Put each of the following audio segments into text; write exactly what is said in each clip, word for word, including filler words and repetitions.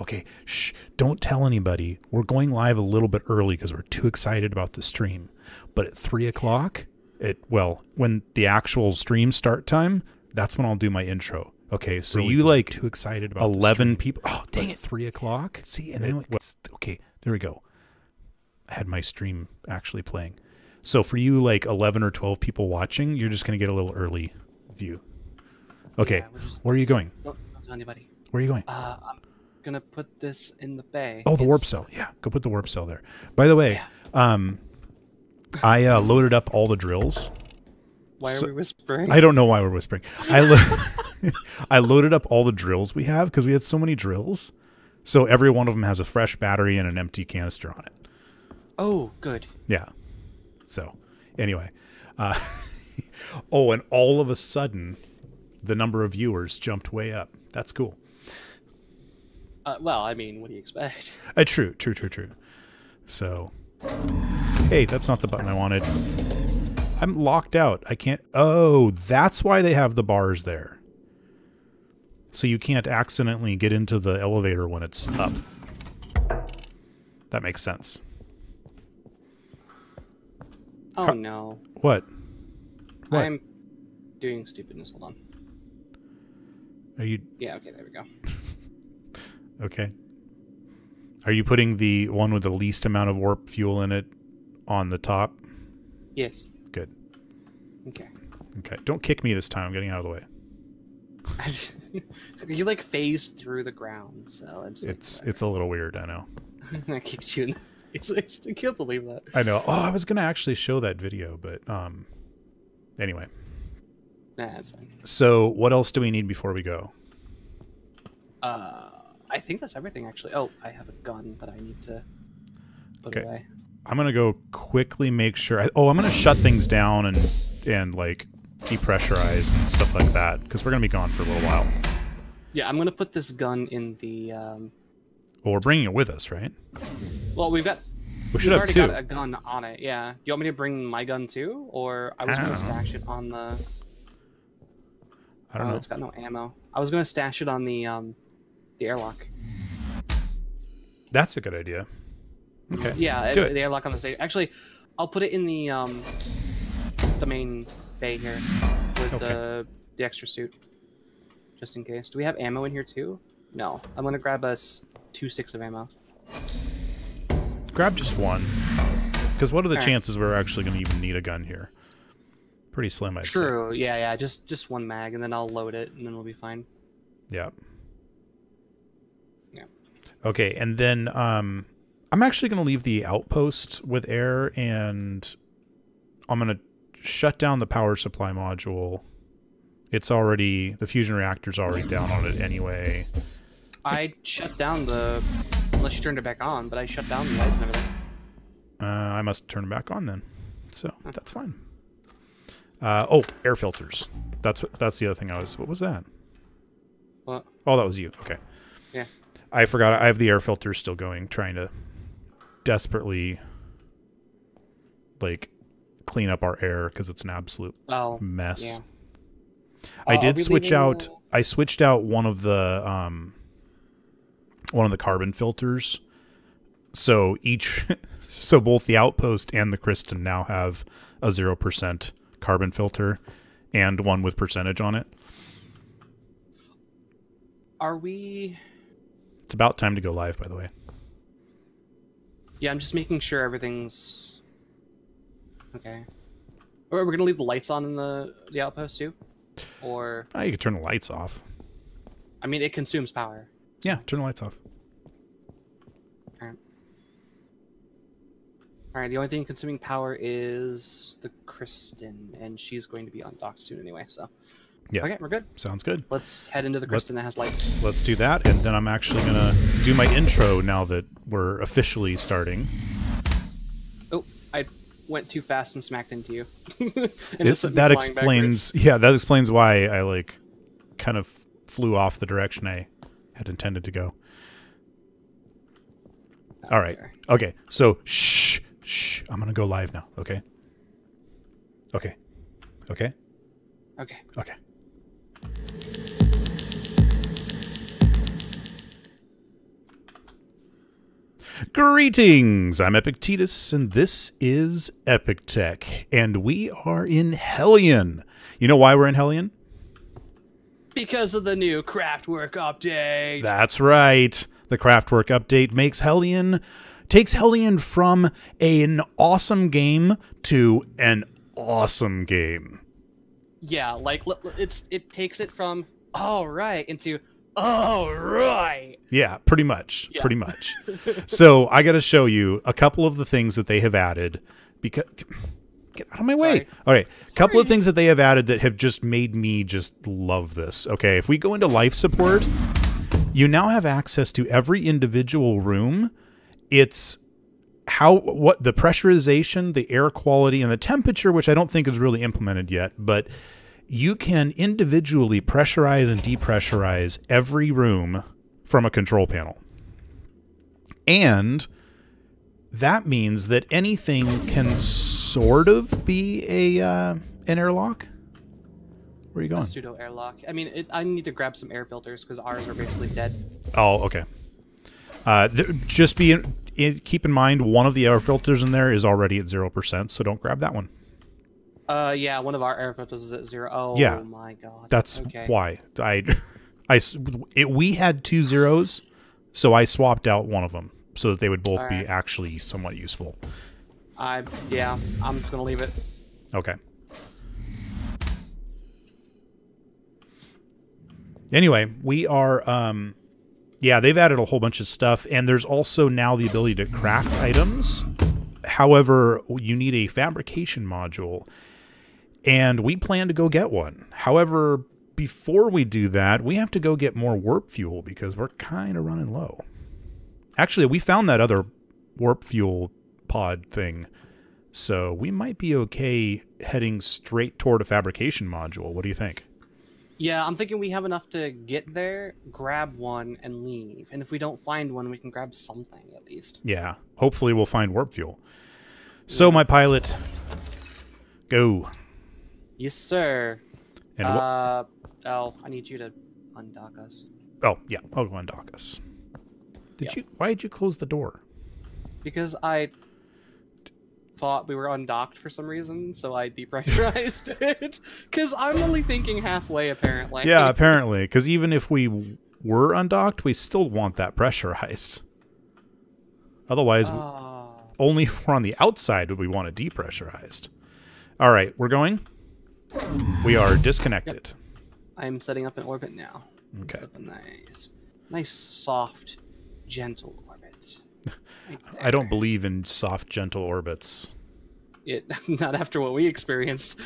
Okay, shh, don't tell anybody. We're going live a little bit early because we're too excited about the stream. But at three o'clock, it well, when the actual stream start time, that's when I'll do my intro. Okay, so really you like too excited about eleven people. Oh, dang it! Three o'clock. See, and then like, well, okay, there we go. I had my stream actually playing. So for you, like eleven or twelve people watching, you're just gonna get a little early view. Okay, yeah, just, where are you going? Don't, don't tell anybody. Where are you going? Uh, I'm gonna put this in the bay. Oh, the it's... warp cell. Yeah, go put the warp cell there. By the way, yeah. um, I uh, loaded up all the drills. Why are so, we whispering? I don't know why we're whispering. I lo I loaded up all the drills we have because we had so many drills. So every one of them has a fresh battery and an empty canister on it. Oh, good. Yeah. So anyway. Uh, oh, and all of a sudden, the number of viewers jumped way up. That's cool. Uh, well, I mean, what do you expect? Uh, true, true, true, true. So, hey, that's not the button I wanted. I'm locked out. I can't. Oh, that's why they have the bars there. So you can't accidentally get into the elevator when it's up. That makes sense. Oh, How no. What? what? I'm doing stupidness. Hold on. Are you? Yeah. Okay. There we go. Okay. Are you putting the one with the least amount of warp fuel in it on the top? Yes. Good. Okay. Okay. Don't kick me this time. I'm getting out of the way. You like phase through the ground, so it's it's like, it's a little weird. I know. I kicked you in the face. I can't believe that. I know. Oh, I was gonna actually show that video, but um, anyway. Nah, that's fine. So, what else do we need before we go? Uh, I think that's everything, actually. Oh, I have a gun that I need to put okay. away. I'm gonna go quickly make sure. I, oh, I'm gonna shut things down and and like depressurize and stuff like that because we're gonna be gone for a little while. Yeah, I'm gonna put this gun in the. Um... Well, we're bringing it with us, right? Well, we've got. We should we've have already two. got a gun on it. Yeah. Do you want me to bring my gun too, or I was I gonna know. stash it on the. I don't oh, know. It's got no ammo. I was gonna stash it on the um, the airlock. That's a good idea. Okay. Yeah, Do it, it. the airlock on the stage. Actually, I'll put it in the um, the main bay here with okay. the the extra suit, just in case. Do we have ammo in here too? No. I'm gonna grab us two sticks of ammo. Grab just one, because what are the All chances right. we're actually gonna even need a gun here? Pretty slim, I'd True. say. Yeah, yeah. Just just one mag, and then I'll load it, and then we'll be fine. Yeah. Yeah. Okay, and then um, I'm actually going to leave the outpost with air, and I'm going to shut down the power supply module. It's already... The fusion reactor's already down on it anyway. I shut down the... Unless you turned it back on, but I shut down the lights and everything. Uh, I must turn it back on then. So, huh. that's fine. Uh, oh, air filters. That's what, that's the other thing I was... What was that? What? Oh, that was you. Okay. Yeah. I forgot. I have the air filters still going, trying to desperately, like, clean up our air because it's an absolute oh, mess. Yeah. I oh, did switch out... I switched out one of the, um... one of the carbon filters. So each... so both the outpost and the Kristen now have a zero percent... carbon filter and one with percentage on it. Are we... It's about time to go live, by the way. Yeah, I'm just making sure everything's... Okay. Or are we going to leave the lights on in the, the outpost too? Or... Oh, you could turn the lights off. I mean, it consumes power. Yeah, turn the lights off. Alright. Alright, the only thing consuming power is the Kristen, and she's going to be on dock soon anyway, so. Yeah. Okay, we're good. Sounds good. Let's head into the Kristen let's, that has lights. Let's do that, and then I'm actually going to do my intro now that we're officially starting. Oh, I went too fast and smacked into you. and it's, that explains, backwards. yeah, that explains why I, like, kind of flew off the direction I had intended to go. Oh, Alright, okay, so, shh. Shh, I'm going to go live now, okay? Okay. Okay? Okay. Okay. Greetings, I'm Epictetus, and this is Epic Tech, and we are in Hellion. You know why we're in Hellion? Because of the new Craftwork update. That's right. The Craftwork update makes Hellion, takes Hellion from an awesome game to an awesome game. Yeah, like it's it takes it from all right into all right. Yeah, pretty much, yeah. pretty much. So I got to show you a couple of the things that they have added because. Get out of my way. Sorry. All right. A couple of things that they have added that have just made me just love this. Okay. If we go into life support, you now have access to every individual room. It's how, what the pressurization, the air quality, and the temperature, which I don't think is really implemented yet, but you can individually pressurize and depressurize every room from a control panel. And that means that anything can sort of be a uh, an airlock. Where are you going? A pseudo airlock. I mean, it, I need to grab some air filters because ours are basically dead. Oh, okay. Uh, just be in, in, keep in mind one of the air filters in there is already at zero percent, so don't grab that one. Uh, yeah, one of our air filters is at zero. Oh, yeah. My God. That's okay. Why I, I it, we had two zeros, so I swapped out one of them. So that they would both right. be actually somewhat useful. I yeah, I'm just gonna leave it. Okay. Anyway, we are um, yeah, they've added a whole bunch of stuff, and there's also now the ability to craft items. However, you need a fabrication module, and we plan to go get one. However, before we do that, we have to go get more warp fuel because we're kind of running low. Actually, we found that other warp fuel pod thing, so we might be okay heading straight toward a fabrication module. What do you think? Yeah, I'm thinking we have enough to get there, grab one, and leave. And if we don't find one, we can grab something at least. Yeah, hopefully we'll find warp fuel. So, yeah. My pilot, go. Yes, sir. And uh, oh, I need you to undock us. Oh, yeah, I'll go undock us. Did yep. you? Why did you close the door? Because I thought we were undocked for some reason, so I depressurized it. Because I'm only thinking halfway, apparently. Yeah, apparently. Because even if we were undocked, we still want that pressurized. Otherwise, oh. only if we're on the outside would we want it depressurized. All right, we're going. We are disconnected. Yep. I'm setting up an orbit now. Okay. That's nice, nice soft. Gentle orbit. Right I don't believe in soft, gentle orbits. It, not after what we experienced.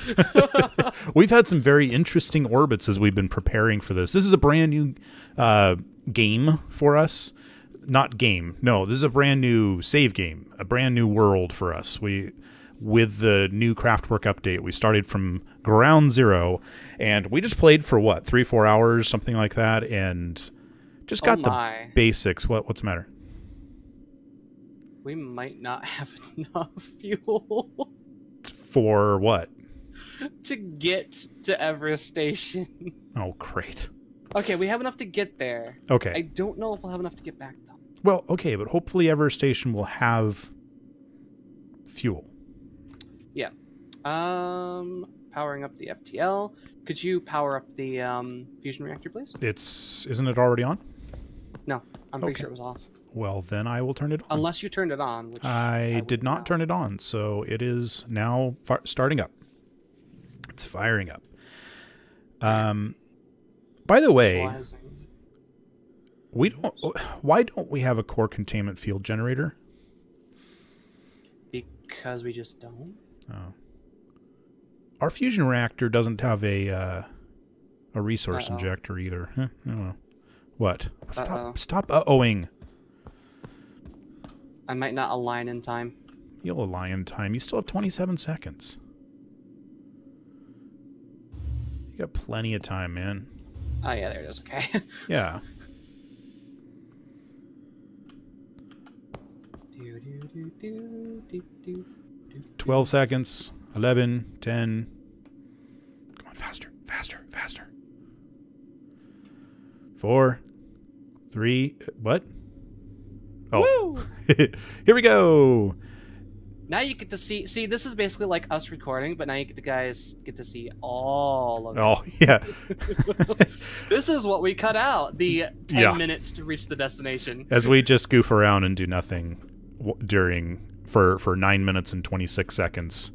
We've had some very interesting orbits as we've been preparing for this. This is a brand new uh, game for us. Not game. No, this is a brand new save game. A brand new world for us. We, with the new Craftwork update, we started from ground zero. And we just played for, what, three, four hours, something like that. And... Just got oh the basics. What? What's the matter? We might not have enough fuel. For what? To get to Everest Station. Oh, great. Okay, we have enough to get there. Okay. I don't know if we'll have enough to get back, though. Well, okay, but hopefully Everest Station will have fuel. Yeah. Um... Powering up the F T L. Could you power up the um, fusion reactor, please? It's isn't it already on? No, I'm pretty okay. sure it was off. Well, then I will turn it on. Unless you turned it on. Which I, I did not know. turn it on, so it is now starting up. It's firing up. Um, by the way, we don't. Why don't we have a core containment field generator? Because we just don't. Oh. Our fusion reactor doesn't have a uh, a resource uh -oh. injector either. Huh? I don't know. What? Stop! Uh -oh. Stop! Uh-ohing. I might not align in time. You'll align in time. You still have twenty-seven seconds. You got plenty of time, man. Oh yeah, there it is. Okay. Yeah. Do, do, do, do, do, do, do. Twelve seconds. eleven, ten. Come on, faster, faster, faster. four, three, what? Oh. Woo! Here we go. Now you get to see. See, this is basically like us recording, but now you get to guys get to see all of. Oh it. Yeah. This is what we cut out. The ten yeah. minutes to reach the destination. As we just goof around and do nothing during for for nine minutes and twenty six seconds.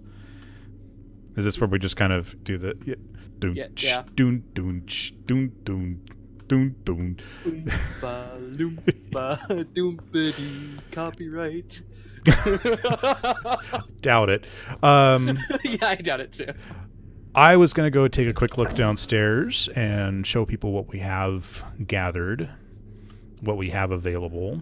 Is this where we just kind of do the? Yeah, doon, yeah, sh, yeah. Doon, doon, sh, doon, doon. Doom, doom. Oompa, loompa, doompity, copyright. Doubt it. Um, yeah, I doubt it too. I was going to go take a quick look downstairs and show people what we have gathered, what we have available.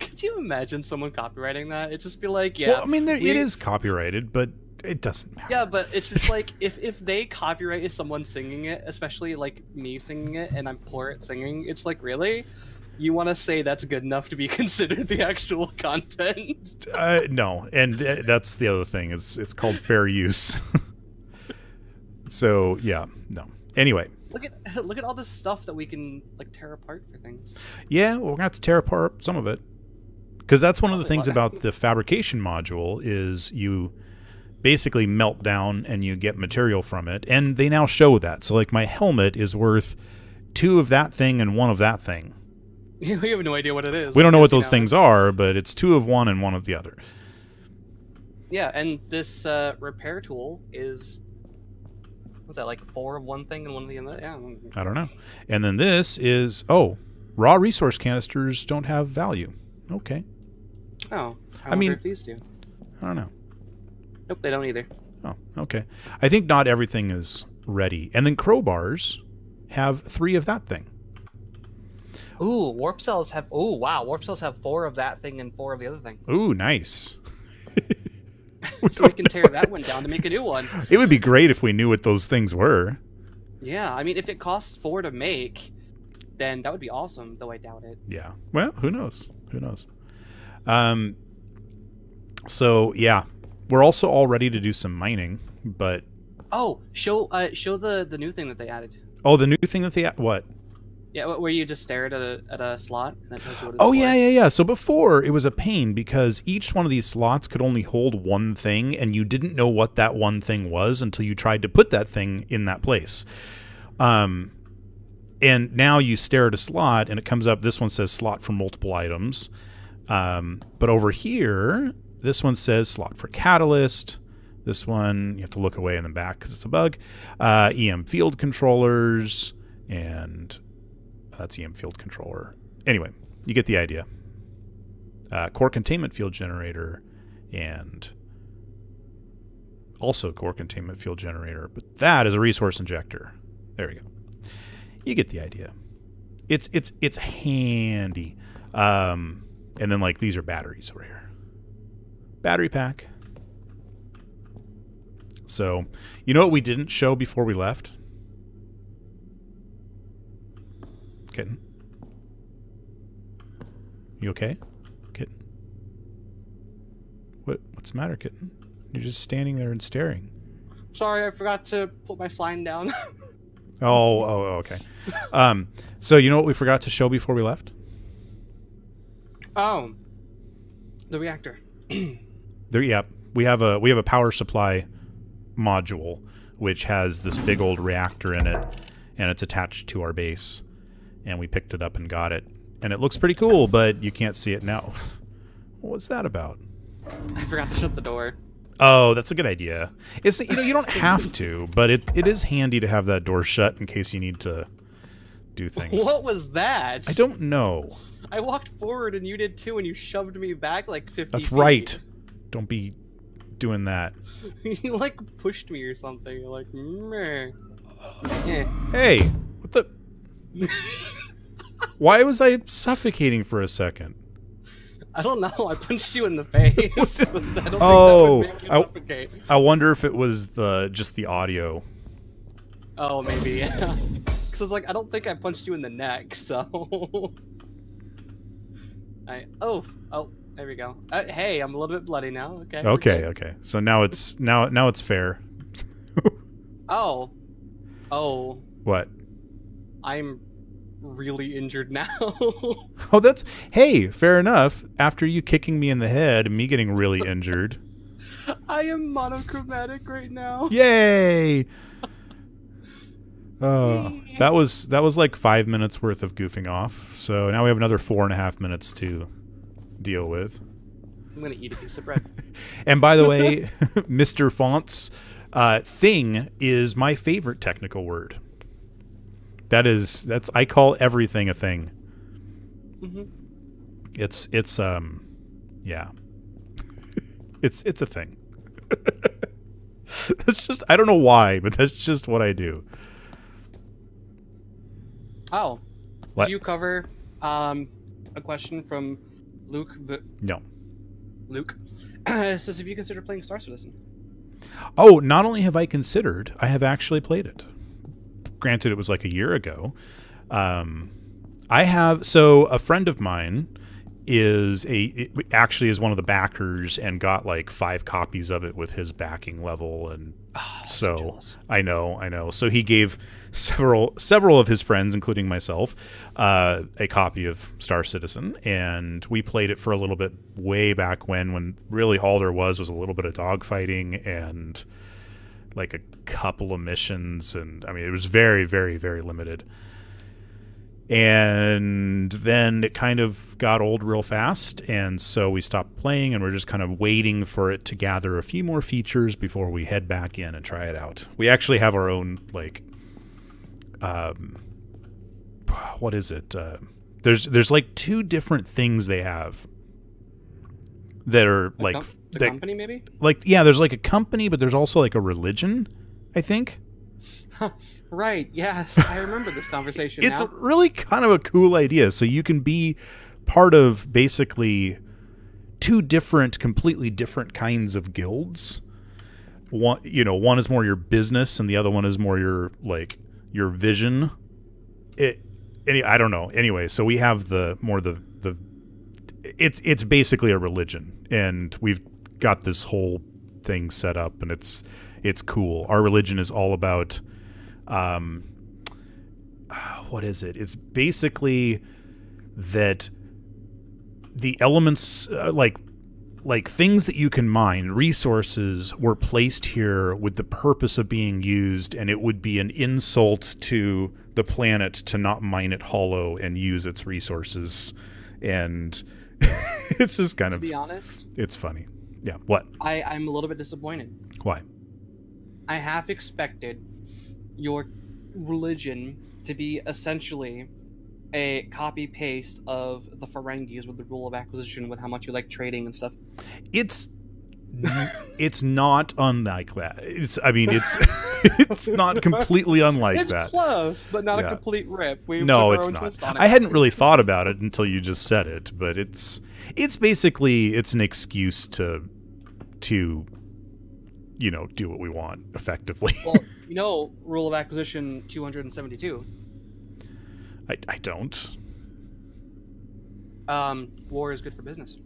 Could you imagine someone copyrighting that? It'd just be like, yeah. Well, I mean, there, we, it is copyrighted, but it doesn't matter. Yeah, but it's just like if if they copyright someone singing it, especially like me singing it, and I'm poor at singing, it's like, really, you want to say that's good enough to be considered the actual content? Uh, no, and that's the other thing. It's it's called fair use. So yeah, no. Anyway, look at look at all this stuff that we can like tear apart for things. Yeah, well, we're gonna have to tear apart some of it, because that's one of the things about the fabrication module is you basically melt down and you get material from it, and they now show that. So like my helmet is worth two of that thing and one of that thing. We have no idea what it is. We don't know what those things are, but it's two of one and one of the other. Yeah, and this uh, repair tool is, what's that, like four of one thing and one of the other? Yeah. I don't know. And then this is, oh, raw resource canisters don't have value. Okay. Oh, I wonder I mean, if these do. I don't know. Nope, they don't either. Oh, okay. I think not everything is ready. And then crowbars have three of that thing. Ooh, warp cells have... Ooh, wow. Warp cells have four of that thing and four of the other thing. Ooh, nice. we so we can tear that one down to make a new one. It would be great if we knew what those things were. Yeah, I mean, if it costs four to make, then that would be awesome, though I doubt it. Yeah. Well, who knows? Who knows? Um. So, yeah. We're also all ready to do some mining, but oh, show uh, show the the new thing that they added. Oh, the new thing that they added? What? Yeah, where you just stare at a at a slot and that tells you what it's for. Oh yeah, yeah, yeah. So before it was a pain because each one of these slots could only hold one thing, and you didn't know what that one thing was until you tried to put that thing in that place. Um, and now you stare at a slot and it comes up. This one says slot for multiple items, um, but over here. This one says slot for catalyst. This one, you have to look away in the back because it's a bug. Uh, E M field controllers, and that's E M field controller. Anyway, you get the idea. Uh, core containment field generator, and also core containment field generator, but that is a resource injector. There we go. You get the idea. It's it's it's handy. Um, and then like these are batteries over here. Battery pack. So, you know what we didn't show before we left? Kitten. You okay? Kitten. What what's the matter, Kitten? You're just standing there and staring. Sorry, I forgot to put my sign down. oh, oh, okay. um, so you know what we forgot to show before we left? Oh. The reactor. There, yeah, we have a we have a power supply module which has this big old reactor in it, and it's attached to our base, and we picked it up and got it, and it looks pretty cool, but you can't see it now. What's that about? I forgot to shut the door. Oh, that's a good idea. It's you know you don't have to, but it it is handy to have that door shut in case you need to do things. What was that? I don't know. I walked forward and you did too, and you shoved me back like fifty That's feet. Right. Don't be doing that. You like pushed me or something. You're like, meh. Hey, what the? Why was I suffocating for a second? I don't know. I punched you in the face. I don't oh, think that would make you I, suffocate. I wonder if it was the just the audio. Oh, maybe. Yeah. Because I was like, I don't think I punched you in the neck, so. I, oh, oh, there we go. Uh, hey, I'm a little bit bloody now. Okay. Okay, okay. So now it's now now it's fair. oh, oh. What? I'm really injured now. Oh, that's, hey, fair enough. After you kicking me in the head and me getting really injured. I am monochromatic right now. Yay! Oh, that was that was like five minutes worth of goofing off. So now we have another four and a half minutes to deal with. I'm gonna eat a piece of bread. And by the way, Mister Fonts, uh, thing is my favorite technical word. That is that's I call everything a thing. Mm-hmm. It's it's um, yeah. It's it's a thing. That's just, I don't know why, but that's just what I do. Oh, what? Did you cover um, a question from Luke? The no. Luke says, "Have you considered playing Star Citizen?" Oh, not only have I considered, I have actually played it. Granted, it was like a year ago. Um, I have so a friend of mine. Is a it actually is one of the backers and got like five copies of it with his backing level, and oh, so I know I know so he gave several several of his friends, including myself, uh, a copy of Star Citizen, and we played it for a little bit way back when when really all there was was a little bit of dogfighting and like a couple of missions, and I mean it was very very very limited. And then it kind of got old real fast, and so we stopped playing, and we're just kind of waiting for it to gather a few more features before we head back in and try it out. We actually have our own, like, um, what is it? Uh, there's there's like two different things they have that are like the that, company, maybe. Like, yeah, there's like a company, but there's also like a religion, I think. Right, yes, I remember this conversation. It's now. Really kind of a cool idea. So you can be part of basically two different, completely different kinds of guilds. One, you know, one is more your business, and the other one is more your like your vision. It, any, I don't know. Anyway, so we have the more the the. It's it's basically a religion, and we've got this whole thing set up, and it's it's cool. Our religion is all about. Um, what is it? It's basically that the elements, uh, like, like things that you can mine, resources, were placed here with the purpose of being used, and it would be an insult to the planet to not mine it hollow and use its resources. And it's just kind of, to be honest, it's funny. Yeah. What? I, I'm a little bit disappointed. Why? I half expected your religion to be essentially a copy paste of the Ferengis with the rule of acquisition, with how much you like trading and stuff. It's it's not unlike that. It's I mean it's it's not completely unlike it's that. It's close, but not yeah. a complete rip. We no, it's not. I hadn't really thought about it until you just said it, but it's it's basically it's an excuse to to you know, do what we want effectively. Well, you know, rule of acquisition two hundred seventy-two. I, I don't. Um, war is good for business.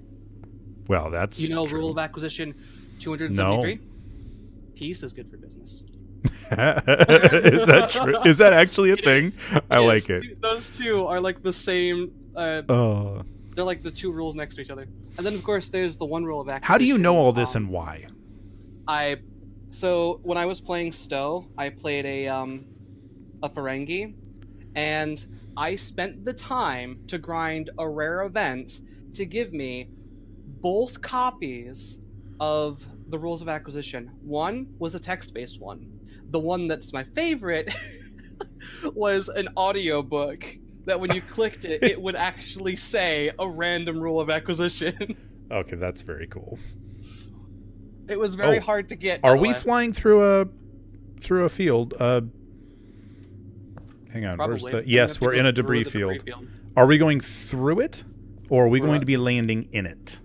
Well, that's You know, true. Rule of acquisition two hundred seventy-three? No. Peace is good for business. Is that true? Is that actually a it thing? Is. I it like is. It. Those two are like the same. Uh, oh. They're like the two rules next to each other. And then, of course, there's the one rule of acquisition. How do you know all this um, and why? I, so when I was playing Stowe, I played a um, a Ferengi, and I spent the time to grind a rare event to give me both copies of the rules of acquisition. One was a text-based one. The one that's my favorite was an audio book that when you clicked it, it would actually say a random rule of acquisition. Okay, that's very cool. It was very oh, hard to get. Are we way. flying through a through a field? Uh, hang on. Probably. Where's the? Yes, we're in a debris field. debris field. Are we going through it, or are we we're going up. to be landing in it?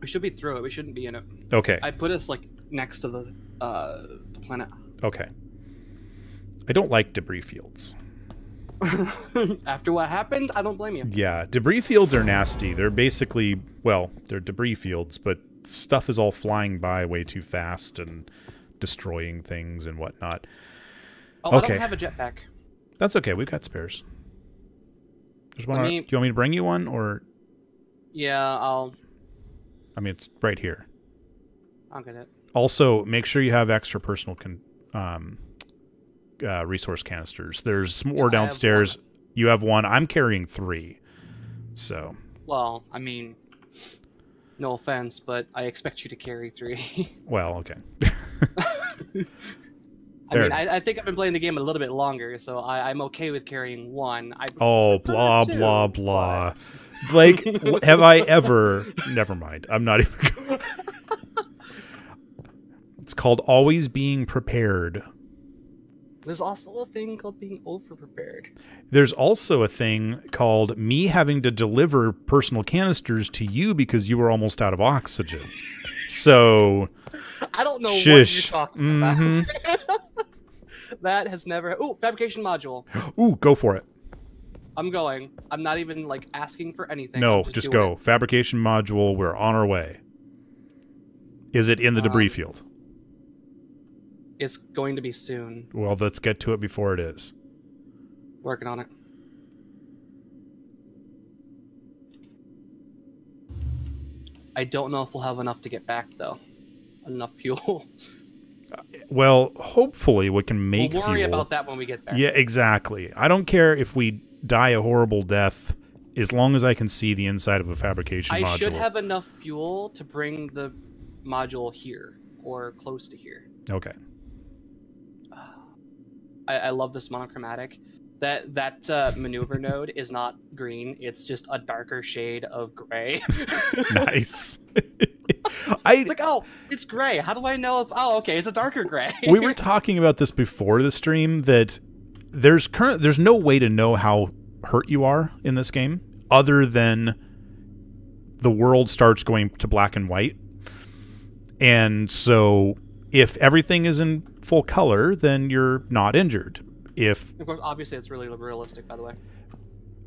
We should be through it. We shouldn't be in it. Okay. I put us like next to the uh, the planet. Okay. I don't like debris fields. After what happened, I don't blame you. Yeah, debris fields are nasty. They're basically, well, they're debris fields, but stuff is all flying by way too fast and destroying things and whatnot. Oh, okay. I don't have a jetpack. That's okay. We've got spares. Just wanna, me... Do you want me to bring you one, or? Yeah, I'll. I mean, it's right here. I'll get it. Also, make sure you have extra personal con um, uh, resource canisters. There's more yeah, downstairs. Have you have one. I'm carrying three. So. Well, I mean, no offense, but I expect you to carry three. Well, okay. I mean, I, I think I've been playing the game a little bit longer, so I, I'm okay with carrying one. I oh, blah, two, blah, blah. Blake, have I ever... Never mind. I'm not even... It's called always being prepared. There's also a thing called being over-prepared. There's also a thing called me having to deliver personal canisters to you because you were almost out of oxygen. So... I don't know shush. what you're talking mm-hmm. about. That has never... Ooh, fabrication module. Ooh, go for it. I'm going. I'm not even, like, asking for anything. No, just, just go. It. Fabrication module, we're on our way. Is it in the um, debris field? It's going to be soon. Well, let's get to it before it is. Working on it. I don't know if we'll have enough to get back, though. Enough fuel. Well, hopefully we can make fuel. We'll worry fuel. about that when we get there. Yeah, exactly. I don't care if we die a horrible death as long as I can see the inside of a fabrication I module. I should have enough fuel to bring the module here or close to here. Okay. Uh, I, I love this monochromatic. That, that uh, maneuver node is not green. It's just a darker shade of gray. Nice. I, it's like, oh, it's gray. How do I know if, oh, okay, it's a darker gray. We were talking about this before the stream, that there's current, there's no way to know how hurt you are in this game other than the world starts going to black and white. And so if everything is in full color, then you're not injured. If Of course, obviously, it's really realistic, by the way.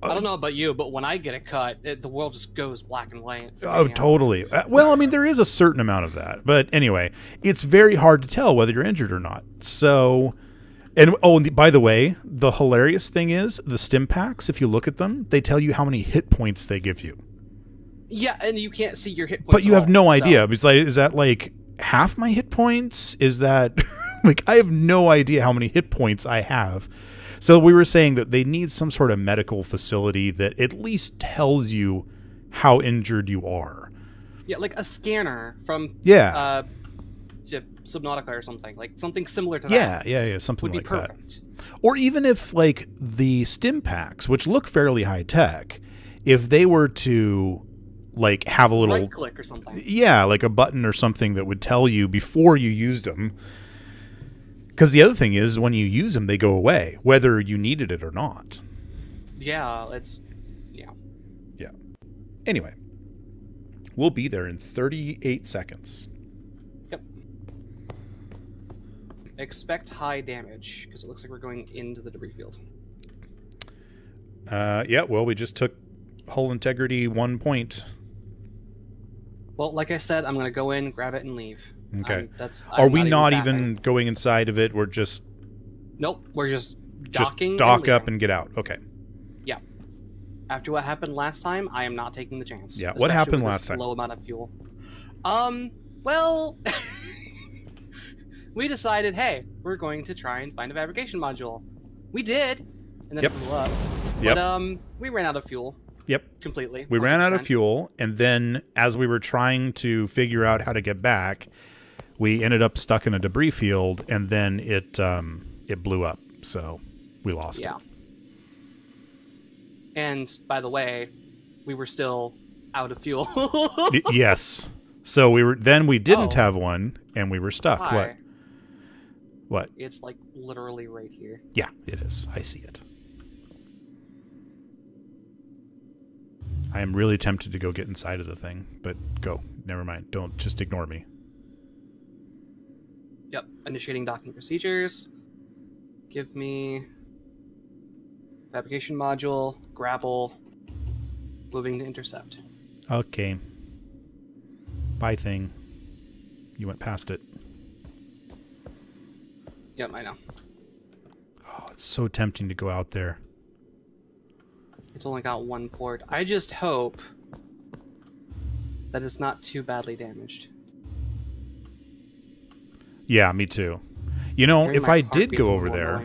I don't know about you, but when I get a cut, it, the world just goes black and white. Oh, totally. Well, I mean, there is a certain amount of that. But anyway, it's very hard to tell whether you're injured or not. So, and oh, and the, by the way, the hilarious thing is the stim packs, if you look at them, they tell you how many hit points they give you. Yeah, and you can't see your hit points. But you have all, no idea. So. It's like, is that like half my hit points? Is that like, I have no idea how many hit points I have. So we were saying that they need some sort of medical facility that at least tells you how injured you are. Yeah, like a scanner from yeah. uh, Subnautica or something. Like something similar to yeah, that. Yeah, yeah, yeah. Something would like be perfect. that. Or even if like the stim packs, which look fairly high tech, if they were to like have a little... Right click or something. Yeah, like a button or something that would tell you before you used them. Because the other thing is, when you use them, they go away, whether you needed it or not. Yeah, it's... Yeah. Yeah. Anyway. We'll be there in thirty-eight seconds. Yep. Expect high damage, because it looks like we're going into the debris field. Uh, yeah, well, we just took hull integrity one point. Well, like I said, I'm going to go in, grab it, and leave. Okay. Um, that's, Are I'm we not, not even, even going inside of it? We're just... Nope. We're just docking. Just dock and up and get out. Okay. Yeah. After what happened last time, I am not taking the chance. Yeah. What happened with last time? Low amount of fuel. Um. Well, we decided, hey, we're going to try and find a fabrication module. We did, and then yep. it blew up. Yep. But um, we ran out of fuel. Yep. Completely. We one hundred percent. Ran out of fuel, and then as we were trying to figure out how to get back, we ended up stuck in a debris field, and then it um, it blew up, so we lost yeah. it. And, by the way, we were still out of fuel. Yes. So we were. Then we didn't oh. have one, and we were stuck. Hi. What? What? It's, like, literally right here. Yeah, it is. I see it. I am really tempted to go get inside of the thing, but go. Never mind. Don't. Just ignore me. Yep. Initiating docking procedures. Give me fabrication module, grapple, moving to intercept. Okay. Bye thing. You went past it. Yep, I know. Oh, it's so tempting to go out there. It's only got one port. I just hope that it's not too badly damaged. Yeah, me too. You know, if I did go over there,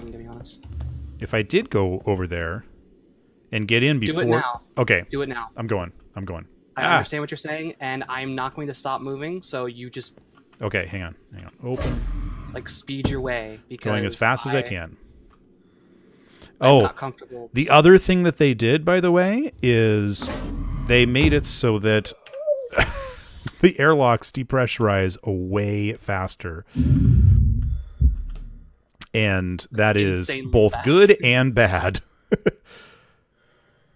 if I did go over there and get in before... Do it now. Okay. Do it now. I'm going. I'm going. I ah. understand what you're saying, and I'm not going to stop moving, so you just... Okay, hang on. Hang on. Open. Like, speed your way, because going as fast I, as I can. I'm oh, not comfortable. The other thing that they did, by the way, is they made it so that the airlocks depressurize way faster. And that is Insanely both fast. good and bad.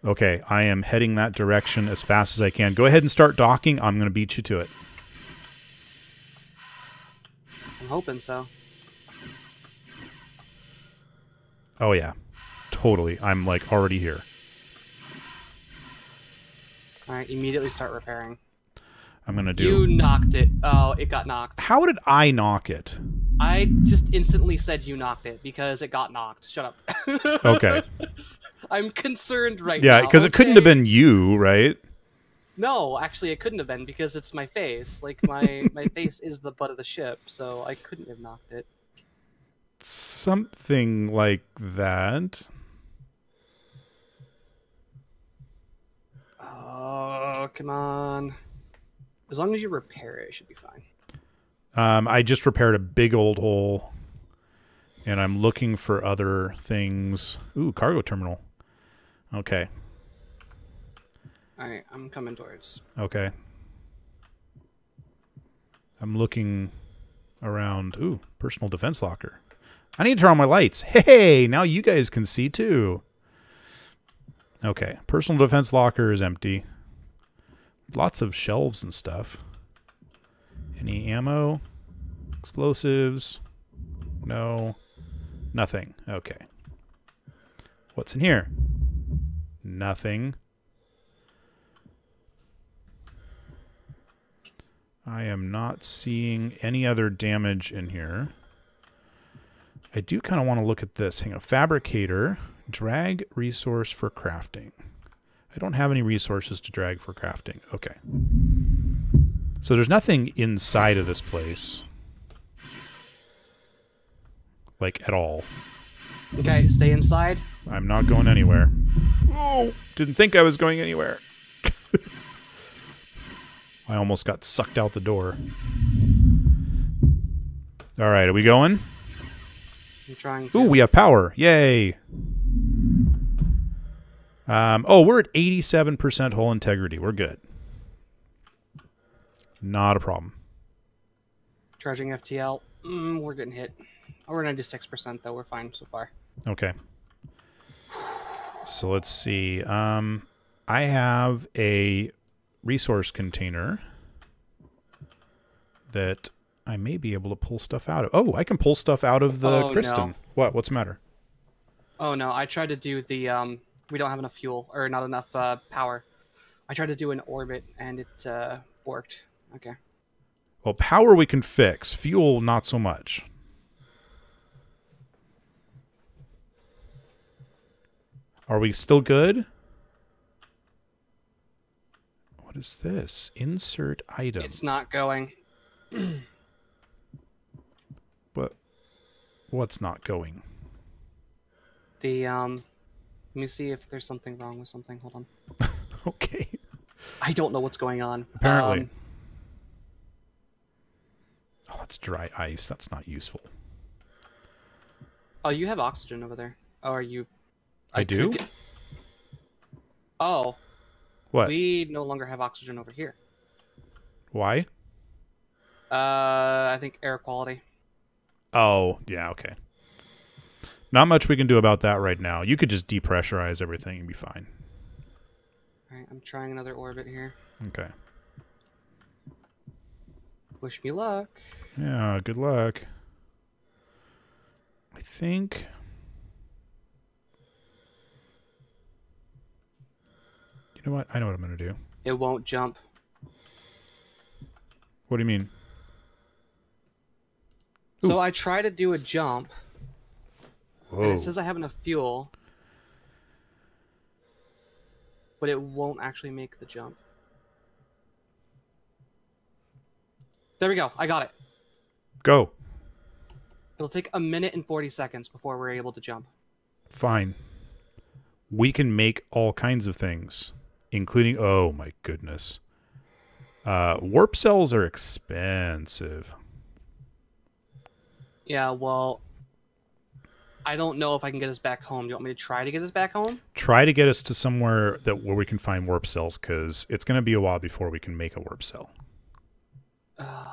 Okay, I am heading that direction as fast as I can. Go ahead and start docking. I'm going to beat you to it. I'm hoping so. Oh, yeah. Totally. I'm, like, already here. All right, immediately start repairing. I'm going to do... You knocked it. Oh, it got knocked. How did I knock it? I just instantly said you knocked it because it got knocked. Shut up. Okay. I'm concerned right yeah, now. Yeah, because okay. it couldn't have been you, right? No, actually, it couldn't have been because it's my face. Like, my, my face is the butt of the ship, so I couldn't have knocked it. Something like that. Oh, come on. As long as you repair it, it should be fine. Um, I just repaired a big old hole, and I'm looking for other things. Ooh, cargo terminal. Okay. All right, I'm coming towards. Okay. I'm looking around. Ooh, personal defense locker. I need to turn on my lights. Hey, now you guys can see too. Okay, personal defense locker is empty. Lots of shelves and stuff. Any ammo? Explosives? No. Nothing. Okay. What's in here? Nothing. I am not seeing any other damage in here. I do kind of want to look at this. Hang on. Fabricator. Drag resource for crafting. I don't have any resources to drag for crafting. Okay. So there's nothing inside of this place. Like, at all. Okay, stay inside. I'm not going anywhere. Oh, didn't think I was going anywhere. I almost got sucked out the door. All right, are we going? You're trying to. Ooh, we have power. Yay. Um, oh, we're at eighty-seven percent hull integrity. We're good. Not a problem. Charging F T L. Mm, we're getting hit. Oh, we're ninety-six percent, though. We're fine so far. Okay. So let's see. Um, I have a resource container that I may be able to pull stuff out of. Oh, I can pull stuff out of the oh, Kristen. No. What? What's the matter? Oh, no. I tried to do the... Um, we don't have enough fuel, or not enough uh, power. I tried to do an orbit, and it... Uh, worked. Okay. Well, power we can fix. Fuel, not so much. Are we still good? What is this? Insert item. It's not going. What? What's not going? The, um... Let me see if there's something wrong with something. Hold on. Okay. I don't know what's going on. Apparently. Um, oh, it's dry ice. That's not useful. Oh, you have oxygen over there. Oh, are you... I, I do? Get... Oh. What? We no longer have oxygen over here. Why? Uh, I think air quality. Oh, yeah, okay. Not much we can do about that right now. You could just depressurize everything and be fine. Alright, I'm trying another orbit here. Okay. Wish me luck. Yeah, good luck. I think... You know what? I know what I'm going to do. It won't jump. What do you mean? Ooh. So I try to do a jump. Whoa. And it says I have enough fuel. but it won't actually make the jump. There we go. I got it. Go. It'll take a minute and forty seconds before we're able to jump. Fine. We can make all kinds of things, including... Oh, my goodness. Uh, warp cells are expensive. Yeah, well... I don't know if I can get us back home. Do you want me to try to get us back home? Try to get us to somewhere that where we can find warp cells, because it's going to be a while before we can make a warp cell. Uh...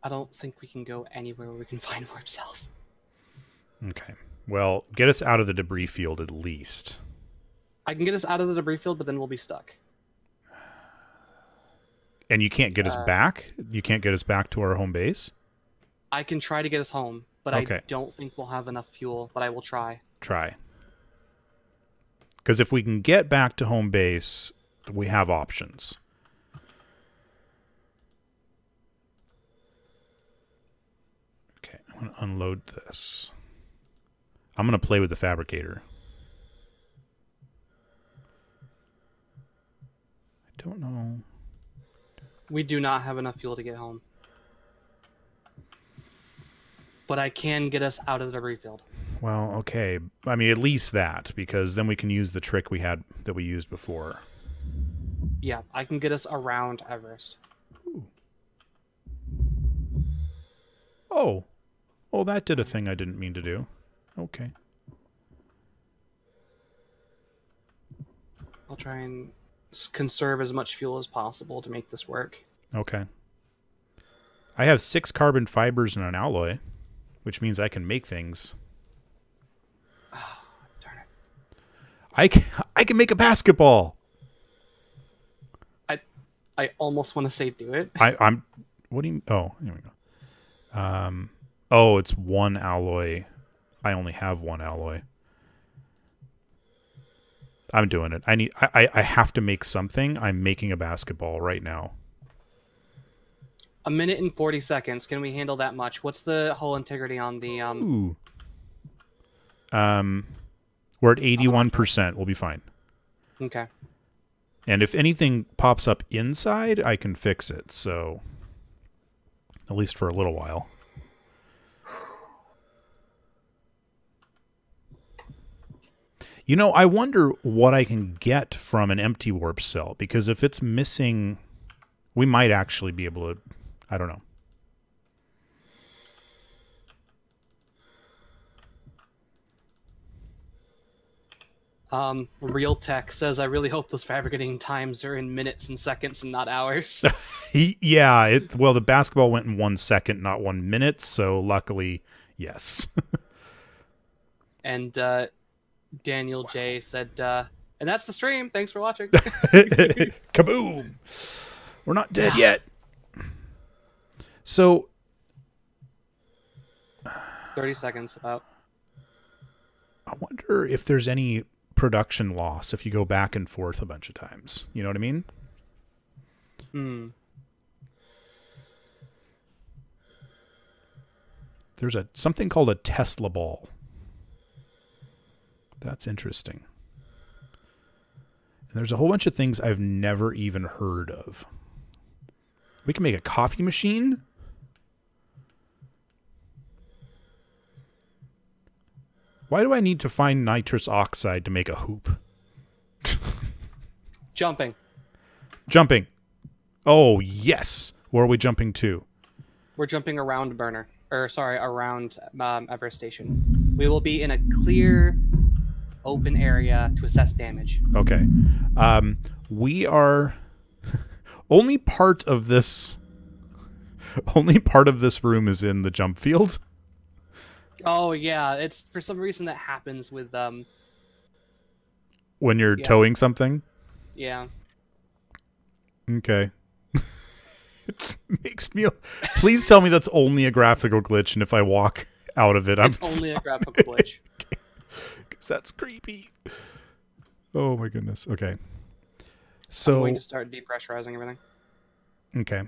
I don't think we can go anywhere where we can find warp cells. Okay. Well, get us out of the debris field at least. I can get us out of the debris field, but then we'll be stuck. And you can't get uh, us back? You can't get us back to our home base? I can try to get us home, but okay. I don't think we'll have enough fuel, but I will try. Try. Because if we can get back to home base, we have options. Okay, I'm going to unload this. I'm going to play with the fabricator. I don't know... We do not have enough fuel to get home. But I can get us out of the debris field. Well, okay. I mean, at least that, because then we can use the trick we had that we used before. Yeah, I can get us around Everest. Ooh. Oh. Well, that did a thing I didn't mean to do. Okay. I'll try and... conserve as much fuel as possible to make this work. Okay. I have six carbon fibers and an alloy, which means I can make things. Oh, darn it. I can, I can make a basketball. I I almost want to say do it. I, I'm... What do you... Oh, here we go. Um, oh, it's one alloy. I only have one alloy. I'm doing it. I need. I, I have to make something. I'm making a basketball right now. A minute and forty seconds. Can we handle that much? What's the hull integrity on the? Um, Ooh. Um, we're at eighty-one percent. We'll be fine. Okay. And if anything pops up inside, I can fix it. So, at least for a little while. You know, I wonder what I can get from an empty warp cell, because if it's missing, we might actually be able to, I don't know. Um, Real Tech says, I really hope those fabricating times are in minutes and seconds and not hours. Yeah, it, well, the basketball went in one second, not one minute, so luckily, yes. And, uh... Daniel J said, uh, and that's the stream. Thanks for watching. Kaboom. We're not dead yeah. yet. So. thirty seconds about. I wonder if there's any production loss if you go back and forth a bunch of times. You know what I mean? Hmm. There's a something called a Tesla ball. That's interesting. And there's a whole bunch of things I've never even heard of. We can make a coffee machine. Why do I need to find nitrous oxide to make a hoop? Jumping. Jumping. Oh, yes. Where are we jumping to? We're jumping around Burner. Or, sorry, around um, Everest Station. We will be in a clear... open area to assess damage. Okay. Um, we are only part of this only part of this room is in the jump field. Oh yeah, it's for some reason that happens with um when you're yeah. towing something. Yeah. Okay. It makes me please tell me that's only a graphical glitch, and if I walk out of it, I'm It's only a graphical glitch. That's creepy. Oh my goodness. Okay. So I'm going to start depressurizing everything. Okay.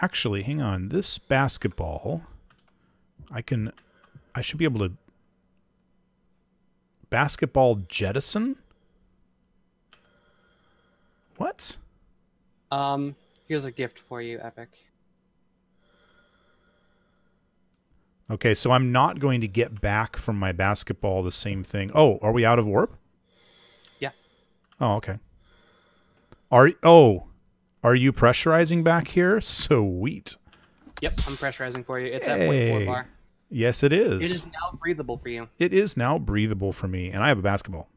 actually, hang on. This basketball, I can, I should be able to basketball jettison? What? Um, here's a gift for you, Epic. Okay, so I'm not going to get back from my basketball the same thing. Oh, are we out of orb? Yeah. Oh, okay. Are oh, are you pressurizing back here? Sweet. Yep, I'm pressurizing for you. It's at point four bar. Yes, it is. It is now breathable for you. It is now breathable for me, and I have a basketball.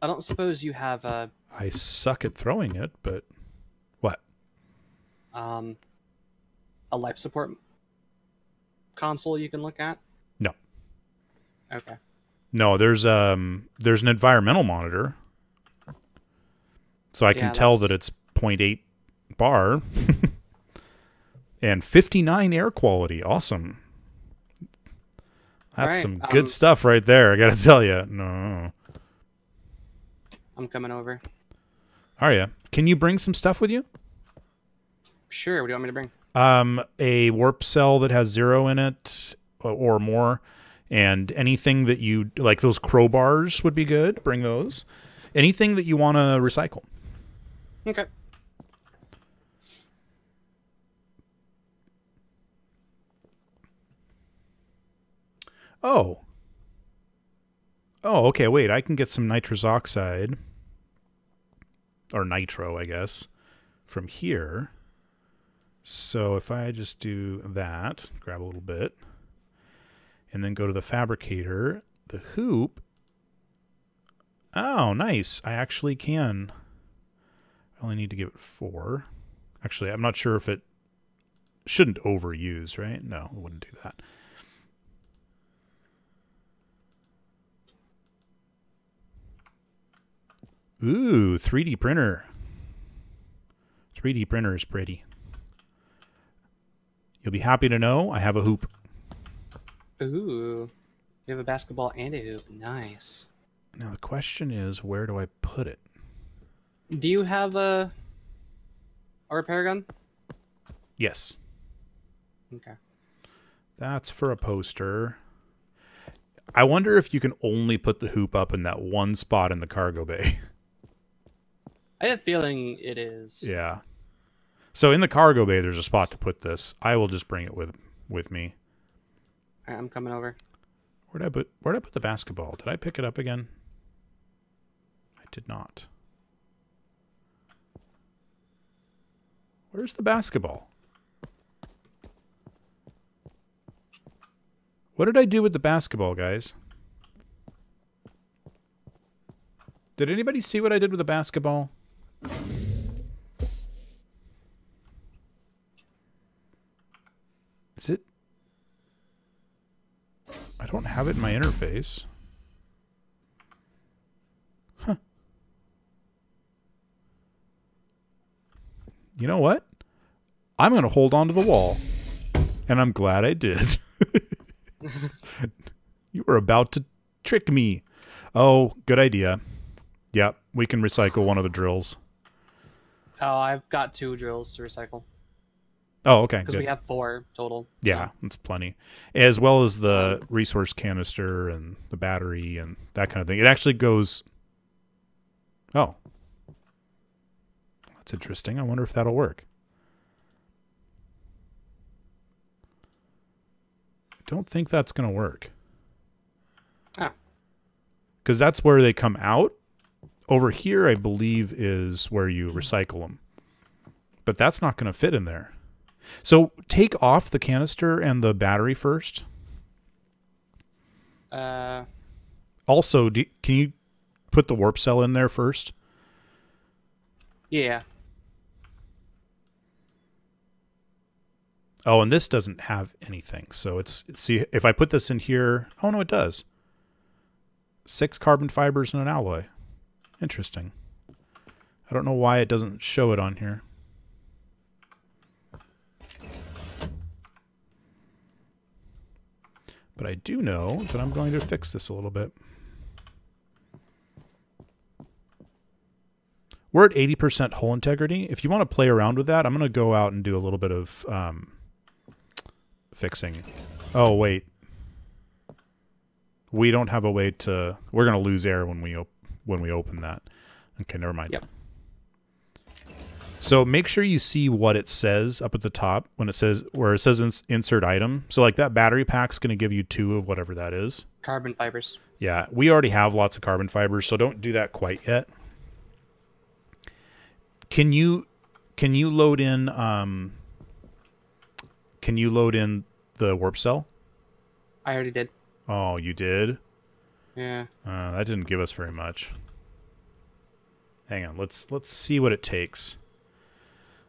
I don't suppose you have a... I suck at throwing it, but... What? Um, a life support console you can look at? No. Okay. No, there's um, there's an environmental monitor. So I yeah, can tell that's... that it's point eight bar. And fifty-nine air quality. Awesome. That's right, some good um, stuff right there, I gotta tell you. No... I'm coming over. Are ya? Can you bring some stuff with you? Sure. What do you want me to bring? Um, a warp cell that has zero in it or more, and anything that you like. Those crowbars would be good. Bring those. Anything that you want to recycle. Okay. Oh. Oh, okay. Wait, I can get some nitrous oxide. Or nitro, I guess, from here. So if I just do that, grab a little bit, and then go to the fabricator, the hoop. Oh, nice. I actually can. I only need to give it four. Actually, I'm not sure if it shouldn't overuse, right? No, I wouldn't do that. Ooh, three D printer. three D printer is pretty. You'll be happy to know I have a hoop. Ooh, you have a basketball and a hoop. Nice. Now the question is, where do I put it? Do you have a, a repair gun? Yes. Okay. That's for a poster. I wonder if you can only put the hoop up in that one spot in the cargo bay. I have a feeling it is. Yeah. So in the cargo bay, there's a spot to put this. I will just bring it with with me. All right, I'm coming over. Where did I put Where did I put the basketball? Did I pick it up again? I did not. Where's the basketball? What did I do with the basketball, guys? Did anybody see what I did with the basketball? Is it? I don't have it in my interface. Huh. You know what? I'm going to hold on to the wall. And I'm glad I did. You were about to trick me. Oh, good idea. Yep, we can recycle one of the drills. Oh, I've got two drills to recycle. Oh, okay. Because we have four total. Yeah, that's plenty. As well as the resource canister and the battery and that kind of thing. It actually goes... Oh. That's interesting. I wonder if that'll work. I don't think that's going to work. Ah. Because that's where they come out. Over here, I believe, is where you recycle them. But that's not going to fit in there. So take off the canister and the battery first. Uh. Also, do, can you put the warp cell in there first? Yeah. Oh, and this doesn't have anything. So it's, see, if I put this in here, oh no, it does. Six carbon fibers and an alloy. Interesting. I don't know why it doesn't show it on here. But I do know that I'm going to fix this a little bit. We're at eighty percent hull integrity. If you want to play around with that, I'm going to go out and do a little bit of um, fixing. Oh, wait. We don't have a way to... We're going to lose air when we, op when we open that. Okay, never mind. Yep. So make sure you see what it says up at the top when it says where it says ins insert item. So like that battery pack's going to give you two of whatever that is. Carbon fibers. Yeah, we already have lots of carbon fibers, so don't do that quite yet. Can you can you load in um can you load in the warp cell? I already did. Oh, you did? Yeah. Uh, that didn't give us very much. Hang on, let's let's see what it takes.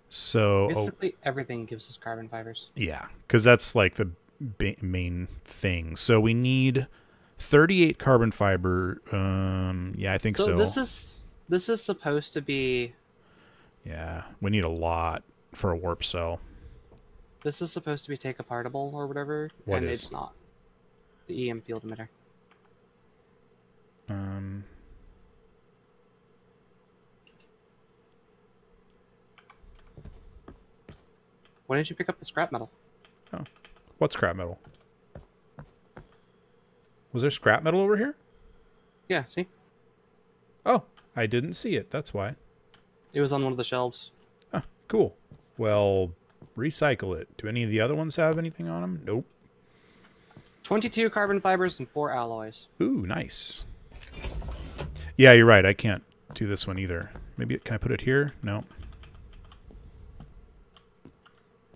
So basically, oh, everything gives us carbon fibers. Yeah, because that's like the ba main thing. So we need thirty-eight carbon fiber. Um, yeah, I think so. So this is this is supposed to be. Yeah, we need a lot for a warp cell. This is supposed to be take apartable or whatever, what and is? It's not. The E M field emitter. Um. Why didn't you pick up the scrap metal? Oh. What scrap metal? Was there scrap metal over here? Yeah, see? Oh, I didn't see it. That's why. It was on one of the shelves. Huh, cool. Well, recycle it. Do any of the other ones have anything on them? Nope. twenty-two carbon fibers and four alloys. Ooh, nice. Yeah, you're right. I can't do this one either. Maybe, can I put it here? No.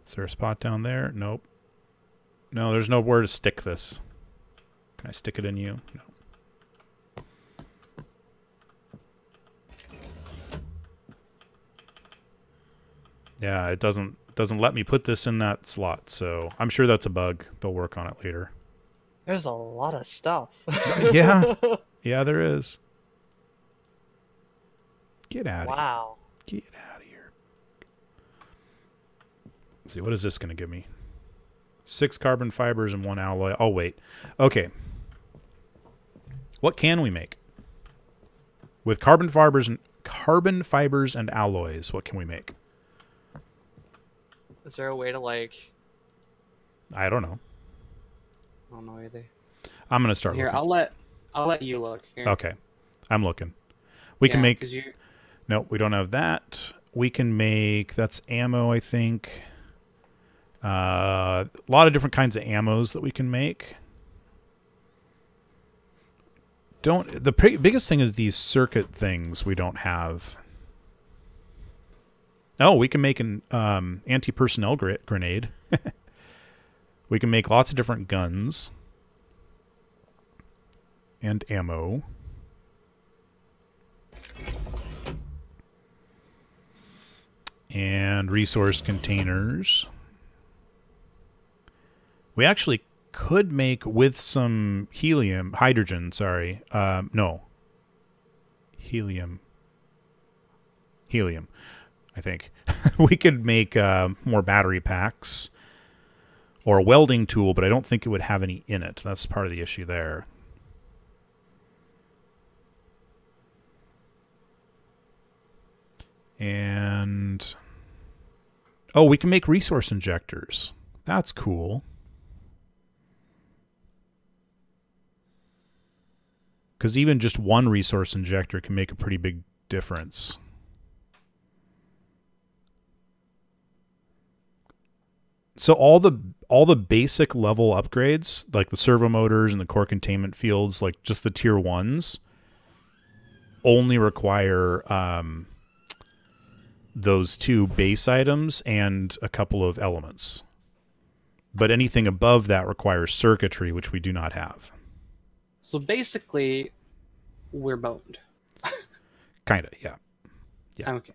Is there a spot down there? Nope. No, there's nowhere to stick this. Can I stick it in you? No. Yeah, it doesn't doesn't let me put this in that slot, so I'm sure that's a bug. They'll work on it later. There's a lot of stuff. Yeah. Yeah, there is. Get out of here. Wow. Get out of here. Let's see, what is this going to give me? Six carbon fibers and one alloy. Oh, wait. Okay. What can we make? With carbon fibers and carbon fibers and alloys, what can we make? Is there a way to, like... I don't know. I don't know either. I'm going to start Here, looking. I'll let, I'll let you look. Here. Okay. I'm looking. We yeah, can make... You... No, we don't have that. We can make... That's ammo, I think... Uh, a lot of different kinds of ammos that we can make. Don't the biggest thing is these circuit things we don't have. Oh, we can make an um, anti-personnel gr grenade. We can make lots of different guns and ammo. And resource containers. We actually could make with some helium, hydrogen, sorry. Um, no. Helium. Helium, I think. We could make uh, more battery packs or a welding tool, but I don't think it would have any in it. That's part of the issue there. And... Oh, we can make resource injectors. That's cool. Because even just one resource injector can make a pretty big difference. So all the all the basic level upgrades, like the servo motors and the core containment fields, like just the tier ones, only require um, those two base items and a couple of elements. But anything above that requires circuitry, which we do not have. So basically, we're boned. Kinda, yeah, yeah. Okay.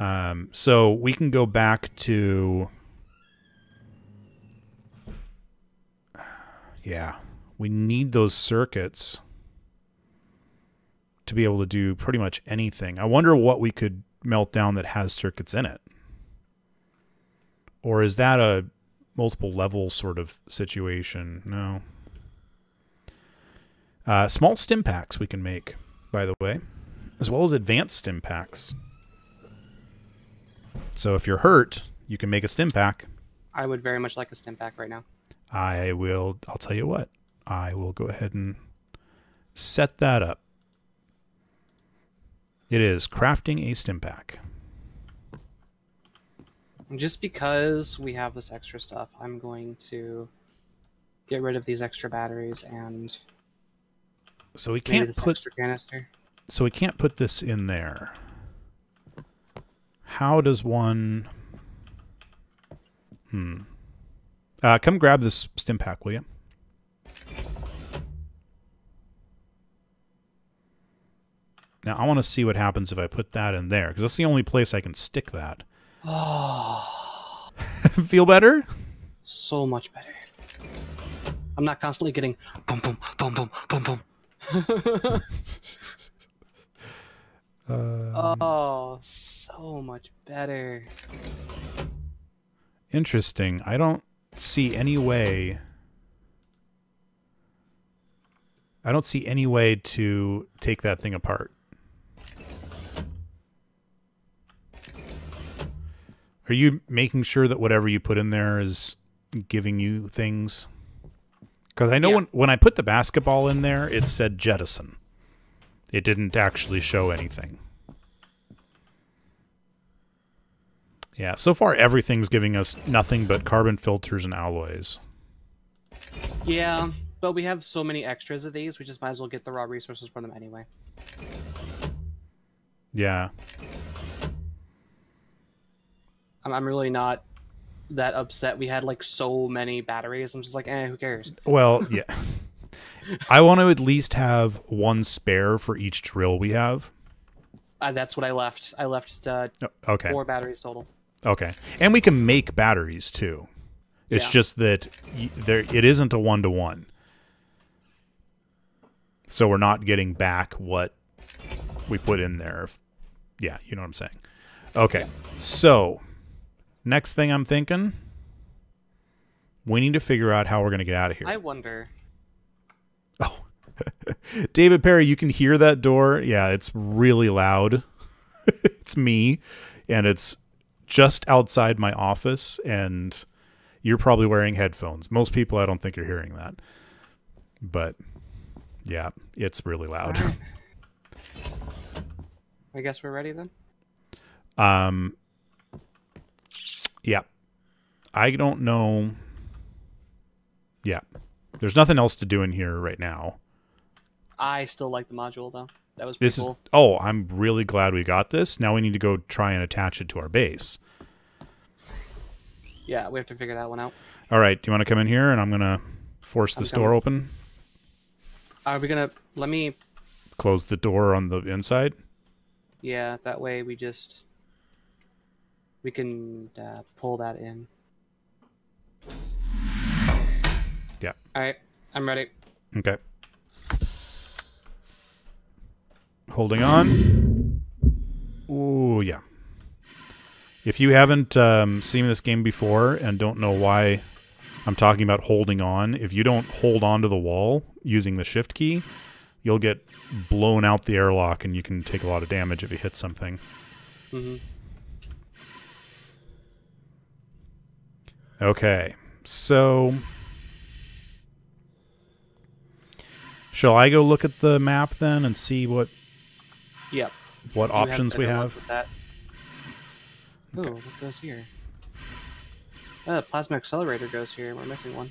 Um, so we can go back to. Yeah, we need those circuits to be able to do pretty much anything. I wonder what we could melt down that has circuits in it, or is that a multiple level sort of situation? No. Uh, small stim packs we can make, by the way. as well as advanced stim packs. So if you're hurt, you can make a stim pack. I would very much like a stim pack right now. I will, I'll tell you what, I will go ahead and set that up. It is crafting a stim pack. And just because we have this extra stuff, I'm going to get rid of these extra batteries and... So we can't put extra canister. So we can't put this in there. How does one? Hmm. Uh, come grab this stim pack, will you? Now I want to see what happens if I put that in there, because that's the only place I can stick that. Oh. Feel better? So much better. I'm not constantly getting boom, boom, boom, boom, boom, boom. um, oh, so much better. Interesting. I don't see any way. I don't see any way to take that thing apart. Are you making sure that whatever you put in there is giving you things? Because I know yeah. when, when I put the basketball in there, it said jettison. It didn't actually show anything. Yeah, so far everything's giving us nothing but carbon filters and alloys. Yeah, but we have so many extras of these, we just might as well get the raw resources for them anyway. Yeah. I'm, I'm really not... that upset. We had like so many batteries. I'm just like, eh, who cares? Well, yeah. I want to at least have one spare for each drill we have. Uh, that's what I left. I left uh, okay. four batteries total. Okay. And we can make batteries too. It's yeah. just that y there it isn't a one-to-one. So we're not getting back what we put in there. Yeah, you know what I'm saying. Okay. Yeah. So... next thing I'm thinking, we need to figure out how we're going to get out of here. I wonder. Oh, David Perry, you can hear that door. Yeah, it's really loud. It's me, and it's just outside my office, and you're probably wearing headphones. Most people, I don't think you're hearing that. But, yeah, it's really loud. All right. I guess we're ready then? Um... Yeah. I don't know. Yeah. There's nothing else to do in here right now. I still like the module, though. That was pretty this cool. Is, oh, I'm really glad we got this. Now we need to go try and attach it to our base. Yeah, we have to figure that one out. All right. Do you want to come in here? And I'm going to force I'm this coming. door open. Are we going to... Let me... Close the door on the inside? Yeah, that way we just... We can uh, pull that in. Yeah. All right. I'm ready. Okay. Holding on. Ooh, yeah. If you haven't um, seen this game before and don't know why I'm talking about holding on, if you don't hold on to the wall using the shift key, you'll get blown out the airlock and you can take a lot of damage if you hit something. Mm-hmm. Okay, so shall I go look at the map then and see what yep. what you options have we have? That. Ooh, okay. What goes here? Uh, plasma accelerator goes here. We're missing one.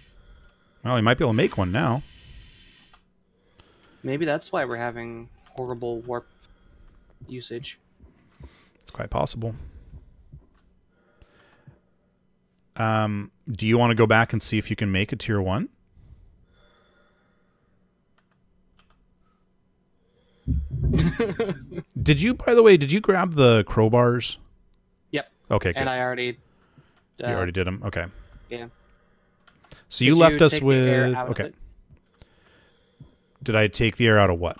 Well, we might be able to make one now. Maybe that's why we're having horrible warp usage. It's quite possible. Um, do you want to go back and see if you can make a tier one? Did you, by the way, did you grab the crowbars? Yep. Okay, good. And I already... Uh, you already did them? Okay. Yeah. So you left us with... Okay. Did I take the air out of what?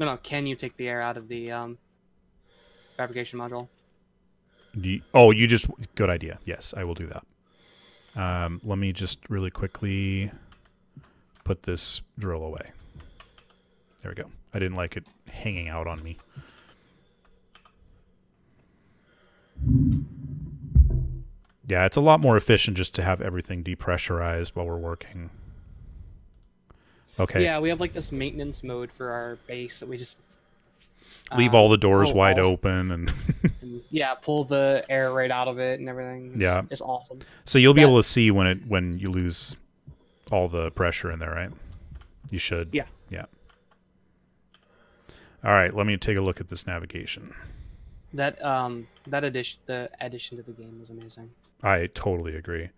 No, no. Can you take the air out of the um, fabrication module? You, oh, you just... Good idea. Yes, I will do that. Um, let me just really quickly put this drill away. There we go. I didn't like it hanging out on me. Yeah, it's a lot more efficient just to have everything depressurized while we're working. Okay. Yeah, we have like this maintenance mode for our base that we just leave um, all the doors wide all. open and, and yeah, pull the air right out of it and everything. It's, yeah, it's awesome. So you'll be that, able to see when it when you lose all the pressure in there, right? You should. Yeah. Yeah. All right, let me take a look at this navigation. That um that addition the addition to the game was amazing. I totally agree.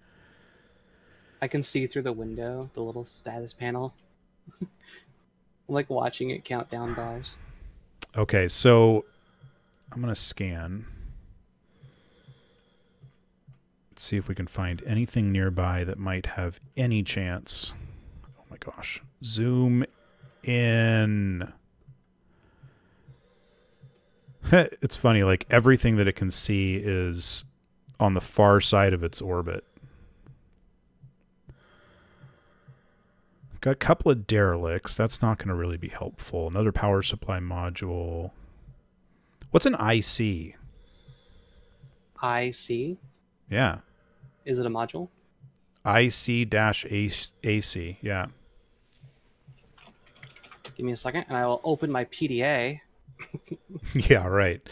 I can see through the window, the little status panel. Like watching it count down bars. Okay, so I'm gonna scan. Let's see if we can find anything nearby that might have any chance. Oh my gosh. Zoom in. It's funny, like everything that it can see is on the far side of its orbit. Got a couple of derelicts. That's not going to really be helpful. Another power supply module. What's an I C? I C? Yeah. Is it a module? I C dash A C. Yeah. Give me a second and I will open my P D A. Yeah, right.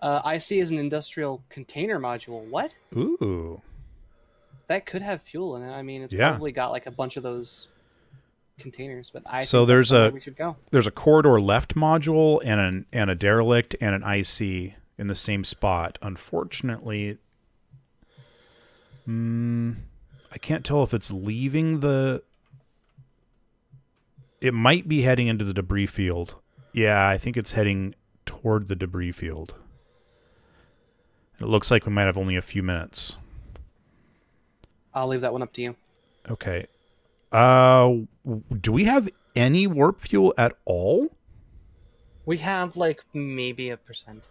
Uh, I C is an industrial container module. What? Ooh. That could have fuel in it. I mean, it's yeah. probably got like a bunch of those containers. But I so think there's that's a we should go. There's a corridor left module and an and a derelict and an I C in the same spot. Unfortunately, mm, I can't tell if it's leaving the. It might be heading into the debris field. Yeah, I think it's heading toward the debris field. It looks like we might have only a few minutes. I'll leave that one up to you. Okay. Uh, do we have any warp fuel at all? We have, like, maybe a percent.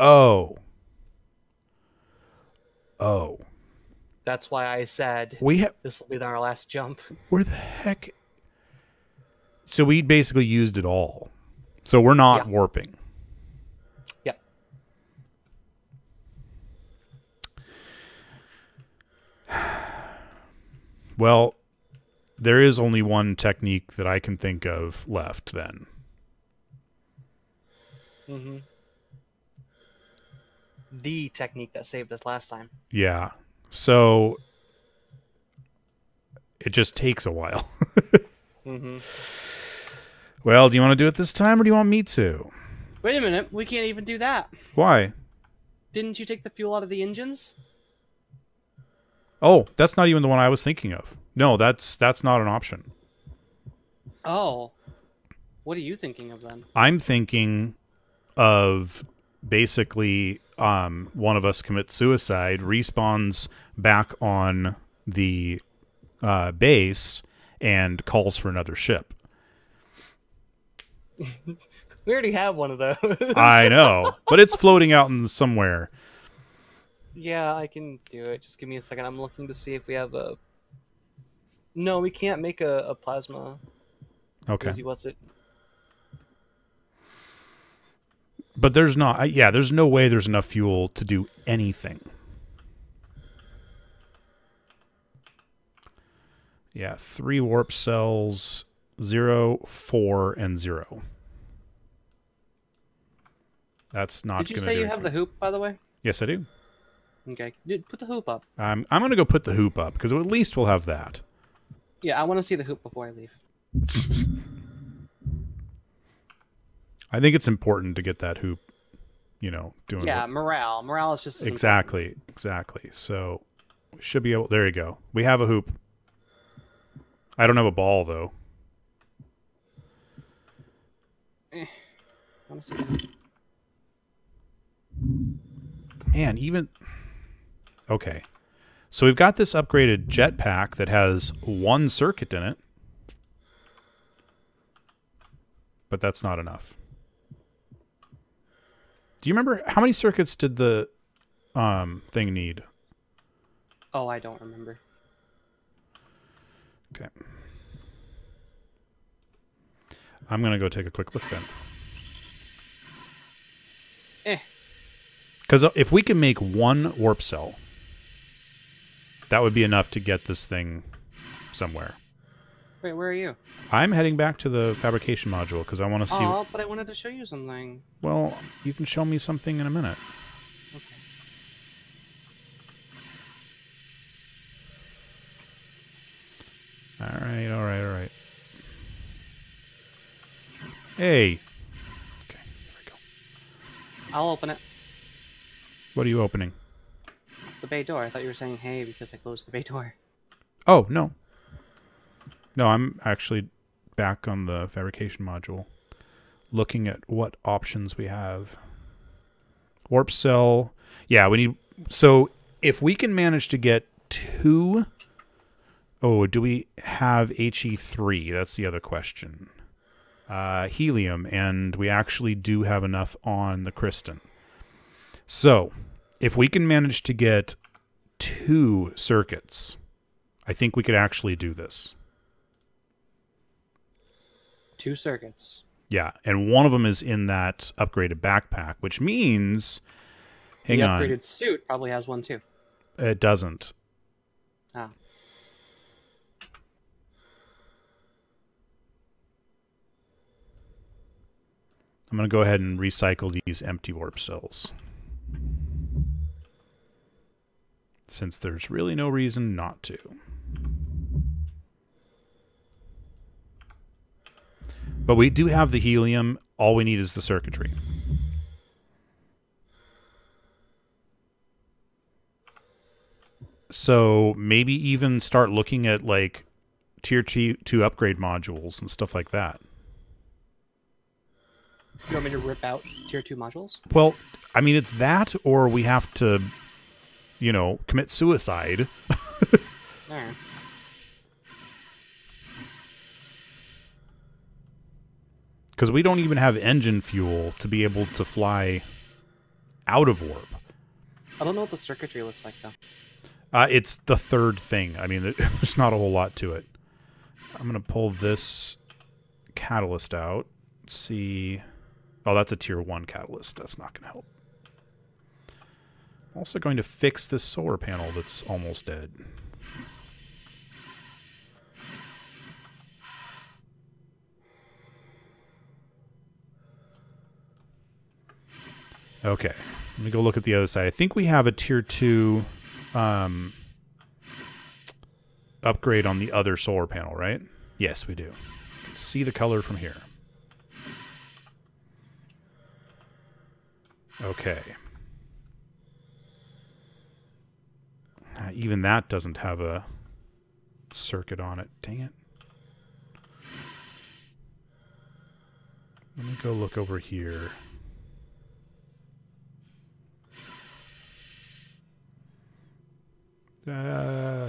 Oh. Oh. That's why I said we this will be our last jump. Where the heck... So we basically used it all. So we're not yeah. warping. Yeah. Well, there is only one technique that I can think of left then. Mm-hmm. The technique that saved us last time. Yeah. So it just takes a while. Mm-hmm. Well, do you want to do it this time, or do you want me to? Wait a minute. We can't even do that. Why? Didn't you take the fuel out of the engines? Oh, that's not even the one I was thinking of. No, that's that's not an option. Oh. What are you thinking of, then? I'm thinking of basically um, one of us commits suicide, respawns back on the uh, base, and calls for another ship. We already have one of those. I know, but it's floating out in somewhere. Yeah, I can do it. Just give me a second. I'm looking to see if we have a... No, we can't make a, a plasma. Okay. What's it? But there's not... Yeah, there's no way there's enough fuel to do anything. Yeah, three warp cells... Zero, four, and zero. That's not. Did you say you have the hoop, by the way? Yes, I do. Okay, dude, put the hoop up. I'm I'm gonna go put the hoop up because at least we'll have that. Yeah, I want to see the hoop before I leave. I think it's important to get that hoop. You know, doing. Yeah, what... morale. Morale is just. Exactly. Important. Exactly. So, we should be able. There you go. We have a hoop. I don't have a ball though. Man, even okay. So we've got this upgraded jetpack that has one circuit in it, but that's not enough. Do you remember how many circuits did the um, thing need? Oh, I don't remember. Okay. I'm going to go take a quick look then. Eh. Because if we can make one warp cell, that would be enough to get this thing somewhere. Wait, where are you? I'm heading back to the fabrication module because I want to see... Oh, but I wanted to show you something. Well, you can show me something in a minute. Okay. All right, all right, all right. Hey. Okay, here we go. I'll open it. What are you opening? The bay door. I thought you were saying hey because I closed the bay door. Oh, no. No, I'm actually back on the fabrication module looking at what options we have. Warp cell. Yeah, we need... So if we can manage to get two... Oh, do we have H E three? That's the other question. Uh, helium, and we actually do have enough on the Kristen. So if we can manage to get two circuits, I think we could actually do this. Two circuits. Yeah, and one of them is in that upgraded backpack, which means... Hang the upgraded on. Suit probably has one, too. It doesn't. Ah. I'm going to go ahead and recycle these empty warp cells. Since there's really no reason not to. But we do have the helium. All we need is the circuitry. So maybe even start looking at like tier two, two upgrade modules and stuff like that. You want me to rip out tier two modules? Well, I mean, it's that or we have to, you know, commit suicide. All right. Because we don't even have engine fuel to be able to fly out of warp. I don't know what the circuitry looks like, though. Uh, it's the third thing. I mean, there's not a whole lot to it. I'm going to pull this catalyst out. Let's see. Oh, that's a tier one catalyst. That's not going to help. I'm also going to fix this solar panel that's almost dead. Okay, let me go look at the other side. I think we have a tier two um, upgrade on the other solar panel, right? Yes, we do. You can see the color from here. Okay. Uh, even that doesn't have a circuit on it. Dang it. Let me go look over here. Uh,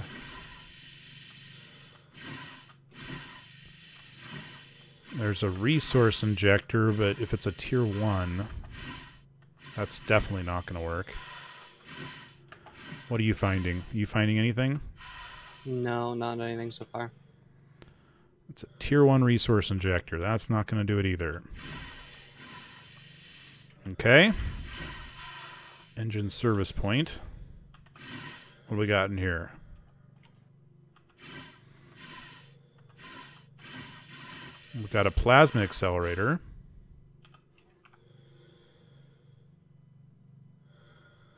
there's a resource injector, but if it's a tier one, that's definitely not going to work. What are you finding? Are you finding anything? No, not anything so far. It's a tier one resource injector. That's not going to do it either. Okay. Engine service point. What do we got in here? We've got a plasma accelerator.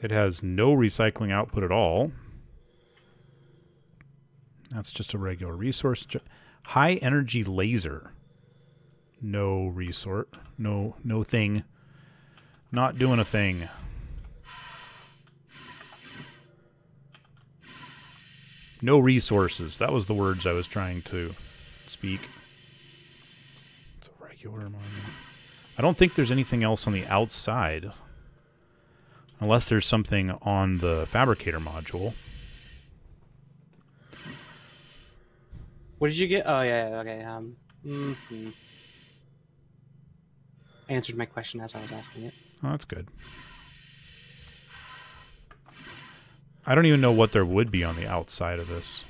It has no recycling output at all. That's just a regular resource. High energy laser. No resort. No, no thing. Not doing a thing. No resources. That was the words I was trying to speak. It's a regular monument. I don't think there's anything else on the outside. Unless there's something on the fabricator module. What did you get? Oh, yeah, yeah okay. Um, mm-hmm. I answered my question as I was asking it. Oh, that's good. I don't even know what there would be on the outside of this.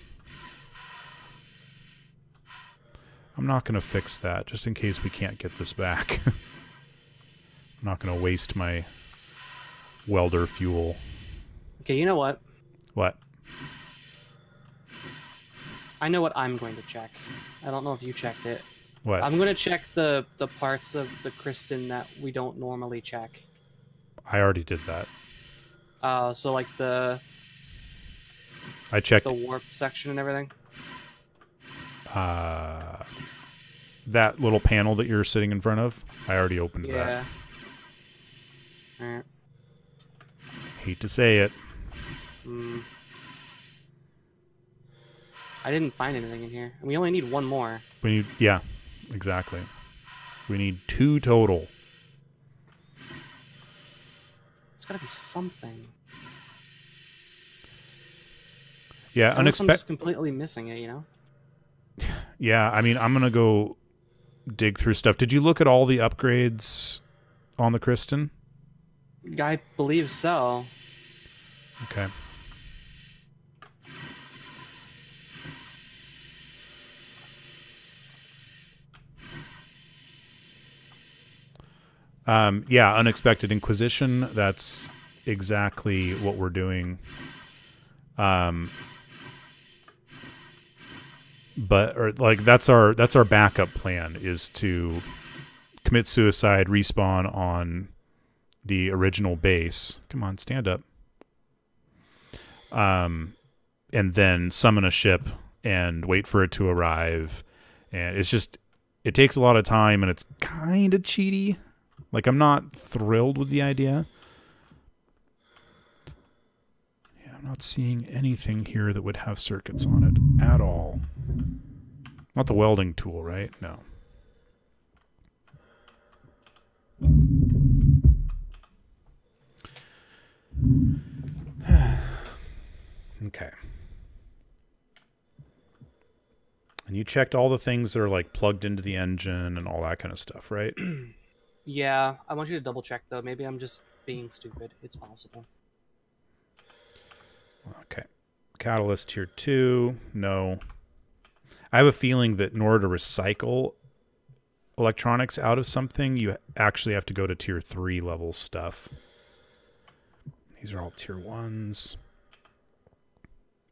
I'm not going to fix that, just in case we can't get this back. I'm not going to waste my welder fuel. Okay, you know what? What? I know what I'm going to check. I don't know if you checked it. What? I'm going to check the, the parts of the Kristen that we don't normally check. I already did that. Uh, so like the... I checked... the warp section and everything? Uh, that little panel that you're sitting in front of, I already opened yeah. that. Yeah. Alright. Hate to say it. Mm. I didn't find anything in here. We only need one more. We need... Yeah, exactly. We need two total. It's gotta be something. Yeah, unexpected. Just completely missing it, you know. Yeah, I mean, I'm gonna go dig through stuff. Did you look at all the upgrades on the Kristen? I believe so. Okay. Um, yeah, Unexpected Inquisition. That's exactly what we're doing. Um, but or like that's our that's our backup plan, is to commit suicide, respawn on the original base. Come on, stand up. Um, and then summon a ship and wait for it to arrive. And it's just it takes a lot of time, and it's kind of cheaty. Like, I'm not thrilled with the idea. Yeah, I'm not seeing anything here that would have circuits on it at all. Not the welding tool, right? No. Okay. And you checked all the things that are, like, plugged into the engine and all that kind of stuff, right? Yeah, I want you to double check though. Maybe I'm just being stupid. It's possible. Okay. Catalyst tier two. No. I have a feeling that in order to recycle electronics out of something, you actually have to go to tier three level stuff. These are all tier ones.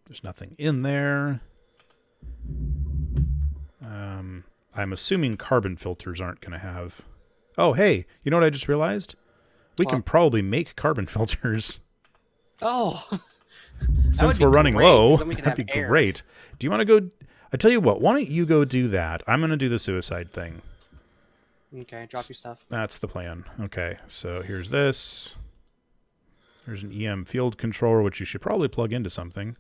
There's nothing in there. Um, I'm assuming carbon filters aren't going to have... Oh, hey, you know what I just realized? We what? can probably make carbon filters. Oh. Since we're running great, low, that'd be air. great. Do you want to go... I tell you what, why don't you go do that? I'm going to do the suicide thing. Okay, drop your stuff. That's the plan. Okay, so here's this. There's an E M field controller, which you should probably plug into something.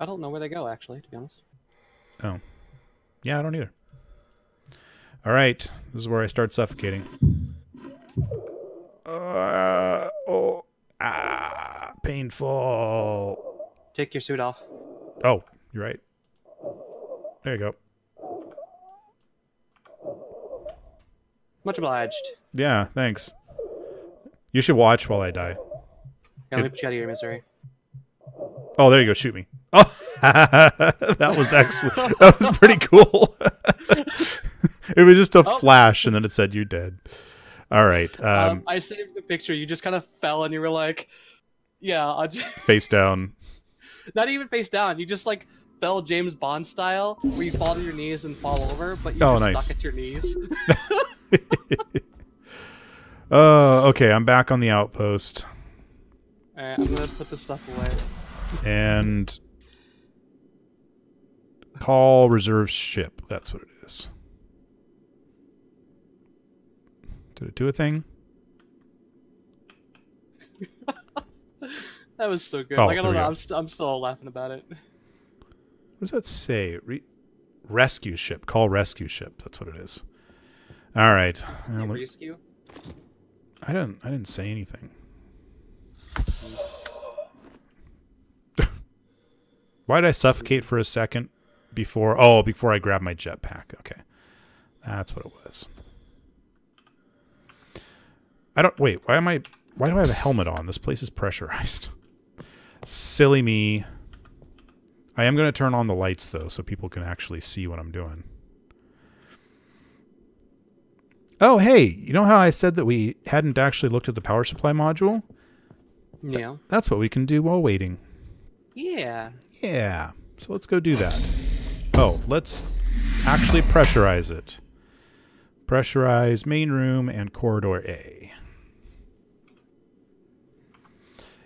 I don't know where they go, actually, to be honest. Oh. Yeah, I don't either. All right, this is where I start suffocating. Uh, oh, ah, painful. Take your suit off. Oh, you're right. There you go. Much obliged. Yeah, thanks. You should watch while I die. Yeah, let me put you out of your misery. Oh, there you go. Shoot me. Oh, that was actually that was pretty cool. It was just a oh. flash, and then it said, you're dead. All right. Um, um, I saved the picture. You just kind of fell, and you were like, yeah. I'll just... Face down. Not even face down. You just, like, fell James Bond style, where you fall to your knees and fall over, but you oh, just nice. stuck at your knees. Oh, uh, okay. I'm back on the outpost. All right. I'm going to put this stuff away. And call reserve ship. That's what it is. Did it do a thing? That was so good. Oh, like, I don't know. I'm, st I'm still laughing about it. What does that say? Re rescue ship. Call rescue ship. That's what it is. All right. Uh, rescue? I didn't. I didn't say anything. Why did I suffocate for a second before? Oh, before I grabbed my jetpack. Okay, that's what it was. I don't wait. Why am I? Why do I have a helmet on? This place is pressurized. Silly me. I am going to turn on the lights though, so people can actually see what I'm doing. Oh, hey, you know how I said that we hadn't actually looked at the power supply module? Yeah. Th that's what we can do while waiting. Yeah. Yeah. So let's go do that. Oh, let's actually pressurize it. Pressurize main room and corridor A.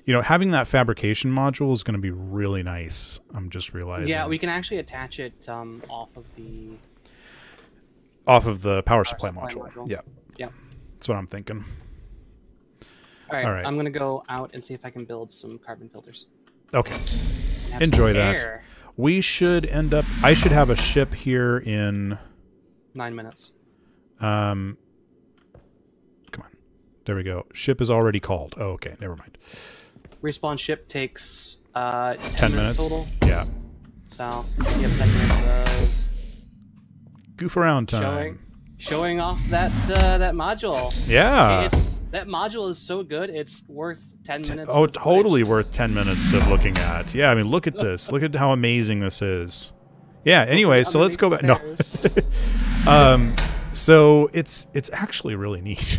You know, having that fabrication module is going to be really nice. I'm just realizing. Yeah, we can actually attach it um, off of the... Off of the power, power supply, supply module. module. Yeah. Yeah. That's what I'm thinking. All right. All right. I'm going to go out and see if I can build some carbon filters. Okay. Enjoy that. Air. We should end up... I should have a ship here in... Nine minutes. Um... Come on. There we go. Ship is already called. Oh, okay. Never mind. Respawn ship takes uh, ten, ten minutes, minutes total. Yeah. So you have ten minutes of goof around time. Showing, showing off that uh, that module. Yeah. It's, that module is so good. It's worth ten, ten minutes. Oh, of totally footage. worth ten minutes of looking at. Yeah. I mean, look at this. Look at how amazing this is. Yeah. Anyway, so let's go back. No. um. So it's it's actually really neat.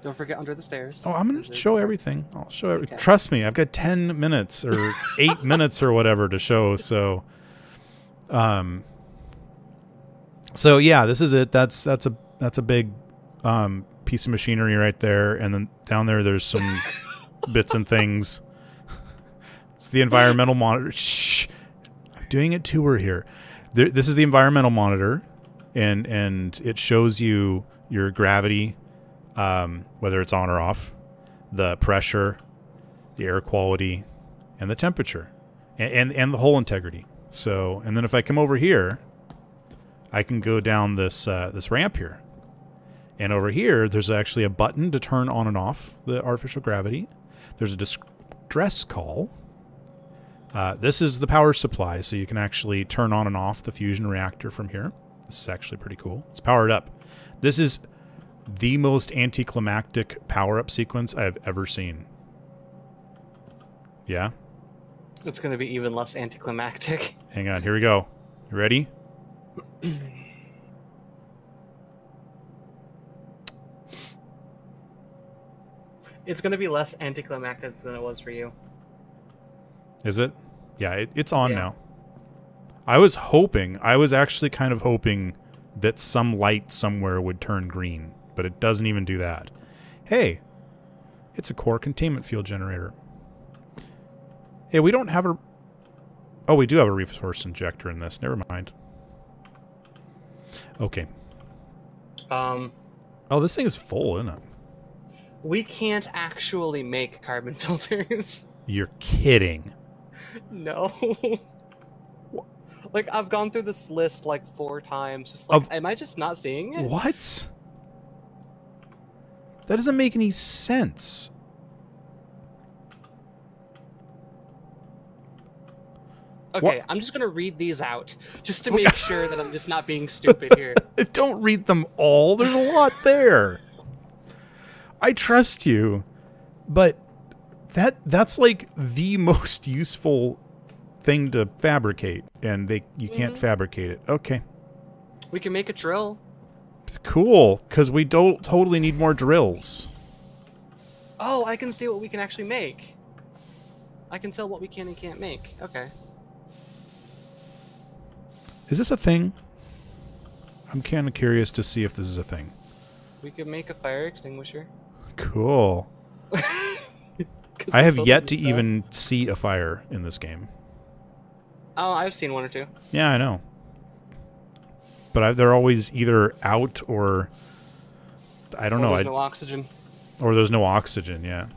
Don't forget under the stairs. Oh, I'm going to show everything. I'll show everything. Okay. Trust me, I've got ten minutes or eight minutes or whatever to show. So, um, so yeah, this is it. That's that's a that's a big um, piece of machinery right there. And then down there, there's some bits and things. It's the environmental monitor. Shh, I'm doing a tour here. There, this is the environmental monitor, and and it shows you your gravity. Um, whether it's on or off, the pressure, the air quality, and the temperature, and, and and the whole integrity. So, and then if I come over here, I can go down this uh, this ramp here, and over here there's actually a button to turn on and off the artificial gravity. There's a distress call. Uh, this is the power supply, so you can actually turn on and off the fusion reactor from here. This is actually pretty cool. It's powered up. This is the most anticlimactic power-up sequence I have ever seen. Yeah? It's going to be even less anticlimactic. Hang on. Here we go. You ready? It's going to be less anticlimactic than it was for you. Is it? Yeah, it, it's on yeah. now. I was hoping, I was actually kind of hoping that some light somewhere would turn green. But it doesn't even do that. Hey, it's a core containment field generator. Hey, we don't have a... Oh, we do have a resource injector in this. Never mind. Okay. Um. Oh, this thing is full, isn't it? We can't actually make carbon filters. You're kidding. No. Like, I've gone through this list like four times. Just like, of... am I just not seeing it? What? That doesn't make any sense. Okay, what? I'm just going to read these out just to make sure that I'm just not being stupid here. Don't read them all. There's a lot there. I trust you, but that that's like the most useful thing to fabricate, and they you can't mm-hmm. fabricate it. Okay. We can make a drill. Cool, because we don't totally need more drills. Oh, I can see what we can actually make. I can tell what we can and can't make. Okay. Is this a thing? I'm kind of curious to see if this is a thing. We could make a fire extinguisher. Cool. I have yet to that. even see a fire in this game. Oh, I've seen one or two. Yeah, I know. But I, they're always either out or I don't or know. There's I, no oxygen. Or there's no oxygen. Yeah.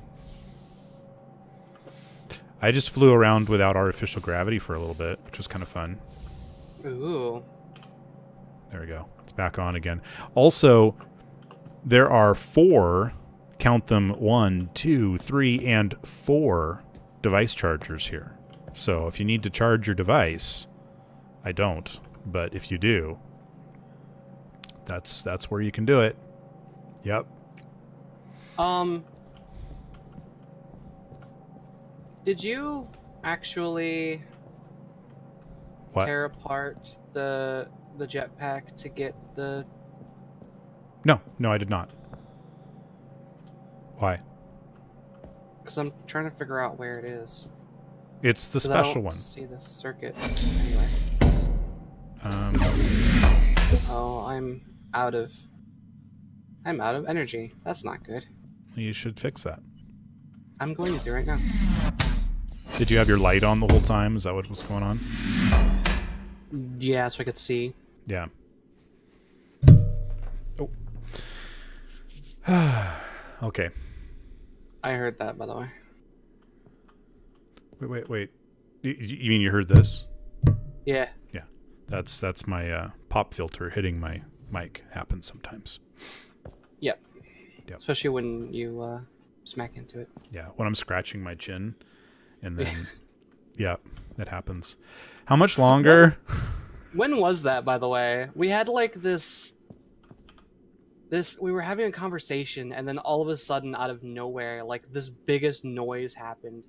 I just flew around without artificial gravity for a little bit, which was kind of fun. Ooh. There we go. It's back on again. Also, there are four. Count them: one, two, three, and four device chargers here. So if you need to charge your device, I don't. But if you do. That's that's where you can do it. Yep. Um. Did you actually what? tear apart the the jetpack to get the No, no, I did not. Why? Because I'm trying to figure out where it is. It's the special I don't one. See the circuit anyway. Um. Oh, I'm out of. I'm out of energy. That's not good. You should fix that. I'm going to do right now. Did you have your light on the whole time? Is that what was going on? Yeah, so I could see. Yeah. Oh. Okay. I heard that, by the way. Wait, wait, wait. You, you mean you heard this? Yeah. Yeah. That's that's my uh, pop filter hitting my mic. Happens sometimes. Yep. Yep. Especially when you uh, smack into it. Yeah. When I'm scratching my chin, and then yeah, that happens. How much longer? When, when was that, by the way? We had like this. This, we were having a conversation, and then all of a sudden, out of nowhere, like this biggest noise happened,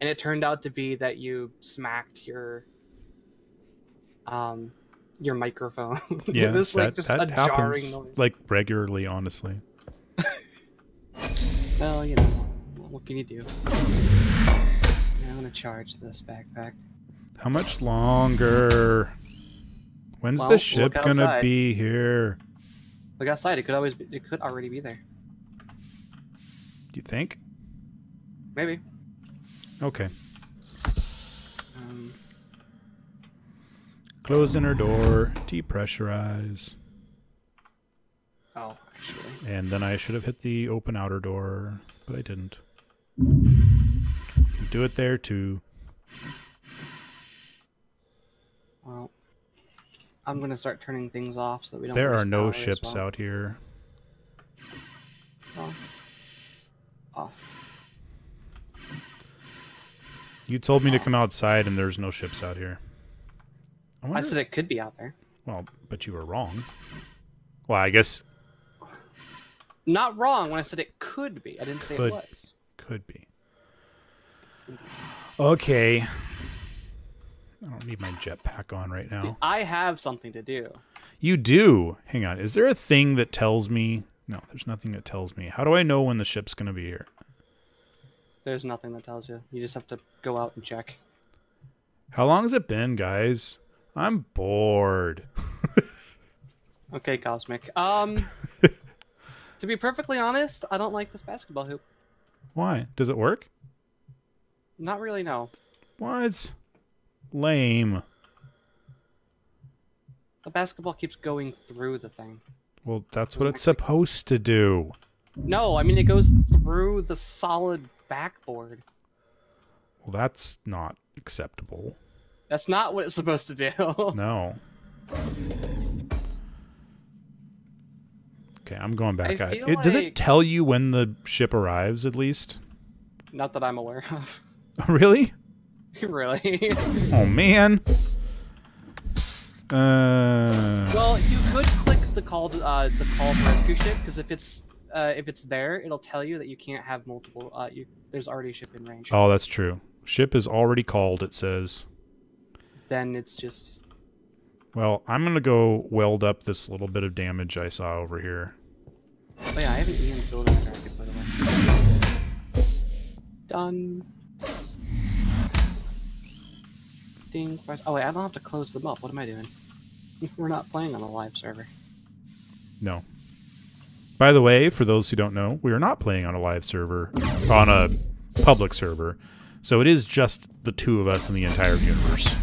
and it turned out to be that you smacked your, um, your microphone. Yeah, this that, like just that a happens, jarring noise, like regularly, honestly. Well, you know, what can you do? I'm gonna charge this backpack. How much longer? When's well, the ship gonna be here? Look outside. It could always be, it could already be there. Do you think? Maybe. Okay. Um, Close inner door. Depressurize. Oh, actually. And then I should have hit the open outer door, but I didn't. Can do it there too. Well. I'm gonna start turning things off so that we don't. There are no ships out here. Off. Off. You told me to come outside, and there's no ships out here. I, I said it could be out there. Well, but you were wrong. Well, I guess. Not wrong when I said it could be. I didn't say it was. Could be. Okay. I don't need my jetpack on right now. See, I have something to do. You do? Hang on. Is there a thing that tells me? No, there's nothing that tells me. How do I know when the ship's going to be here? There's nothing that tells you. You just have to go out and check. How long has it been, guys? I'm bored. Okay, Cosmic. Um, to be perfectly honest, I don't like this basketball hoop. Why? Does it work? Not really, no. What? Lame. The basketball keeps going through the thing. Well, that's what it's supposed to do. No, I mean it goes through the solid backboard. Well, that's not acceptable. That's not what it's supposed to do. No. Okay, I'm going back. I feel like... Does it tell you when the ship arrives, at least? Not that I'm aware of. Really? Really? Oh man. Uh. Well, you could click the call to, uh, the call for rescue ship because if it's uh, if it's there, it'll tell you that you can't have multiple. Uh, you, there's already a ship in range. Oh, that's true. Ship is already called. It says. Then it's just. Well, I'm gonna go weld up this little bit of damage I saw over here. Oh yeah, I haven't even filled in the target, by the way. Done. Oh, wait, I don't have to close them up. What am I doing? We're not playing on a live server. No. By the way, for those who don't know, we are not playing on a live server, on a public server. So it is just the two of us in the entire universe.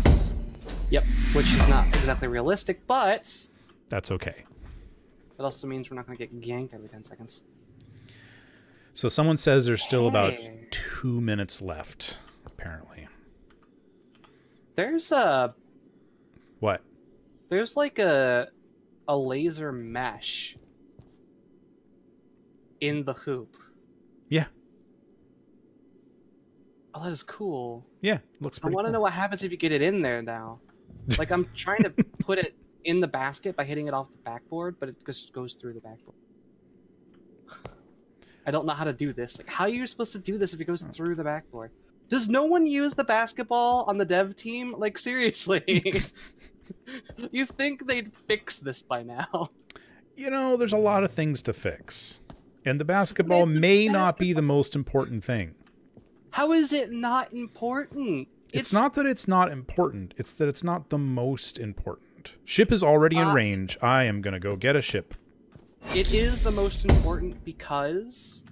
Yep, which is not exactly realistic, but... That's okay. It also means we're not going to get ganked every ten seconds. So someone says there's still hey. about two minutes left, apparently. There's a what? There's like a a laser mesh in the hoop. Yeah. Oh, that is cool. Yeah, looks pretty. I want to cool. know what happens if you get it in there now. Like I'm trying to put it in the basket by hitting it off the backboard, but it just goes through the backboard. I don't know how to do this. Like, how are you supposed to do this if it goes through the backboard? Does no one use the basketball on the dev team? Like, seriously. You think they'd fix this by now. you know, there's a lot of things to fix. And the basketball the may basketball. not be the most important thing. How is it not important? It's, it's not that it's not important. It's that it's not the most important. Ship is already uh, in range. I am going to go get a ship. It is the most important because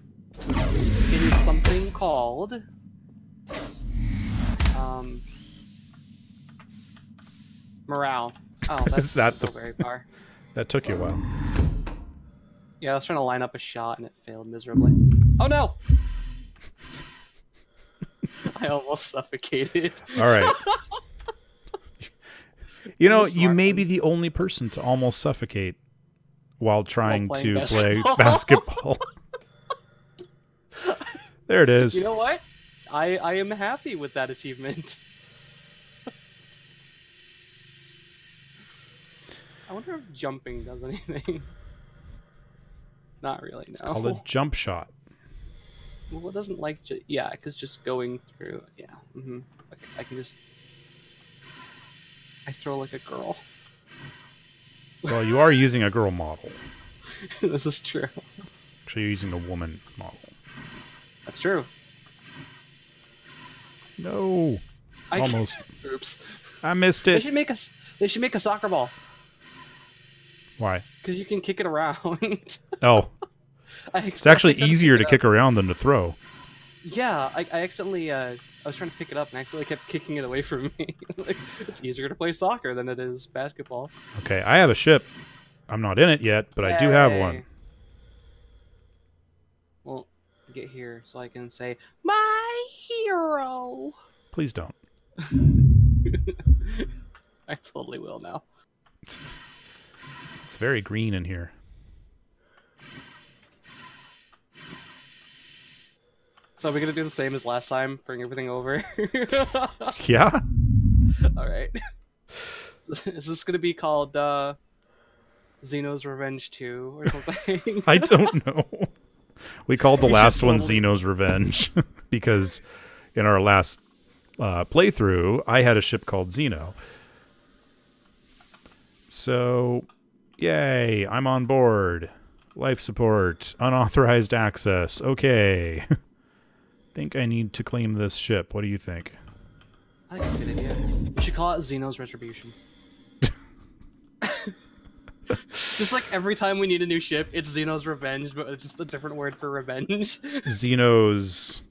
it is something called... Um, morale. Oh, that's is that the very far. That took you a while. Yeah, I was trying to line up a shot and it failed miserably. Oh no! I almost suffocated. All right. You know, you may be the only person to almost suffocate while trying while to basketball. play basketball. There it is. You know what? I, I am happy with that achievement. I wonder if jumping does anything. Not really, no. It's called a jump shot. Well, it doesn't like... Yeah, because just going through... Yeah. Mm-hmm. Like, I can just... I throw like a girl. Well, you are using a girl model. This is true. Actually, you're using a woman model. That's true. No. I Almost. Oops. I missed it. They should make a, they should make a soccer ball. Why? Because you can kick it around. Oh. I it's actually easier to, to kick around than to throw. Yeah, I, I accidentally, uh, I was trying to pick it up and I accidentally kept kicking it away from me. Like, it's easier to play soccer than it is basketball. Okay, I have a ship. I'm not in it yet, but hey. I do have one. Well, get here so I can say, my hero! Please don't. I totally will now. It's, it's very green in here. So are we going to do the same as last time? Bring everything over? Yeah. All right. Is this going to be called uh, Xeno's Revenge two or something? I don't know. We called the we last one Xeno's Revenge because in our last uh, playthrough, I had a ship called Xeno. So, yay, I'm on board. Life support, unauthorized access. Okay. I think I need to claim this ship. What do you think? I think it's a good idea. We should call it Xeno's Retribution. Just like every time we need a new ship, it's Xeno's Revenge, but it's just a different word for revenge. Xeno's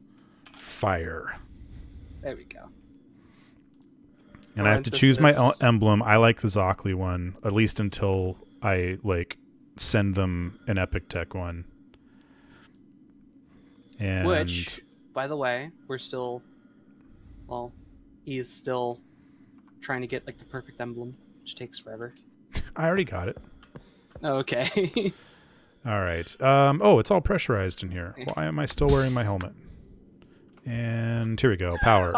Fire. There we go. And I have to choose my emblem. I like the Zocli one, at least until I like send them an Epic Tech one. And which... By the way, we're still, well, he's still trying to get like the perfect emblem, which takes forever. I already got it. Okay. All right. Um, oh, it's all pressurized in here. Why am I still wearing my helmet? And here we go. Power.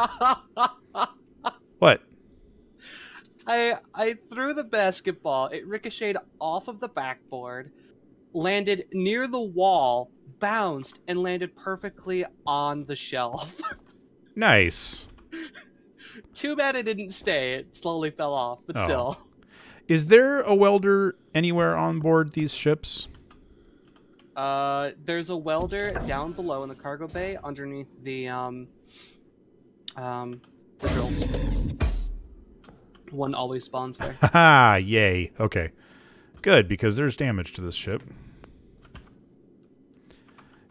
What? I I threw the basketball. It ricocheted off of the backboard, landed near the wall, bounced, and landed perfectly on the shelf. Nice. Too bad it didn't stay. It slowly fell off, but oh. still. Is there a welder anywhere on board these ships? Uh, there's a welder down below in the cargo bay underneath the, um, um, the drills. One always spawns there. Haha, yay. Okay. Good, because there's damage to this ship.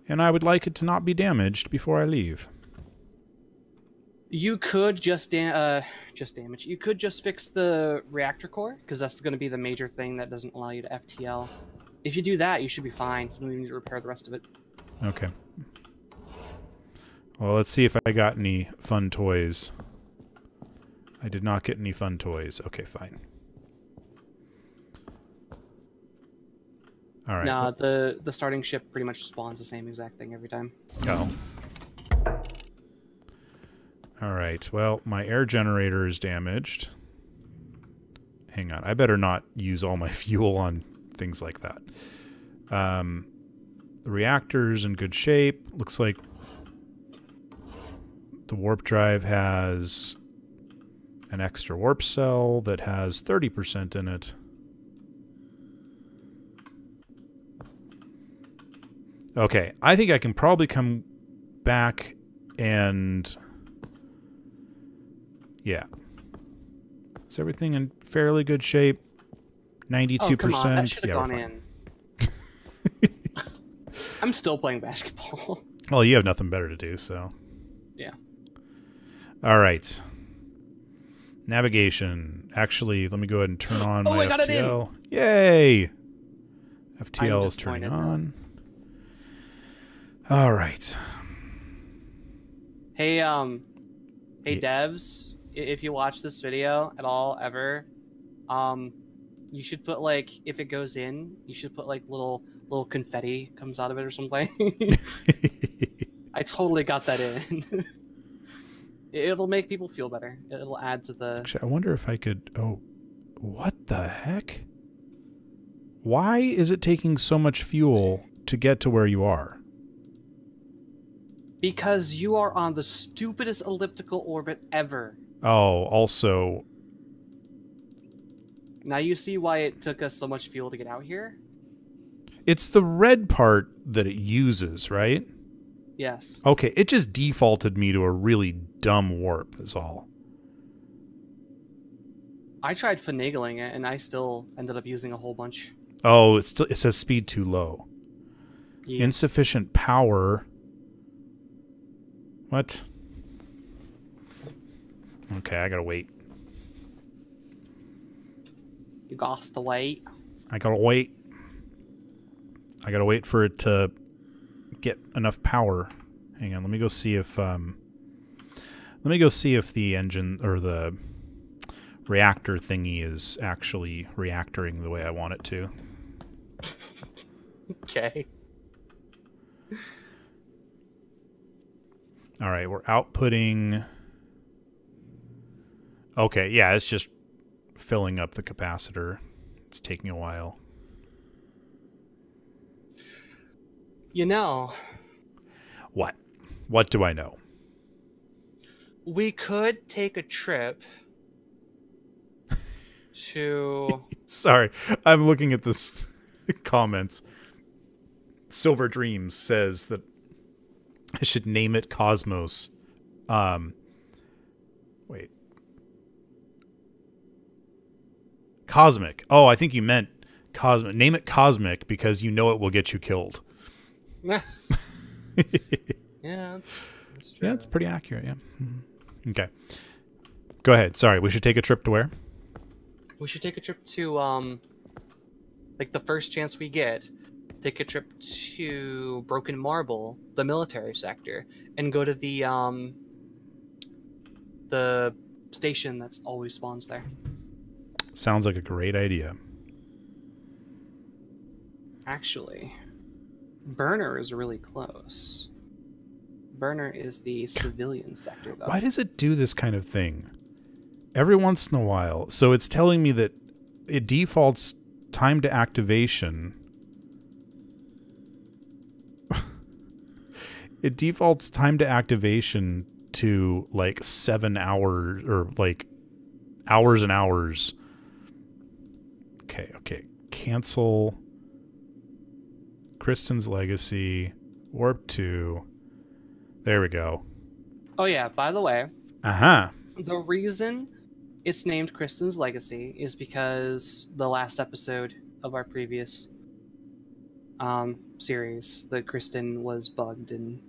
And I would like it to not be damaged before I leave. You could just da uh, just damage. You could just fix the reactor core, because that's going to be the major thing that doesn't allow you to F T L. If you do that, you should be fine. You don't even need to repair the rest of it. Okay. Well, let's see if I got any fun toys. I did not get any fun toys. Okay, fine. All right. Nah, the, the starting ship pretty much spawns the same exact thing every time. Oh. All right. Well, my air generator is damaged. Hang on. I better not use all my fuel on things like that. Um, the reactor's in good shape. Looks like the warp drive has an extra warp cell that has thirty percent in it. Okay, I think I can probably come back and... yeah. Is everything in fairly good shape? ninety-two percent. Oh, come on. That should've yeah, gone in. I'm still playing basketball. Well, you have nothing better to do, so... yeah. All right. Navigation. Actually, let me go ahead and turn on oh, my I got F T L. It in. Yay! F T L is turning on. All right. Hey, um, hey yeah. devs, if you watch this video at all, ever, um, you should put like, if it goes in, you should put like little little confetti comes out of it or something. I totally got that in. It'll make people feel better. It'll add to the. Actually, I wonder if I could. Oh, what the heck? Why is it taking so much fuel to get to where you are? Because you are on the stupidest elliptical orbit ever. Oh, also... now you see why it took us so much fuel to get out here? It's the red part that it uses, right? Yes. Okay, it just defaulted me to a really dumb warp, that's all. I tried finagling it, and I still ended up using a whole bunch. Oh, it's still, it says speed too low. Yeah. Insufficient power... what? Okay, I gotta wait. You gots to wait. I gotta wait. I gotta wait for it to get enough power. Hang on, let me go see if um let me go see if the engine or the reactor thingy is actually reactoring the way I want it to. Okay. All right, we're outputting. Okay, yeah, it's just filling up the capacitor. It's taking a while. You know. What? What do I know? We could take a trip to... sorry, I'm looking at this comments. Silver Dreams says that I should name it Cosmos. Um, wait. Cosmic. Oh, I think you meant Cosmic. Name it Cosmic because you know it will get you killed. yeah, that's, that's true. Yeah, it's pretty accurate, yeah. Mm-hmm. Okay. Go ahead. Sorry, we should take a trip to where? We should take a trip to, um, like the first chance we get. Take a trip to Broken Marble, the military sector, and go to the um, the station that's always spawns there. Sounds like a great idea. Actually, Burner is really close. Burner is the civilian sector, though. Why does it do this kind of thing every once in a while? So it's telling me that it defaults time to activation. It defaults time to activation to like seven hours or like hours and hours. Okay, okay. Cancel. Kristen's Legacy. Warp two. There we go. Oh, yeah. By the way, uh-huh. the reason it's named Kristen's Legacy is because the last episode of our previous um, series, the Kristen was bugged and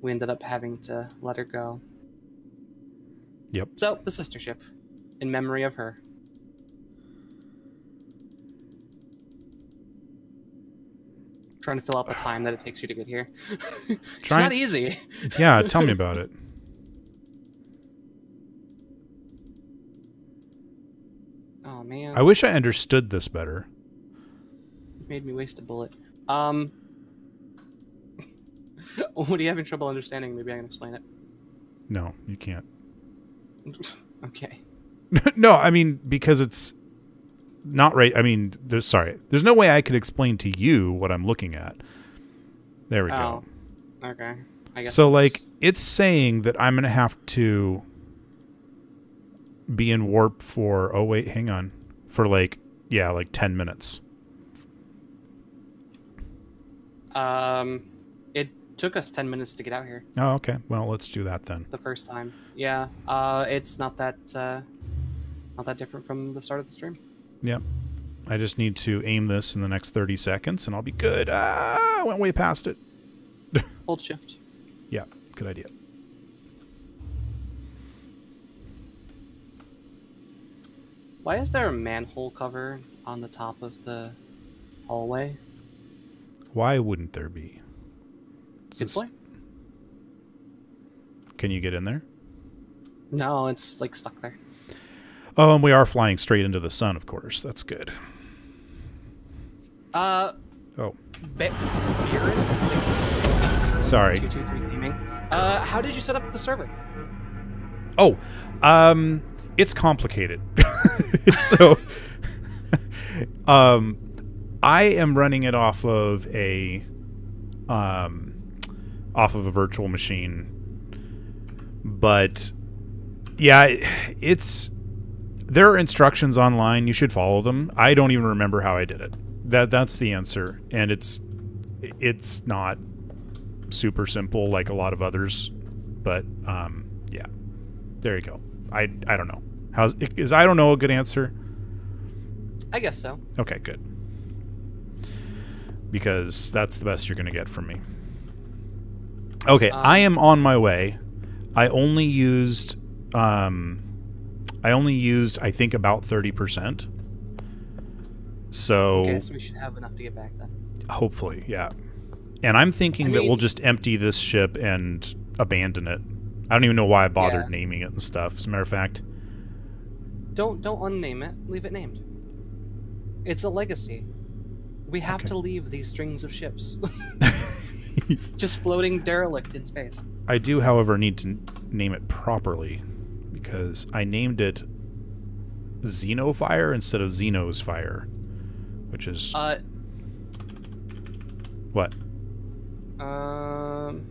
we ended up having to let her go. Yep. So, the sister ship, in memory of her. I'm trying to fill out the time that it takes you to get here. It's trying... not easy. Yeah, tell me about it. Oh, man. I wish I understood this better. You made me waste a bullet. Um... What are you having trouble understanding? Maybe I can explain it. No, you can't. Okay. No, I mean, because it's not right. I mean, there's, sorry. There's no way I could explain to you what I'm looking at. There we oh. go. Okay. I guess so, like, it's saying that I'm going to have to be in warp for, oh, wait, hang on. For, like, yeah, like ten minutes. Um, it took us ten minutes to get out here. Oh, okay. Well, let's do that then. The first time. Yeah. Uh, it's not that uh, not that different from the start of the stream. Yep. I just need to aim this in the next thirty seconds, and I'll be good. Ah, I went way past it. Hold shift. Yeah, good idea. Why is there a manhole cover on the top of the hallway? Why wouldn't there be? Good point. Can you get in there? No, it's like stuck there. Oh, and we are flying straight into the sun, of course. That's good. Uh. Oh. Be Sorry. Two, two, three, gaming. Uh, how did you set up the server? Oh, um, it's complicated. So, um, I am running it off of a, um, off of a virtual machine, but yeah, it's there are instructions online. You should follow them. I don't even remember how I did it. That that's the answer, and it's it's not super simple like a lot of others, but um yeah, there you go. I I don't know. How's is I don't know a good answer? I guess so. Okay, good. Because that's the best you're gonna get from me. Okay, um, I am on my way. I only used um I only used I think about thirty percent. So okay, so we should have enough to get back then. Hopefully, yeah. And I'm thinking I mean, that we'll just empty this ship and abandon it. I don't even know why I bothered yeah. naming it and stuff. As a matter of fact, don't don't unname it. Leave it named. It's a legacy. We have okay. to leave these strings of ships, just floating derelict in space. I do, however, need to name it properly because I named it Xeno's Fire instead of Xeno's Fire, which is uh, what. Um,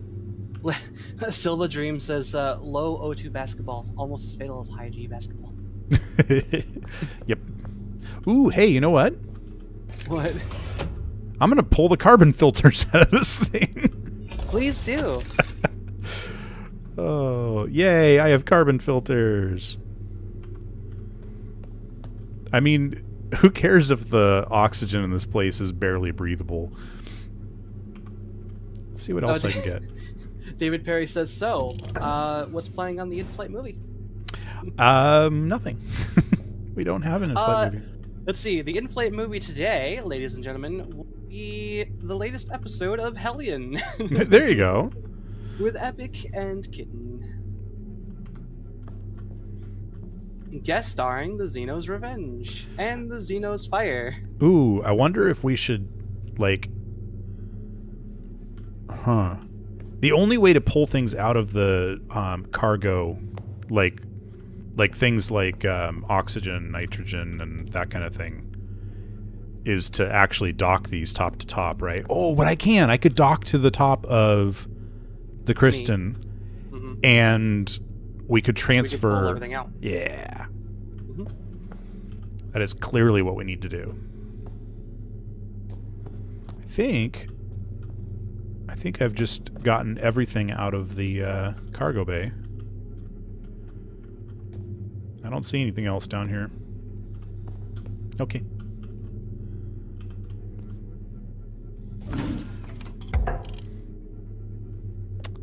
Silva Dream says, uh, low O two basketball, almost as fatal as high G basketball. Yep. Ooh, hey, you know what? What? I'm going to pull the carbon filters out of this thing. Please do. Oh, yay, I have carbon filters. I mean, who cares if the oxygen in this place is barely breathable? Let's see what else oh, I can get. David Perry says, so, uh, what's playing on the in-flight movie? Um, nothing. We don't have an in-flight uh, movie. Let's see. The in-flight movie today, ladies and gentlemen, will be the latest episode of Hellion. There you go. With Epic and Kitten. Guest starring the Xeno's Revenge and the Xeno's Fire. Ooh, I wonder if we should, like... Huh. The only way to pull things out of the um, cargo, like like things like um, oxygen, nitrogen, and that kind of thing, is to actually dock these top to top, right? Oh, but I can. I could dock to the top of the Kristen, mm-hmm. and we could transfer. So we could pull everything out. Yeah. Mm-hmm. That is clearly what we need to do. I think... I think I've just gotten everything out of the uh, cargo bay. I don't see anything else down here. Okay.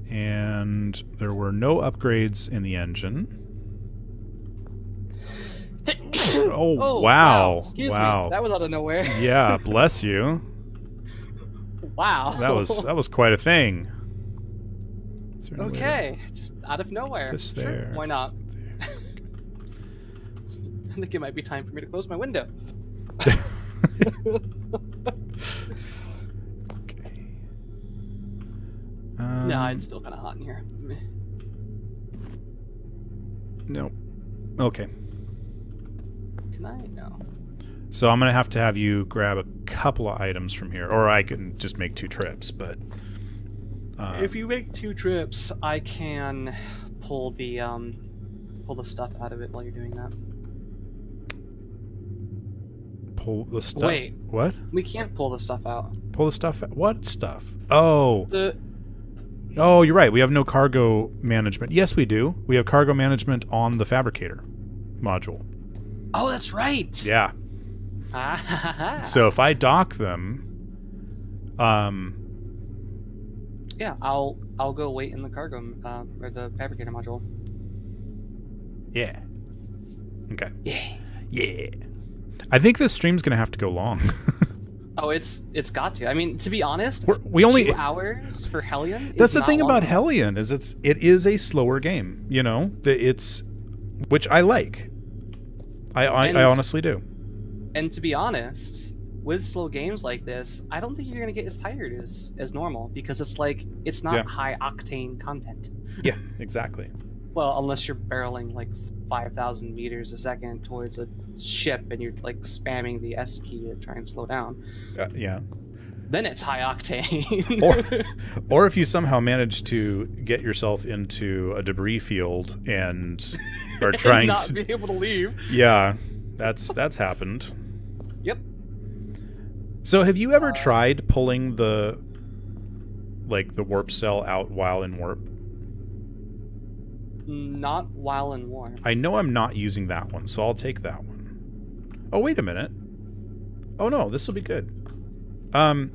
And there were no upgrades in the engine. Oh, oh wow. Wow. Excuse wow. me. That was out of nowhere. Yeah, bless you. Wow. That was that was quite a thing. Okay, just out of nowhere. Just sure, there. Why not? There. I think it might be time for me to close my window. Okay. Um, no, it's still kind of hot in here. No. Okay. Can I? No. So I'm going to have to have you grab a couple of items from here. Or I can just make two trips, but... Um, if you make two trips, I can pull the um, pull the stuff out of it while you're doing that. pull the stuff. Wait. What? We can't pull the stuff out. Pull the stuff out? What stuff? Oh. The... Oh, you're right. We have no cargo management. Yes, we do. We have cargo management on the fabricator module. Oh, that's right. Yeah. So if I dock them, um... yeah, I'll I'll go wait in the cargo uh, or the fabricator module. Yeah. Okay. Yeah. Yeah. I think this stream's gonna have to go long. Oh, it's it's got to. I mean, to be honest, We're, we only two hours for Hellion. That's the thing long. about Hellion is it's it is a slower game. You know, it's which I like. I I, I honestly do. And to be honest, with slow games like this, I don't think you're gonna get as tired as as normal because it's like it's not yeah. high octane content. Yeah, exactly. Well, unless you're barreling like five thousand meters a second towards a ship and you're like spamming the S key to try and slow down. Uh, yeah. Then it's high octane. or, or if you somehow manage to get yourself into a debris field and are trying and not to not be able to leave. Yeah, that's that's happened. Yep. So have you ever uh, tried pulling the, like, the warp cell out while in warp? Not while in warp. I know I'm not using that one, so I'll take that one. Oh, wait a minute. Oh, no, this will be good. Um,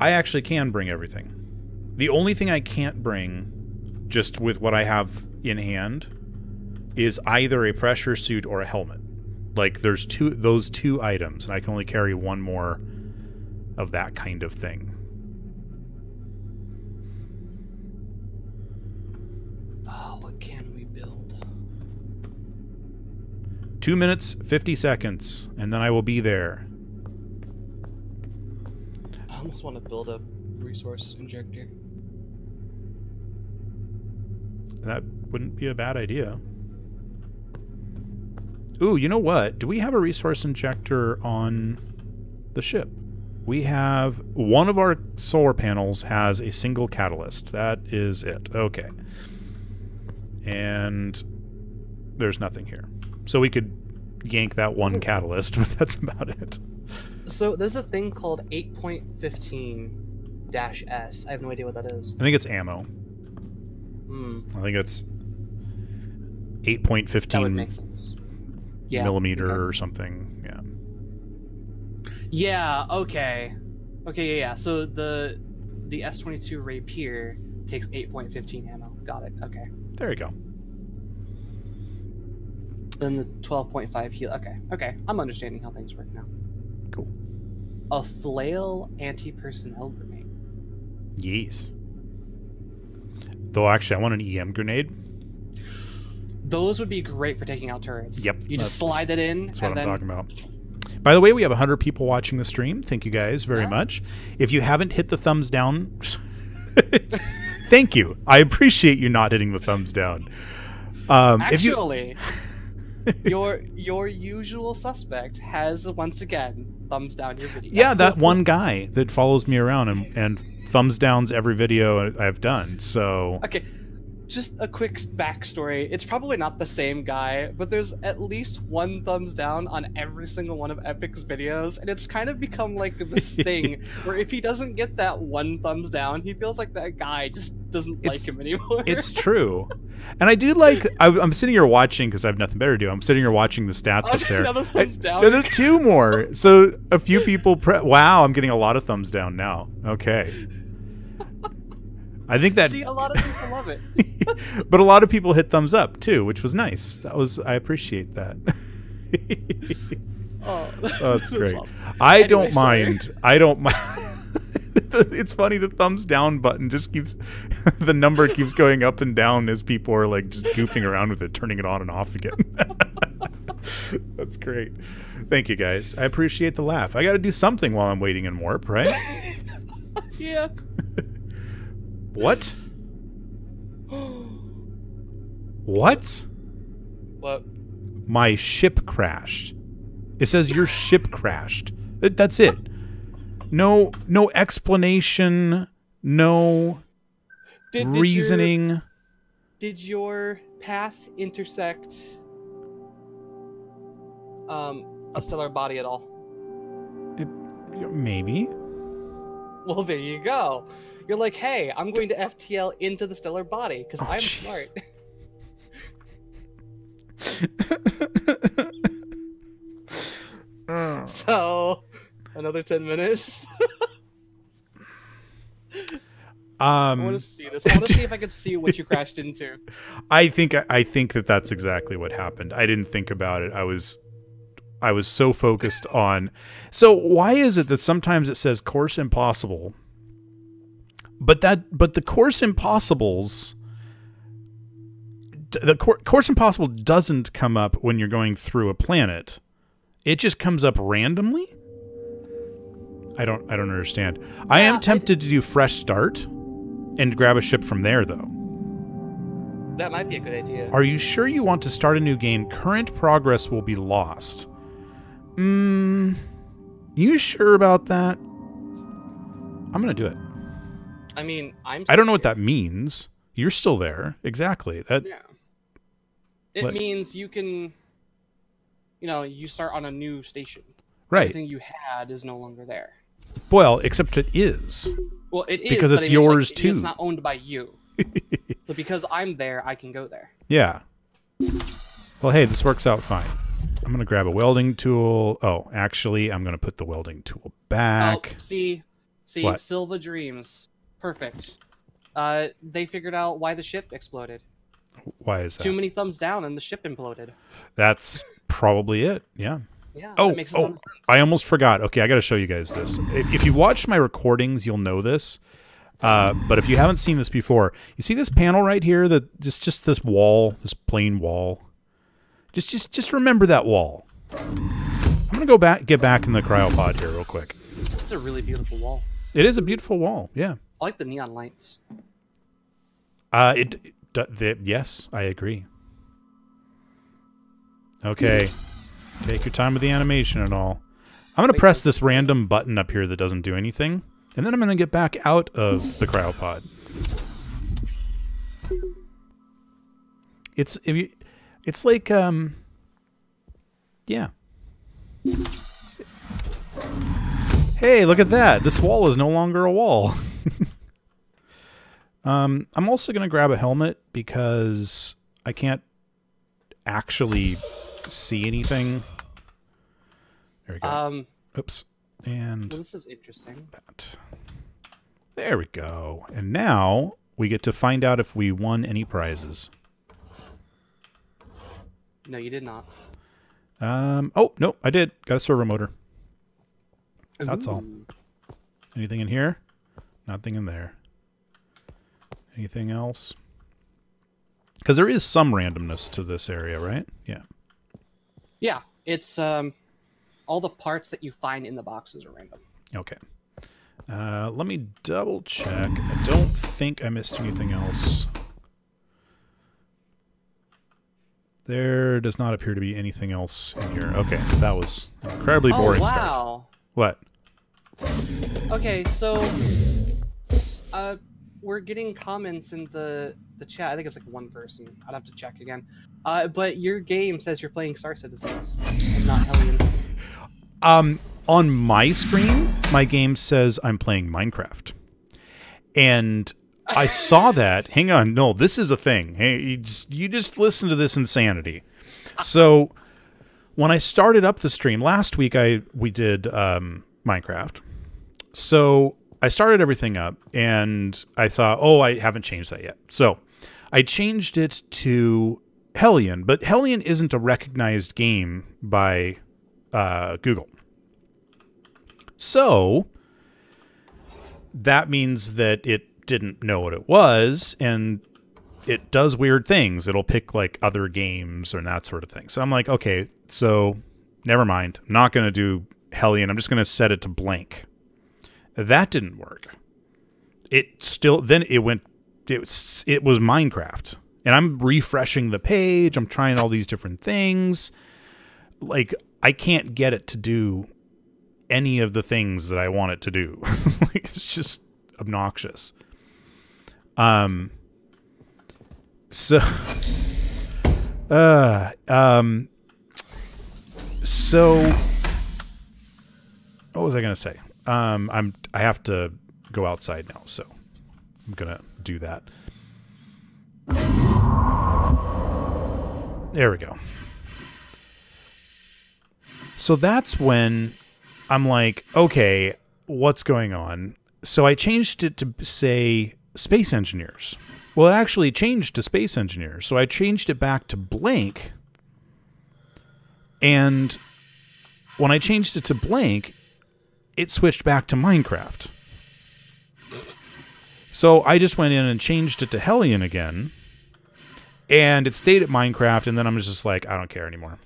I actually can bring everything. The only thing I can't bring, just with what I have in hand, is either a pressure suit or a helmet. Like, there's two those two items, and I can only carry one more of that kind of thing. Oh, what can we build? Two minutes, fifty seconds, and then I will be there. I almost want to build a resource injector. That wouldn't be a bad idea. Ooh, you know what? Do we have a resource injector on the ship? We have... one of our solar panels has a single catalyst. That is it. Okay. And there's nothing here. So we could yank that one catalyst, but that's about it. So there's a thing called eight point fifteen S. I have no idea what that is. I think it's ammo. Hmm. I think it's eight point fifteen. That would make sense. Yeah, millimeter okay. or something, yeah. Yeah. Okay. Okay. Yeah. Yeah. So the the S twenty-two Rapier takes eight point fifteen ammo. Got it. Okay. There you go. Then the twelve point five heal. Okay. Okay. I'm understanding how things work now. Cool. A flail anti-personnel grenade. Yes. Though actually, I want an E M grenade. Those would be great for taking out turrets. Yep. You just slide that in. That's what and I'm then... talking about. By the way, we have one hundred people watching the stream. Thank you guys very nice. much. If you haven't hit the thumbs down, thank you. I appreciate you not hitting the thumbs down. Um, Actually, if you... your your usual suspect has, once again, thumbs down your video. Yeah, that one guy that follows me around and, and thumbs downs every video I've done. So okay. Just a quick backstory. It's probably not the same guy, but there's at least one thumbs down on every single one of Epic's videos, and it's kind of become like this thing where if he doesn't get that one thumbs down, he feels like that guy just doesn't it's, like him anymore. It's true. And I do like, I, I'm sitting here watching because I have nothing better to do. I'm sitting here watching the stats up there. Another thumbs down. I, no, there's two more. So a few people, pre wow, I'm getting a lot of thumbs down now. Okay. I think that see a lot of people love it, but a lot of people hit thumbs up too, which was nice. That was I appreciate that. oh, oh, that's great. I anyway, don't mind. Sorry. I don't mind. It's funny the thumbs down button just keeps the number keeps going up and down as people are like just goofing around with it, turning it on and off again. That's great. Thank you guys. I appreciate the laugh. I got to do something while I'm waiting in warp, right? Yeah. What? What? What? My ship crashed. It says your ship crashed. That's it. No, no explanation. No did, did reasoning. Your, did your path intersect? Um. a stellar body at all? It, maybe. Well, there you go. You're like, hey, I'm going to F T L into the stellar body because oh, I'm geez. smart. mm. So, another ten minutes. Um, I want to see this. I want to see if I can see what you crashed into. I think I think that that's exactly what happened. I didn't think about it. I was, I was so focused on. So why is it that sometimes it says course impossible, but that but the course impossibles, the cor course impossible doesn't come up when you're going through a planet. It just comes up randomly. I don't I don't understand. Yeah, I am tempted to do fresh start. And grab a ship from there, though. That might be a good idea. Are you sure you want to start a new game? Current progress will be lost. Mm, you sure about that? I'm going to do it. I mean, I'm still I don't know here. what that means. You're still there. Exactly. That. Yeah. It like, means you can, you know, you start on a new station. Right. Everything you had is no longer there. Well, except it is. Well, it is because it's but I mean, yours like, too. It's not owned by you. So because I'm there, I can go there. Yeah. Well, hey, this works out fine. I'm gonna grab a welding tool. Oh, actually, I'm gonna put the welding tool back. Oh, see, see, what? Silva Dreams, perfect. Uh, they figured out why the ship exploded. Why is that? Too many thumbs down, and the ship imploded. That's probably it. Yeah. Yeah, oh, that makes a ton of sense. I almost forgot. Okay, I got to show you guys this. If, if you watched my recordings, you'll know this. Uh, but if you haven't seen this before, you see this panel right here? That just just this wall, this plain wall. Just just just remember that wall. I'm gonna go back, get back in the cryopod here real quick. It's a really beautiful wall. It is a beautiful wall. Yeah. I like the neon lights. Uh, it. it the, yes, I agree. Okay. Take your time with the animation and all. I'm going to press this random button up here that doesn't do anything. And then I'm going to get back out of the cryopod. It's if you, it's like, um, yeah. Hey, look at that. This wall is no longer a wall. um, I'm also going to grab a helmet because I can't actually... see anything. There we go. Um, Oops. And well, this is interesting. That. There we go. And now we get to find out if we won any prizes. No, you did not. Um. Oh, no, I did. Got a servo motor. That's Ooh. all. Anything in here? Nothing in there. Anything else? Because there is some randomness to this area, right? Yeah. Yeah, it's um, all the parts that you find in the boxes are random. Okay. Uh, let me double check. I don't think I missed anything else. There does not appear to be anything else in here. Okay, that was incredibly oh, boring wow. stuff. What? Okay, so uh, we're getting comments in the... the chat. I think it's like one person. I'd have to check again. Uh, but your game says you're playing Star Citizen and not Hellion. Um, on my screen, my game says I'm playing Minecraft. And I saw that. Hang on. No, this is a thing. Hey, you just, you just listen to this insanity. So when I started up the stream last week, I we did um, Minecraft. So I started everything up and I saw, oh, I haven't changed that yet. So I changed it to Hellion, but Hellion isn't a recognized game by uh, Google. So that means that it didn't know what it was, and it does weird things. It'll pick like other games and that sort of thing. So I'm like, okay, so never mind. I'm not going to do Hellion. I'm just going to set it to blank. That didn't work. It still, then it went, it was, it was Minecraft. And I'm refreshing the page. I'm trying all these different things. Like, I can't get it to do any of the things that I want it to do. Like, it's just obnoxious. Um, so, uh, um, so. So, what was I going to say? Um, I'm I have to go outside now, so I'm gonna do that. There we go. So that's when I'm like, okay, what's going on? So I changed it to say Space Engineers. Well, it actually changed to Space Engineers. So I changed it back to blank. And when I changed it to blank, it switched back to Minecraft. So I just went in and changed it to Hellion again. And it stayed at Minecraft. And then I'm just like, I don't care anymore.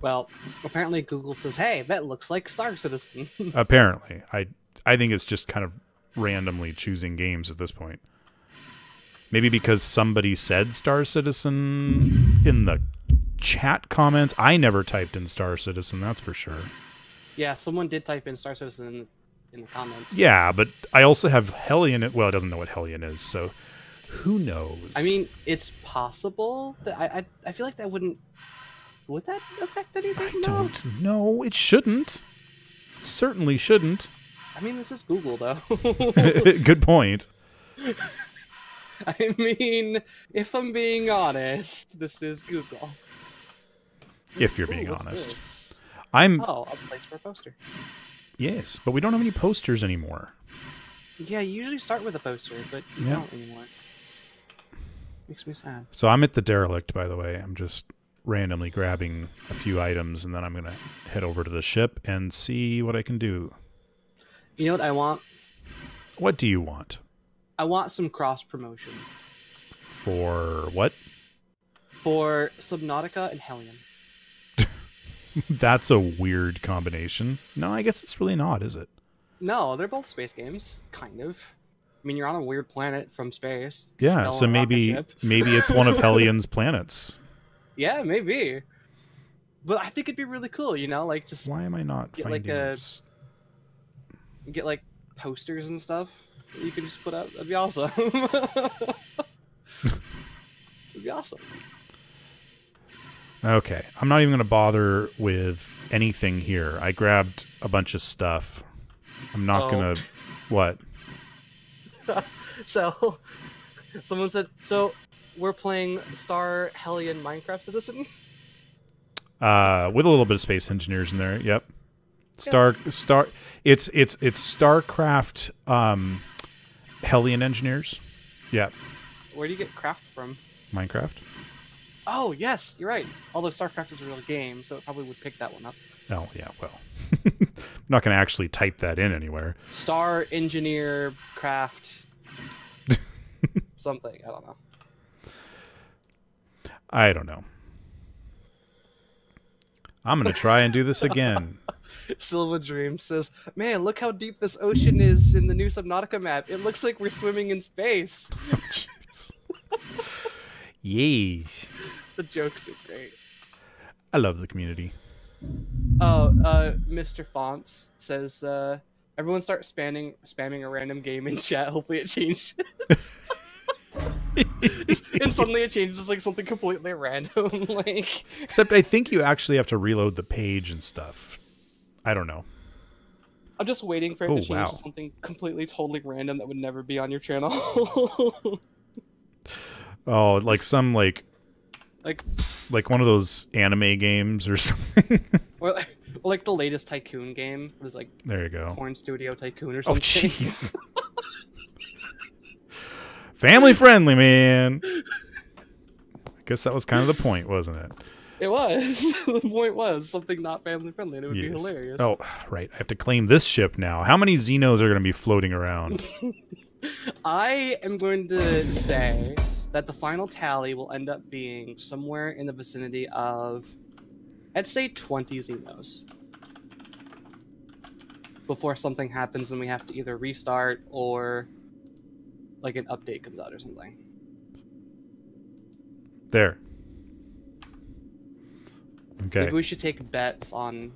Well, apparently Google says, hey, that looks like Star Citizen. Apparently. I I think it's just kind of randomly choosing games at this point. Maybe because somebody said Star Citizen in the chat comments. I never typed in Star Citizen, that's for sure. Yeah, someone did type in Star Citizen in, in the comments. Yeah, but I also have Hellion. Well, it doesn't know what Hellion is, so who knows? I mean, it's possible. That I, I, I feel like that wouldn't... Would that affect anything? I don't know. It shouldn't. It certainly shouldn't. I mean, this is Google, though. Good point. I mean, if I'm being honest, this is Google. If you're being Ooh, honest. This? I'm... Oh, a place for a poster. Yes, but we don't have any posters anymore. Yeah, you usually start with a poster, but you yeah. don't anymore. Makes me sad. So I'm at the derelict, by the way. I'm just... randomly grabbing a few items, and then I'm gonna head over to the ship and see what I can do. You know what I want? What do you want? I want some cross promotion. For what? For Subnautica and Hellion. That's a weird combination. No, I guess it's really not, is it? No, they're both space games, kind of. I mean, you're on a weird planet from space. Yeah, so maybe maybe it's one of Hellion's planets. Yeah, maybe. But I think it'd be really cool, you know, like just Why am I not get finding like a, this? Get like posters and stuff that you can just put up. That'd be awesome. That'd be awesome. Okay. I'm not even gonna bother with anything here. I grabbed a bunch of stuff. I'm not oh. gonna what? So someone said so we're playing Star Hellion Minecraft Citizen. Uh, with a little bit of Space Engineers in there. Yep. Star yeah. Star. It's it's it's Starcraft. Um, Hellion Engineers. Yeah. Where do you get craft from? Minecraft. Oh yes, you're right. Although Starcraft is a real game, so it probably would pick that one up. Oh yeah, well, I'm not gonna actually type that in anywhere. Star Engineer Craft. Something I don't know. I don't know. I'm going to try and do this again. Silva Dream says, man, look how deep this ocean is in the new Subnautica map. It looks like we're swimming in space. Oh, yay. The jokes are great. I love the community. Oh, uh, Mister Fonts says, uh, everyone start spamming, spamming a random game in chat. Hopefully it changes. And suddenly it changes like something completely random. Like, except I think you actually have to reload the page and stuff. I don't know. I'm just waiting for it oh, to change wow. to something completely, totally random that would never be on your channel. Oh, like some like, like, like one of those anime games or something. Or like, or like the latest Tycoon game it was like there you go, Porn Studio Tycoon or something. Oh jeez. Family friendly, man. I guess that was kind of the point, wasn't it? It was. The point was something not family friendly, and it would yes. be hilarious. Oh, right. I have to claim this ship now. How many Xenos are going to be floating around? I am going to say that the final tally will end up being somewhere in the vicinity of, I'd say, twenty Xenos. Before something happens and we have to either restart or... like an update comes out or something. There. Okay. Maybe we should take bets on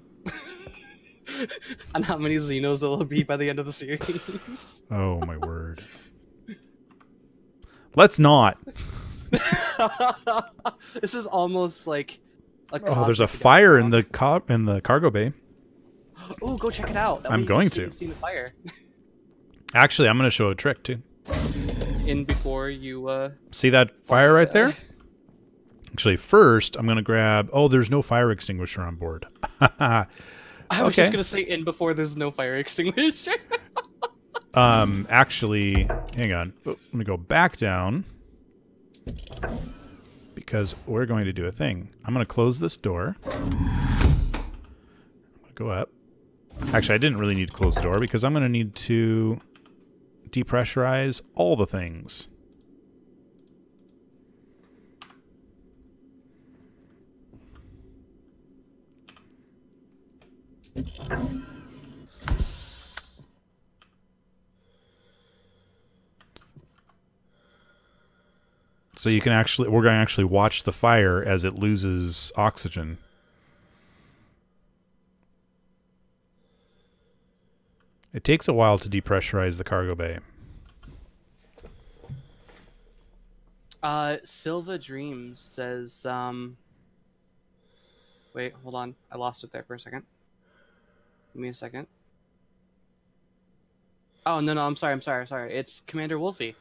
on how many Xenos there will be by the end of the series. Oh my word. Let's not. This is almost like A oh, there's a fire in the co in the cargo bay. Oh, go check it out. That I'm going to. See the fire. Actually, I'm going to show a trick too. In before you uh, see that fire right there. Actually, first I'm going to grab. Oh, there's no fire extinguisher on board. I was okay. just going to say in before there's no fire extinguisher. um, actually, hang on. Oh, let me go back down. Because we're going to do a thing. I'm going to close this door. I'm going to go up. Actually, I didn't really need to close the door because I'm going to need to depressurize all the things. So you can actually, we're going to actually watch the fire as it loses oxygen. It takes a while to depressurize the cargo bay. Uh, Silva Dreams says, um, wait, hold on. I lost it there for a second. Give me a second. Oh, no, no, I'm sorry. I'm sorry. I'm sorry. It's Commander Wolfie.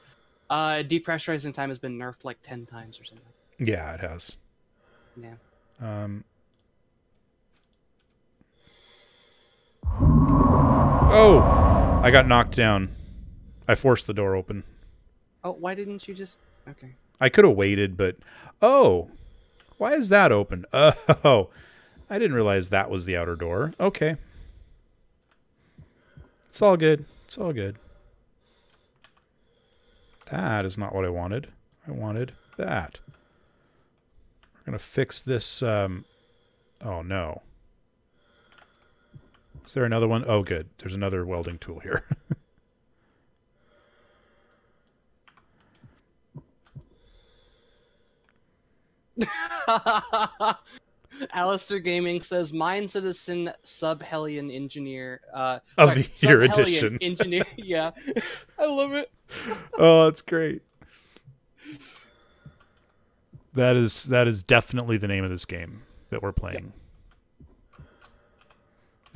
Uh, depressurizing time has been nerfed like ten times or something. Yeah, it has. Yeah. Um. Oh! I got knocked down. I forced the door open. Oh, why didn't you just... Okay. I could have waited, but... Oh! Why is that open? Oh! I didn't realize that was the outer door. Okay. It's all good. It's all good. That is not what I wanted. I wanted that. We're going to fix this. Um, oh, no. Is there another one? Oh, good. There's another welding tool here. Alistair Gaming says, Mind Citizen Sub Hellion Engineer. Uh, of sorry, the year edition. Engineer. Yeah. I love it. Oh, that's great. That is that is definitely the name of this game that we're playing. Yep.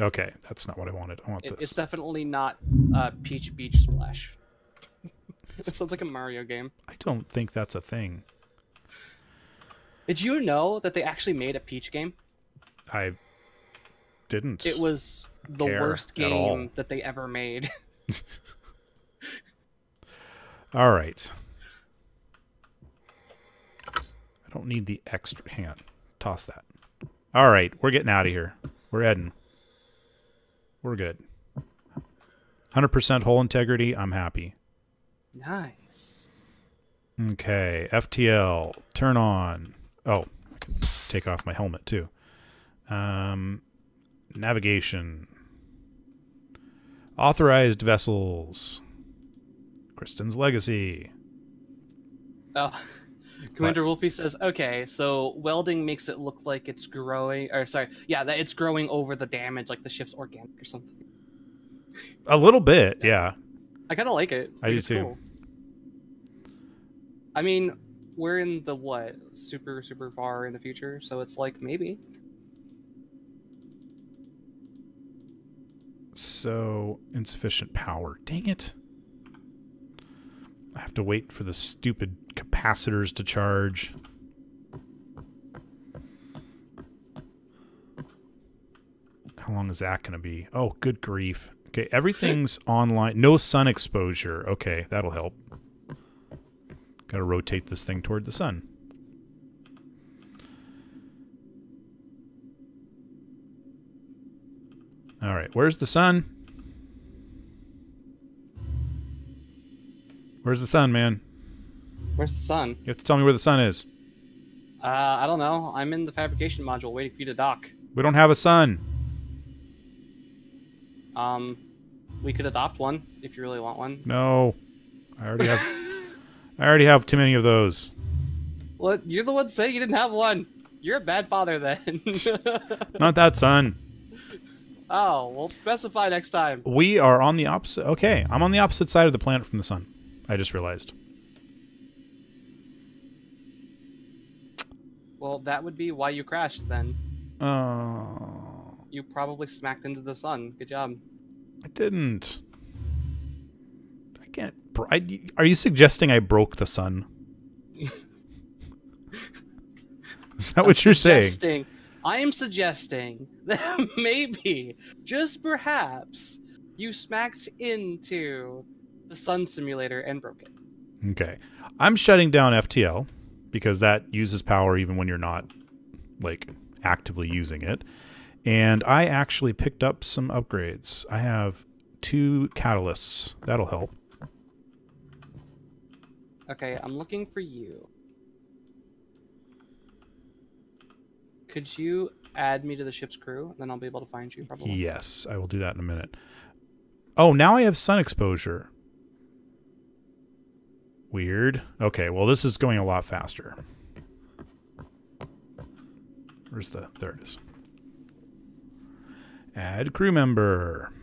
Okay, that's not what I wanted. I want it, this. It's definitely not uh, Peach Beach Splash. It sounds like a Mario game. I don't think that's a thing. Did you know that they actually made a Peach game? I didn't. It was the worst game that they ever made. All right. I don't need the extra hand. Toss that. All right, we're getting out of here. We're heading. We're good. one hundred percent whole integrity. I'm happy. Nice. Okay, F T L. Turn on. Oh, I can take off my helmet too. Um, navigation. Authorized vessels. Kristen's legacy. Oh, Commander what? Wolfie says, okay, so welding makes it look like it's growing, or sorry, yeah, that it's growing over the damage, like the ship's organic or something. A little bit, yeah. I kind of like it. I, I do too. Cool. I mean, we're in the, what, super, super far in the future, so it's like, maybe. So, insufficient power. Dang it. I have to wait for the stupid capacitors to charge. How long is that going to be? Oh, good grief. Okay, everything's online. No sun exposure. Okay, that'll help. Got to rotate this thing toward the sun. All right, where's the sun? Where's the sun, man? Where's the sun? You have to tell me where the sun is. Uh, I don't know. I'm in the fabrication module waiting for you to dock. We don't have a sun. Um, we could adopt one if you really want one. No, I already have. I already have too many of those. Well, you're the one saying you didn't have one. You're a bad father then. Not that sun. Oh, we'll specify next time. We are on the opposite. Okay, I'm on the opposite side of the planet from the sun. I just realized. Well, that would be why you crashed then. Oh. You probably smacked into the sun. Good job. I didn't. I can't. I, are you suggesting I broke the sun? Is that I'm what you're saying? I am suggesting that maybe, just perhaps, you smacked into the sun simulator and broke it. Okay. I'm shutting down F T L because that uses power even when you're not, like, actively using it. And I actually picked up some upgrades. I have two catalysts. That'll help. Okay, I'm looking for you. Could you add me to the ship's crew? Then I'll be able to find you probably. Yes, I will do that in a minute. Oh, now I have sun exposure. Weird. Okay, well, this is going a lot faster. Where's the... There it is. Add crew member.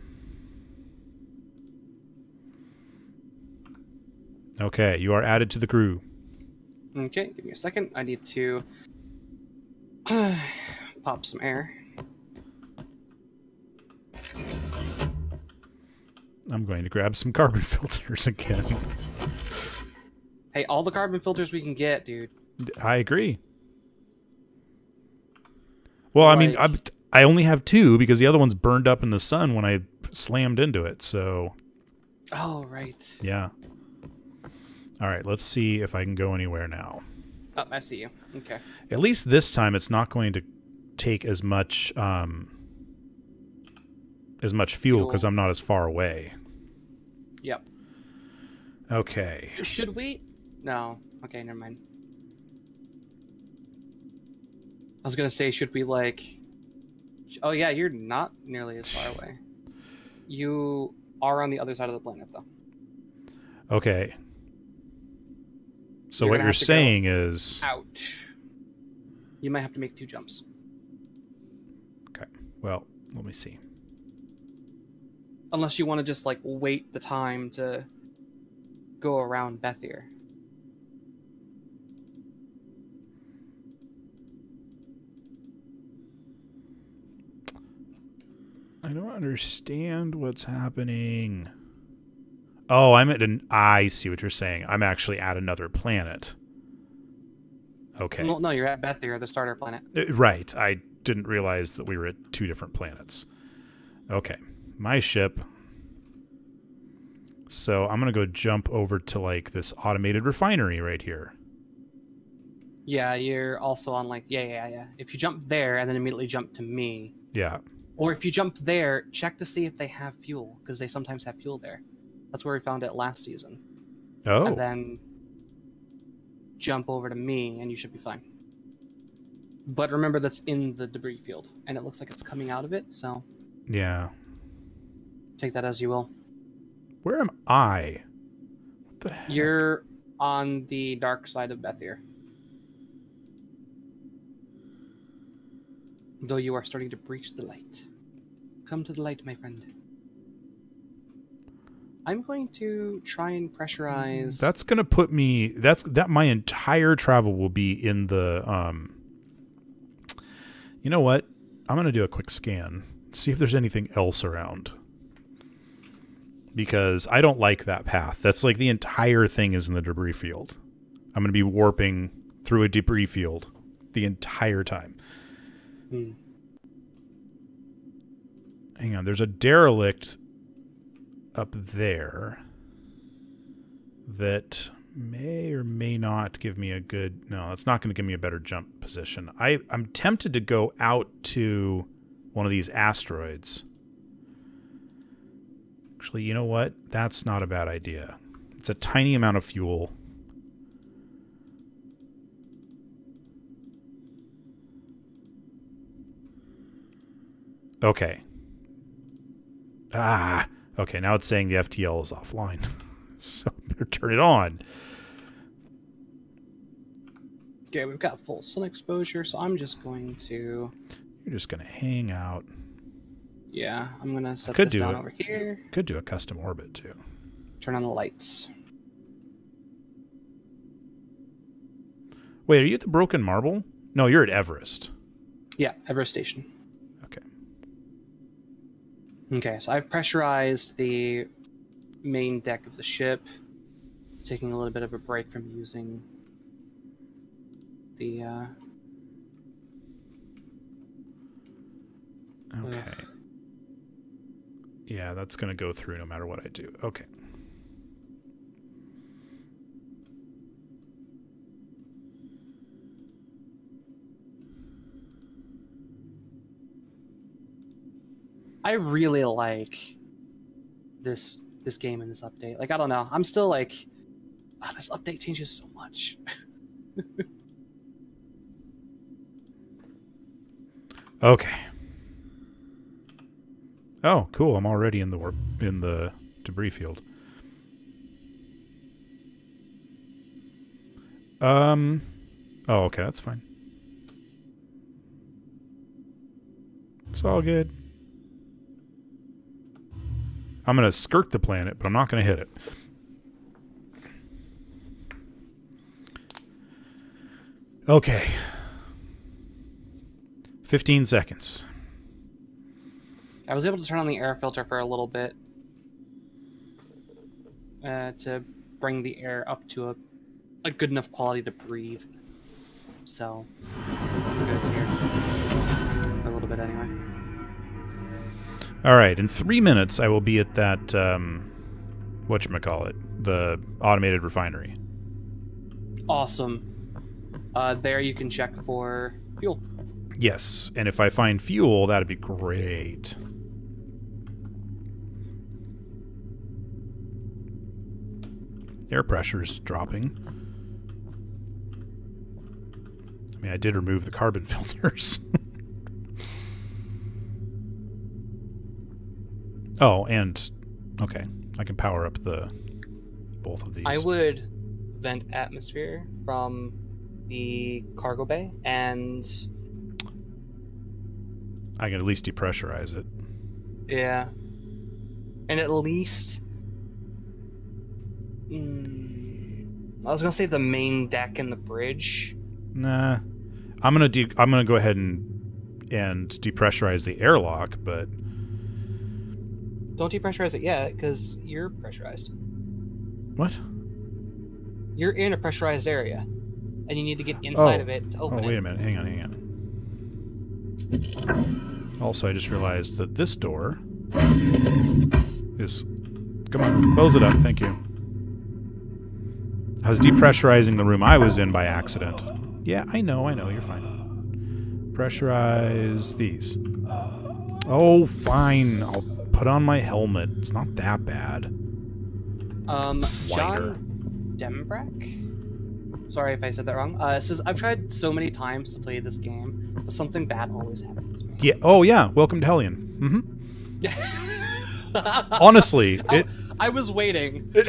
Okay, you are added to the crew. Okay, give me a second. I need to pop some air. I'm going to grab some carbon filters again. Hey, all the carbon filters we can get, dude. I agree. Well, like, I mean, I'm, I only have two because the other one's burned up in the sun when I slammed into it, so... Oh, right. Yeah. All right, let's see if I can go anywhere now. Oh, I see you. Okay. At least this time it's not going to take as much um, as much fuel because I'm not as far away. Yep. Okay. Should we? No. Okay, never mind. I was going to say, should we like... Oh, yeah, you're not nearly as far away. You are on the other side of the planet, though. Okay. So what you're saying is... Ouch. You might have to make two jumps. Okay. Well, let me see. Unless you want to just, like, wait the time to go around Bethyr. I don't understand what's happening. Oh, I'm at an... I see what you're saying. I'm actually at another planet. Okay. Well, no, you're at Bethyr, the starter planet. Right. I didn't realize that we were at two different planets. Okay. My ship. So I'm going to go jump over to, like, this automated refinery right here. Yeah, you're also on, like... Yeah, yeah, yeah. If you jump there and then immediately jump to me. Yeah. Or if you jump there, check to see if they have fuel, because they sometimes have fuel there. That's where we found it last season. Oh. And then jump over to me, and you should be fine. But remember, that's in the debris field, and it looks like it's coming out of it, so... Yeah. Take that as you will. Where am I? What the heck? You're on the dark side of Bethyr. Though you are starting to breach the light. Come to the light, my friend. I'm going to try and pressurize. That's going to put me, that's that my entire travel will be in the, um, you know what? I'm going to do a quick scan, see if there's anything else around, because I don't like that path. That's like the entire thing is in the debris field. I'm going to be warping through a debris field the entire time. Hmm. Hang on. There's a derelict up there that may or may not give me a good... No, it's not going to give me a better jump position. I, I'm tempted to go out to one of these asteroids. Actually, you know what? That's not a bad idea. It's a tiny amount of fuel. Okay. Ah... Okay, now it's saying the F T L is offline. So better turn it on. Okay, we've got full sun exposure, so I'm just going to... You're just going to hang out. Yeah, I'm going to set this down over here. Could do a custom orbit, too. Turn on the lights. Wait, are you at the Broken Marble? No, you're at Everest. Yeah, Everest Station. Okay. Okay, so I've pressurized the main deck of the ship, taking a little bit of a break from using the... Uh, okay. Uh, yeah, that's going to go through no matter what I do. Okay. I really like this this game and this update. Like, I don't know. I'm still like, oh, this update changes so much. Okay. Oh, cool. I'm already in the warp, in the debris field. Um Oh, okay. That's fine. It's all good. I'm going to skirt the planet, but I'm not going to hit it. Okay. fifteen seconds. I was able to turn on the air filter for a little bit uh, to bring the air up to a, a good enough quality to breathe. So, I'm good here for a little bit anyway. All right, in three minutes, I will be at that, um, whatchamacallit, the automated refinery. Awesome. Uh, there you can check for fuel. Yes, and if I find fuel, that'd be great. Air pressure's dropping. I mean, I did remove the carbon filters. Oh, and, okay, I can power up the both of these. I would vent atmosphere from the cargo bay, and... I can at least depressurize it. Yeah. And at least... Mm, I was going to say the main deck and the bridge. Nah. I'm going to I'm gonna go ahead and, and depressurize the airlock, but... Don't depressurize it yet, because you're pressurized. What? You're in a pressurized area, and you need to get inside oh. of it to open it. Oh, wait a minute. It. Hang on, hang on. Also, I just realized that this door is... Come on, close it up. Thank you. I was depressurizing the room I was in by accident. Yeah, I know, I know. You're fine. Pressurize these. Oh, fine. I'll... Put on my helmet. It's not that bad. Um, Lighter. John Dembrack? Sorry if I said that wrong. Uh, says, I've tried so many times to play this game, but something bad always happens. Yeah. Oh, yeah. Welcome to Hellion. Mm-hmm. Yeah. Honestly. It, I, I was waiting. It,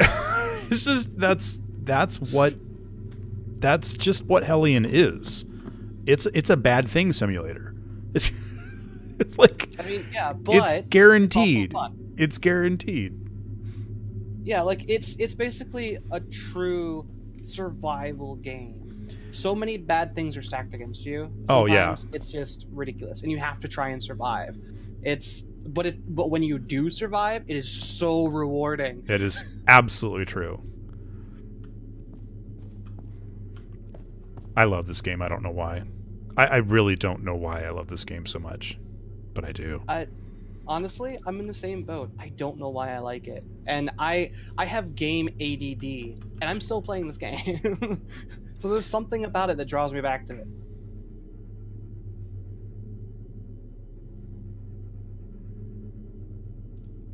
it's just, that's, that's what, that's just what Hellion is. It's, it's a bad thing simulator. It's... Like, I mean, yeah, but it's guaranteed. It's, it's guaranteed. Yeah, like it's it's basically a true survival game. So many bad things are stacked against you. Sometimes oh yeah, it's just ridiculous, and you have to try and survive. It's but it but when you do survive, it is so rewarding. That is absolutely true. I love this game. I don't know why. I, I really don't know why I love this game so much. But I do. I, honestly, I'm in the same boat. I don't know why I like it, and I I have game A D D, and I'm still playing this game. So there's something about it that draws me back to it.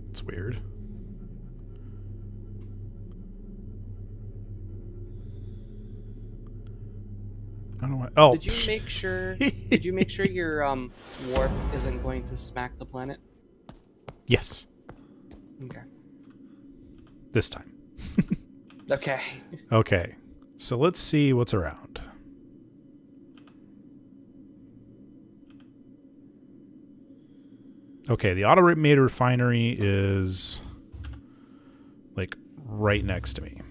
It's weird. I don't know why. Oh. Did you make sure? Did you make sure your um warp isn't going to smack the planet? Yes. Okay. This time. Okay. Okay. So let's see what's around. Okay, the automated refinery is like right next to me.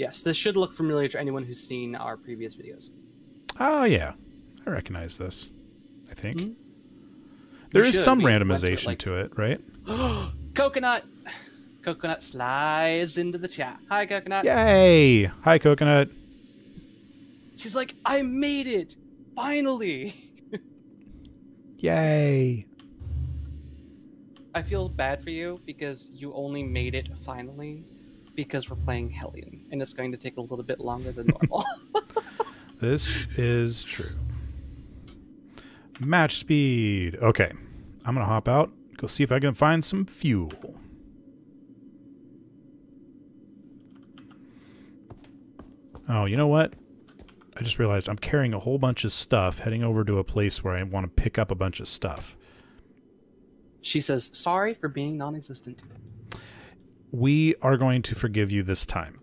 Yes, this should look familiar to anyone who's seen our previous videos. Oh, yeah. I recognize this, I think. Mm-hmm. There is some randomization it, like... to it, right? Coconut! Coconut slides into the chat. Hi, Coconut. Yay! Hi, Coconut. She's like, I made it! Finally! Yay! I feel bad for you because you only made it finally because we're playing Hellion, and it's going to take a little bit longer than normal. This is true. Match speed. Okay. I'm going to hop out, go see if I can find some fuel. Oh, you know what? I just realized I'm carrying a whole bunch of stuff heading over to a place where I want to pick up a bunch of stuff. She says, sorry for being non-existent. We are going to forgive you this time.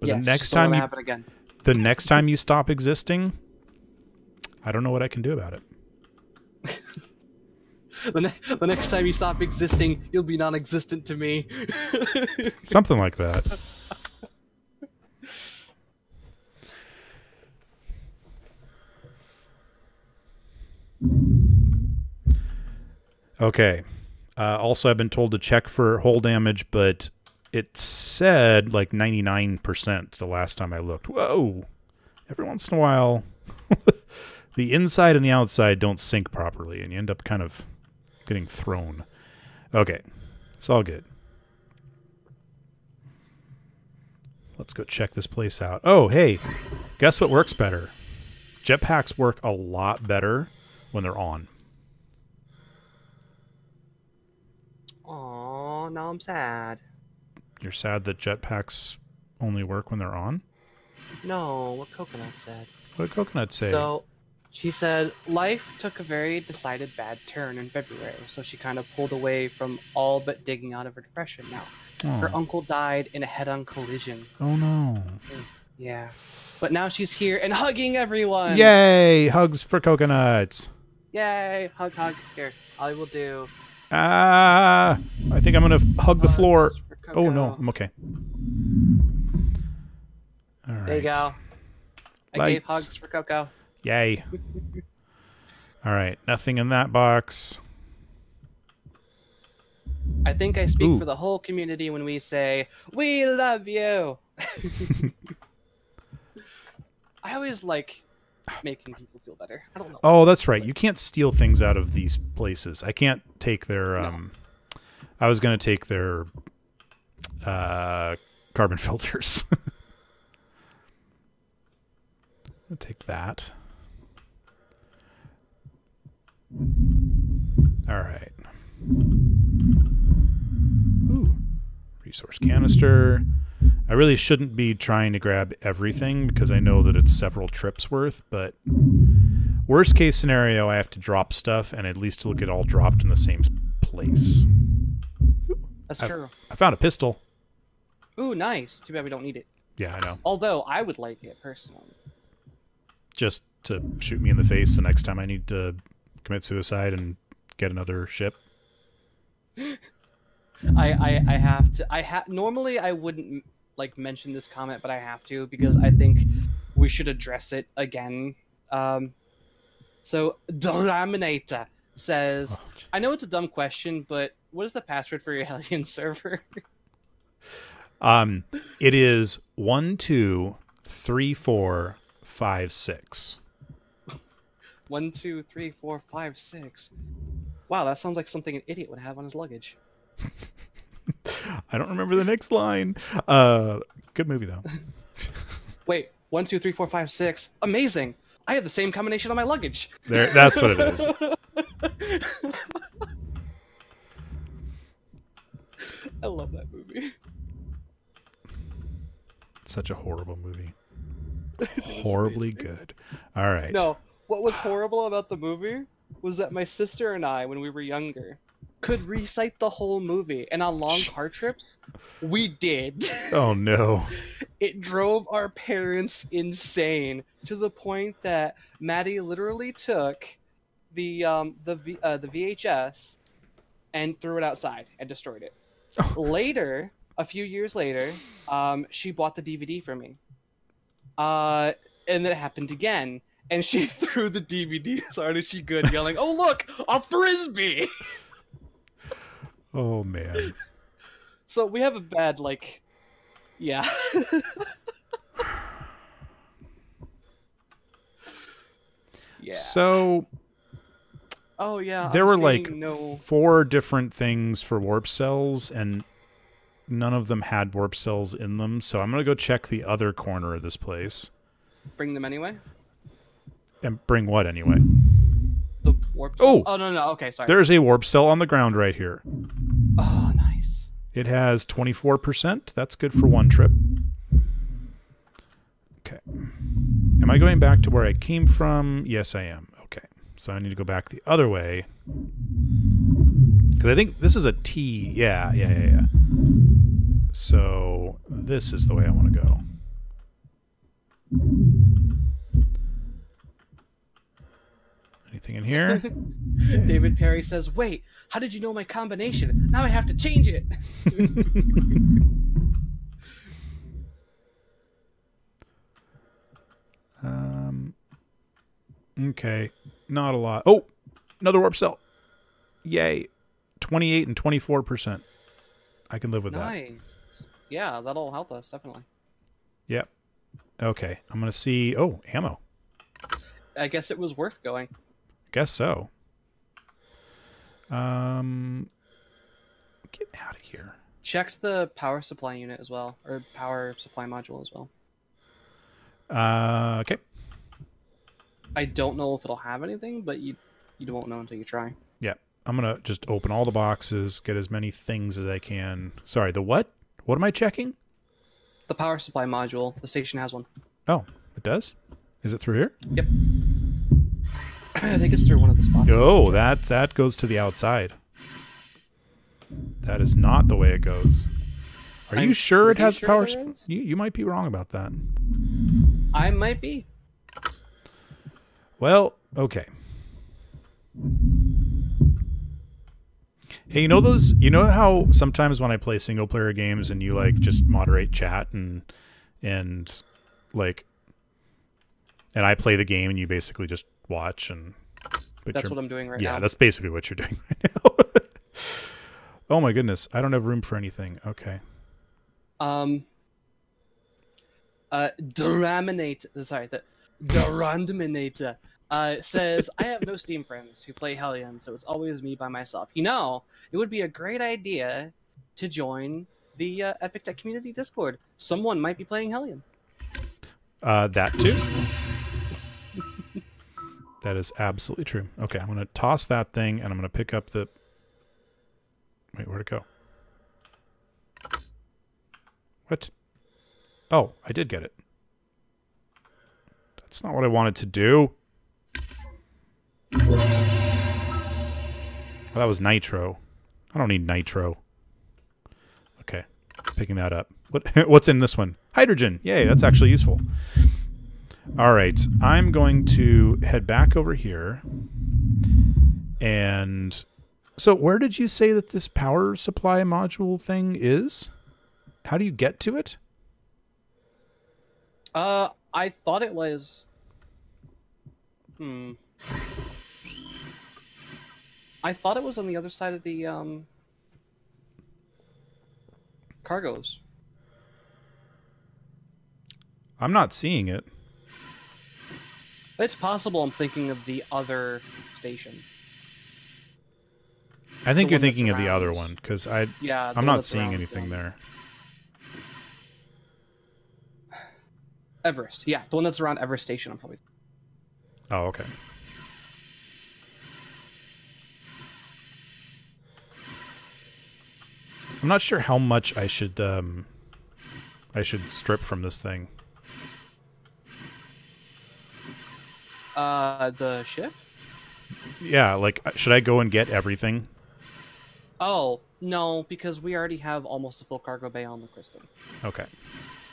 But yes, the next time you, happen again. The next time you stop existing, I don't know what I can do about it. the, ne the next time you stop existing, you'll be non-existent to me. Something like that. Okay. Uh, also, I've been told to check for hull damage, but it said like ninety-nine percent the last time I looked. Whoa. Every once in a while, the inside and the outside don't sync properly, and you end up kind of getting thrown. Okay. It's all good. Let's go check this place out. Oh, hey. Guess what works better? Jetpacks work a lot better when they're on. Aw, now I'm sad. You're sad that jetpacks only work when they're on? No, what Coconut said. What did Coconut say? So, she said, life took a very decided bad turn in February, so she kind of pulled away from all but digging out of her depression now. Oh. Her uncle died in a head-on collision. Oh, no. Yeah. But now she's here and hugging everyone! Yay! Hugs for Coconuts! Yay! Hug, hug. Here, I will do... Ah, I think I'm going to hug the floor. Oh, no, I'm okay. All right. There you go. I Lights. gave hugs for Coco. Yay. All right, nothing in that box. I think I speak Ooh. for the whole community when we say, we love you. I always like... making people feel better. I don't know. Oh, that's right. You can't steal things out of these places. I can't take their... Um, no. I was going to take their uh, carbon filters. I'll take that. All right. Ooh. Resource canister. I really shouldn't be trying to grab everything because I know that it's several trips worth, but worst case scenario, I have to drop stuff and at least look at all dropped in the same place. That's I, true. I found a pistol. Ooh, nice. Too bad we don't need it. Yeah, I know. Although I would like it personally. Just to shoot me in the face the next time I need to commit suicide and get another ship. I, I, I have to, I ha normally I wouldn't like mention this comment, but I have to, because I think we should address it again. Um, so Delaminator says, oh, I know it's a dumb question, but what is the password for your Hellion server? um, it is one, two, three, four, five, six. One, two, three, four, five, six. Wow. That sounds like something an idiot would have on his luggage. I don't remember the next line. Uh, good movie though. Wait, one, two, three, four, five, six. Amazing! I have the same combination on my luggage. There, that's what it is. I love that movie. It's such a horrible movie. Horribly good. All right. No, what was horrible about the movie was that my sister and I, when we were younger, could recite the whole movie, and on long Jeez. car trips we did. Oh no. It drove our parents insane to the point that Maddie literally took the um the v uh, the V H S and threw it outside and destroyed it. Oh. Later a few years later, um, she bought the D V D for me. Uh, and then it happened again. And she threw the D V D as hard as she could, yelling, "Oh, look, a Frisbee!" Oh, man. So we have a bad, like, yeah. Yeah. So... Oh, yeah. There I'm were, like, no... four different things for warp cells, and none of them had warp cells in them. So I'm going to go check the other corner of this place. Bring them anyway? And bring what anyway? The warp cells? Oh! Oh, no, no. Okay, sorry. There's a warp cell on the ground right here. Oh, nice. It has twenty-four percent. That's good for one trip. Okay. Am I going back to where I came from? Yes, I am. So I need to go back the other way. Because I think this is a T. Yeah, yeah, yeah, yeah. So this is the way I want to go. Anything in here? David Perry says, "Wait, how did you know my combination? Now I have to change it." um, okay. Not a lot. Oh, another warp cell. Yay. twenty-eight and twenty-four percent. I can live with nice. that. Yeah, that'll help us, definitely. Yep. Okay, I'm going to see... Oh, ammo. I guess it was worth going. I guess so. Um, Get out of here. Check the power supply unit as well, or power supply module as well. Uh, okay. I don't know if it'll have anything, but you you won't know until you try. Yeah. I'm going to just open all the boxes, get as many things as I can. Sorry, the what? What am I checking? The power supply module. The station has one. Oh, it does? Is it through here? Yep. I think it's through one of the spots. Oh, that, that goes to the outside. That is not the way it goes. Are I'm you sure it has sure power? You, you might be wrong about that. I might be. Well, okay. Hey, you know those you know how sometimes when I play single player games and you like just moderate chat and and like and I play the game and you basically just watch and That's what I'm doing right yeah, now. Yeah, that's basically what you're doing right now. Oh my goodness, I don't have room for anything. Okay. Um uh Deraminate sorry, that The Randominator uh, says, "I have no Steam friends who play Hellion, so it's always me by myself. You know, it would be a great idea to join the uh, Epic Tech Community Discord. Someone might be playing Hellion." Uh, that too. That is absolutely true. Okay, I'm going to toss that thing, and I'm going to pick up the... Wait, where'd it go? What? Oh, I did get it. That's not what I wanted to do. Well, that was nitro. I don't need nitro. Okay, picking that up. What? What's in this one? Hydrogen. Yay, that's actually useful. All right, I'm going to head back over here. And so where did you say that this power supply module thing is? How do you get to it? Uh... I thought it was... Hmm. I thought it was on the other side of the, um... cargoes. I'm not seeing it. It's possible I'm thinking of the other station. I think you're thinking of the other one, because I, yeah, I'm not seeing anything there. Everest, yeah, the one that's around Everest Station, I'm probably. Oh, okay. I'm not sure how much I should, um, I should strip from this thing. Uh, the ship? Yeah, like, should I go and get everything? Oh, no, because we already have almost a full cargo bay on the Kristen. Okay.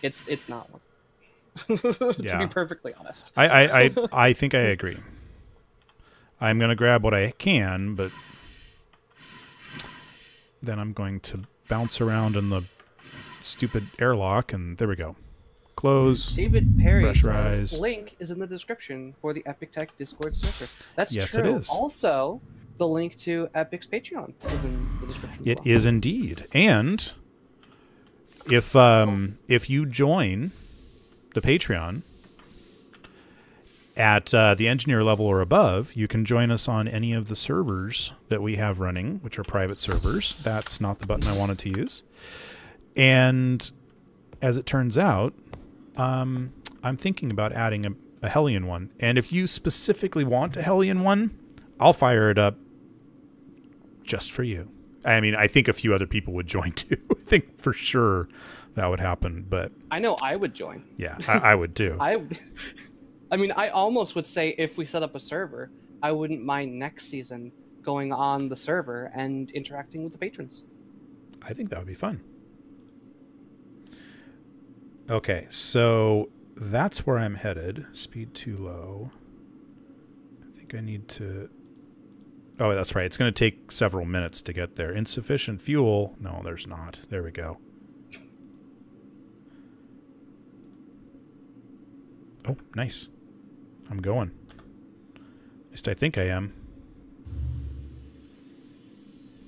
It's it's not one. to yeah. be perfectly honest. I, I, I, I think I agree. I'm going to grab what I can, but then I'm going to bounce around in the stupid airlock, and there we go. Close. David Perry says, link is in the description for the Epic Tech Discord server. That's yes, true. It is. Also, the link to Epic's Patreon is in the description. It well. is indeed. And if um, if you join the Patreon at uh, the engineer level or above, you can join us on any of the servers that we have running, which are private servers. That's not the button I wanted to use. And as it turns out, um, I'm thinking about adding a, a Hellion one. And if you specifically want a Hellion one, I'll fire it up just for you. I mean, I think a few other people would join too. I think for sure that would happen. But I know I would join. Yeah, I, I would too. I... I mean, I almost would say if we set up a server, I wouldn't mind next season going on the server and interacting with the patrons. I think that would be fun. Okay, so that's where I'm headed. Speed too low. I think I need to... Oh, that's right. It's going to take several minutes to get there. Insufficient fuel. No, there's not. There we go. Oh, nice. I'm going. At least I think I am.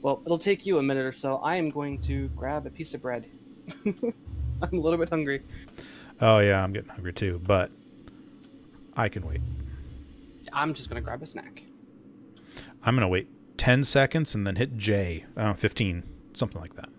Well, it'll take you a minute or so. I am going to grab a piece of bread. I'm a little bit hungry. Oh, yeah, I'm getting hungry too, but I can wait. I'm just going to grab a snack. I'm going to wait ten seconds and then hit J. Uh, fifteen, something like that.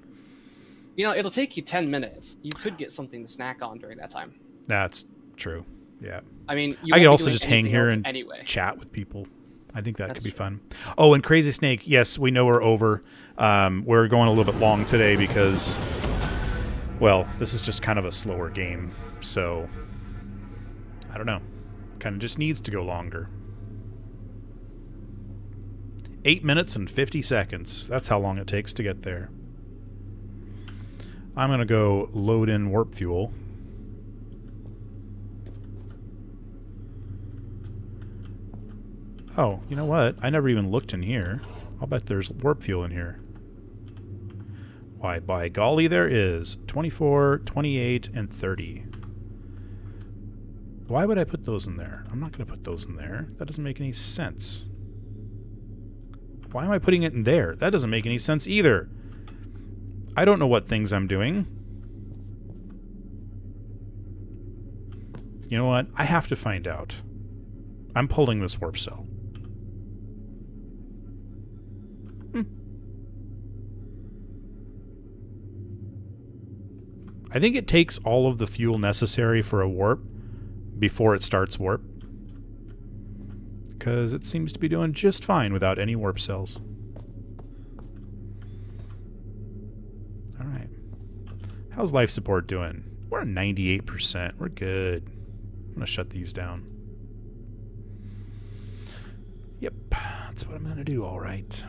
You know, it'll take you ten minutes. You could get something to snack on during that time. That's true. Yeah. I mean, you I could also just hang here and anyway. chat with people. I think that That's could be true. fun. Oh, and Crazy Snake, yes, we know we're over. Um, we're going a little bit long today because, well, this is just kind of a slower game. So, I don't know. Kind of just needs to go longer. Eight minutes and fifty seconds. That's how long it takes to get there. I'm going to go load in warp fuel. Oh, you know what? I never even looked in here. I'll bet there's warp fuel in here. Why, by golly, there is. twenty-four, twenty-eight, and thirty. Why would I put those in there? I'm not going to put those in there. That doesn't make any sense. Why am I putting it in there? That doesn't make any sense either. I don't know what things I'm doing. You know what? I have to find out. I'm pulling this warp cell. I think it takes all of the fuel necessary for a warp before it starts warp. Because it seems to be doing just fine without any warp cells. Alright. How's life support doing? We're at ninety-eight percent. We're good. I'm going to shut these down. Yep. That's what I'm going to do, alright.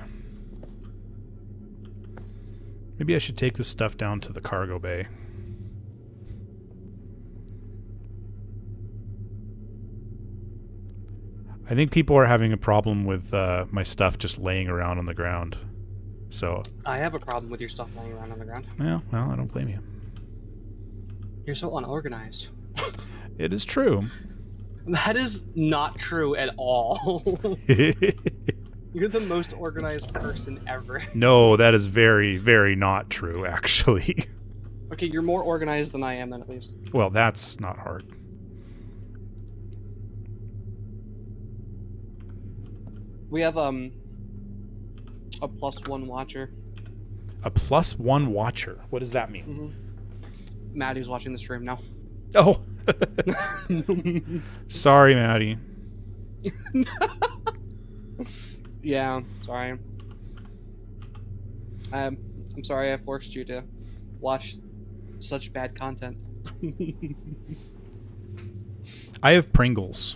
Maybe I should take this stuff down to the cargo bay. I think people are having a problem with uh, my stuff just laying around on the ground. So I have a problem with your stuff laying around on the ground. Yeah, well, I don't blame you. You're so unorganized. It is true. That is not true at all. You're the most organized person ever. No, that is very, very not true, actually. Okay, you're more organized than I am, then, at least. Well, that's not hard. We have um a plus one watcher. A plus one watcher. What does that mean? Mm-hmm. Maddie's watching the stream now. Oh, sorry, Maddie. Yeah, sorry. Um, I'm sorry I forced you to watch such bad content. I have Pringles.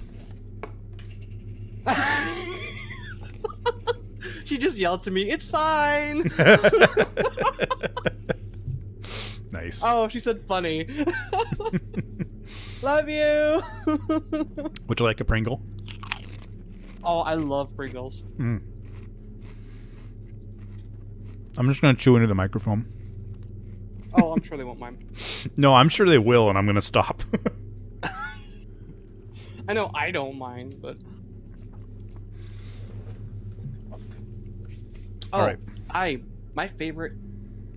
She just yelled to me, "It's fine." Nice. Oh, she said funny. Love you. Would you like a Pringle? Oh, I love Pringles. Mm. I'm just going to chew into the microphone. Oh, I'm sure they won't mind. No, I'm sure they will, and I'm gonna stop. I know I don't mind, but... Oh, all right. I, my favorite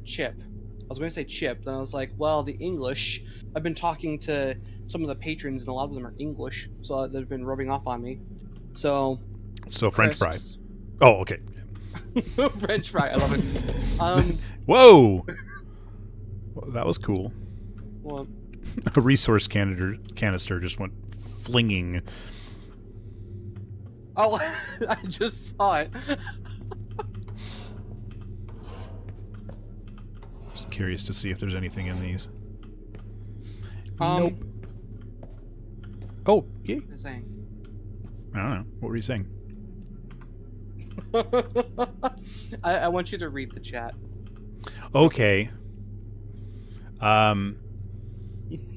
chip. I was going to say chip, then I was like, well, the English. I've been talking to some of the patrons, and a lot of them are English, so they've been rubbing off on me. So... So French fry. Oh, okay. French fry, I love it. Um, Whoa! Well, that was cool. What? A resource canister, canister just went flinging. Oh, I just saw it. Just curious to see if there's anything in these. Um, nope. Oh, yeah. What was I saying? I don't know. What were you saying? I, I want you to read the chat. Okay. Um.